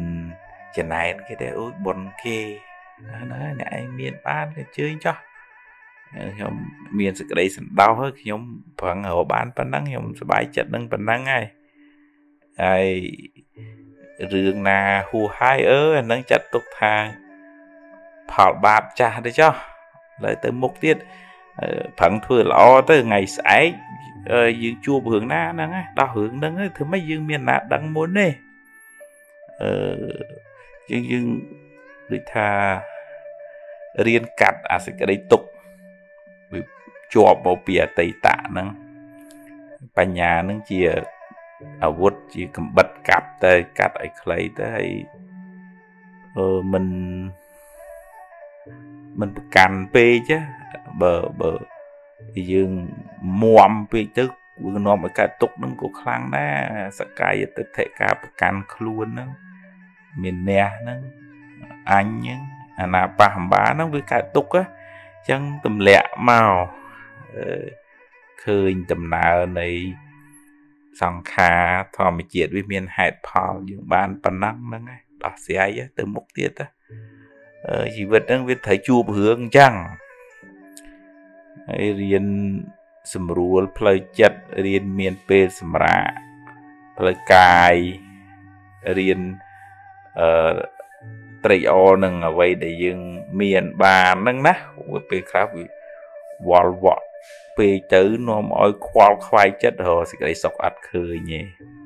ចំណែនគេតែអូយបនគេណាអ្នកឯងមានបានគេជើញចោះខ្ញុំមានសេចក្តីសន្តោសហើយខ្ញុំប្រឹងរកបានប៉ុណ្ណឹងខ្ញុំសប្បាយចិត្តនឹងប៉ុណ្ណឹងហើយហើយរឿងណាហួសហយអើអានឹងចាត់ទុកថាផលបាបចាស់ទៅចោះឡើយទៅមុខទៀតប្រឹងធ្វើល្អទៅថ្ងៃស្អែកយើងជួបរឿងណាហ្នឹងហ៎ដោះរឿងហ្នឹងធ្វើម៉េចយើងមានណាដឹងមុនទេអឺយើងយើងដូចថារៀនកាត់អាសេចក្តីទុក្ខវាជាប់មកពីអតីតហ្នឹងបញ្ញាហ្នឹងជាអាវុធជាកំបិតកាប់ទៅកាត់ឲ្យខ្លីទៅហើយអឺមិនមិនប្រកាន់ពេកទេបើបើយើងមួមពេកទៅវានាំឲ្យកើតទុក្ខហ្នឹងក៏ខ្លាំងដែរសកាយទិដ្ឋិការប្រកាន់ខ្លួនហ្នឹងមានអ្នកហ្នឹងអញហ្នឹងអាណាប៉ះអំបាហ្នឹងវាកើតទុកអញ្ចឹងទម្លាក់មកឃើញដំណើរនៃសង្ខារធម្មជាតិវាមានហេតុផលយើងបានប៉ុណ្ណឹងហ្នឹងដោះស្រាយទៅមុខទៀតជីវិតហ្នឹងវាត្រូវជួបរឿងអញ្ចឹងហើយរៀនសម្រួលផ្លូវចិត្តរៀនមានពេលសម្រាកផ្លូវកាយរៀនអឺត្រេកអរនឹងអ្វីដែលយើងមានបានហ្នឹងណាពេលខ្លះវាវល់វក់ពេកទៅនាំឲ្យខ្វល់ខ្វាយចិត្តរកសេចក្តីសុខអត់ឃើញទេ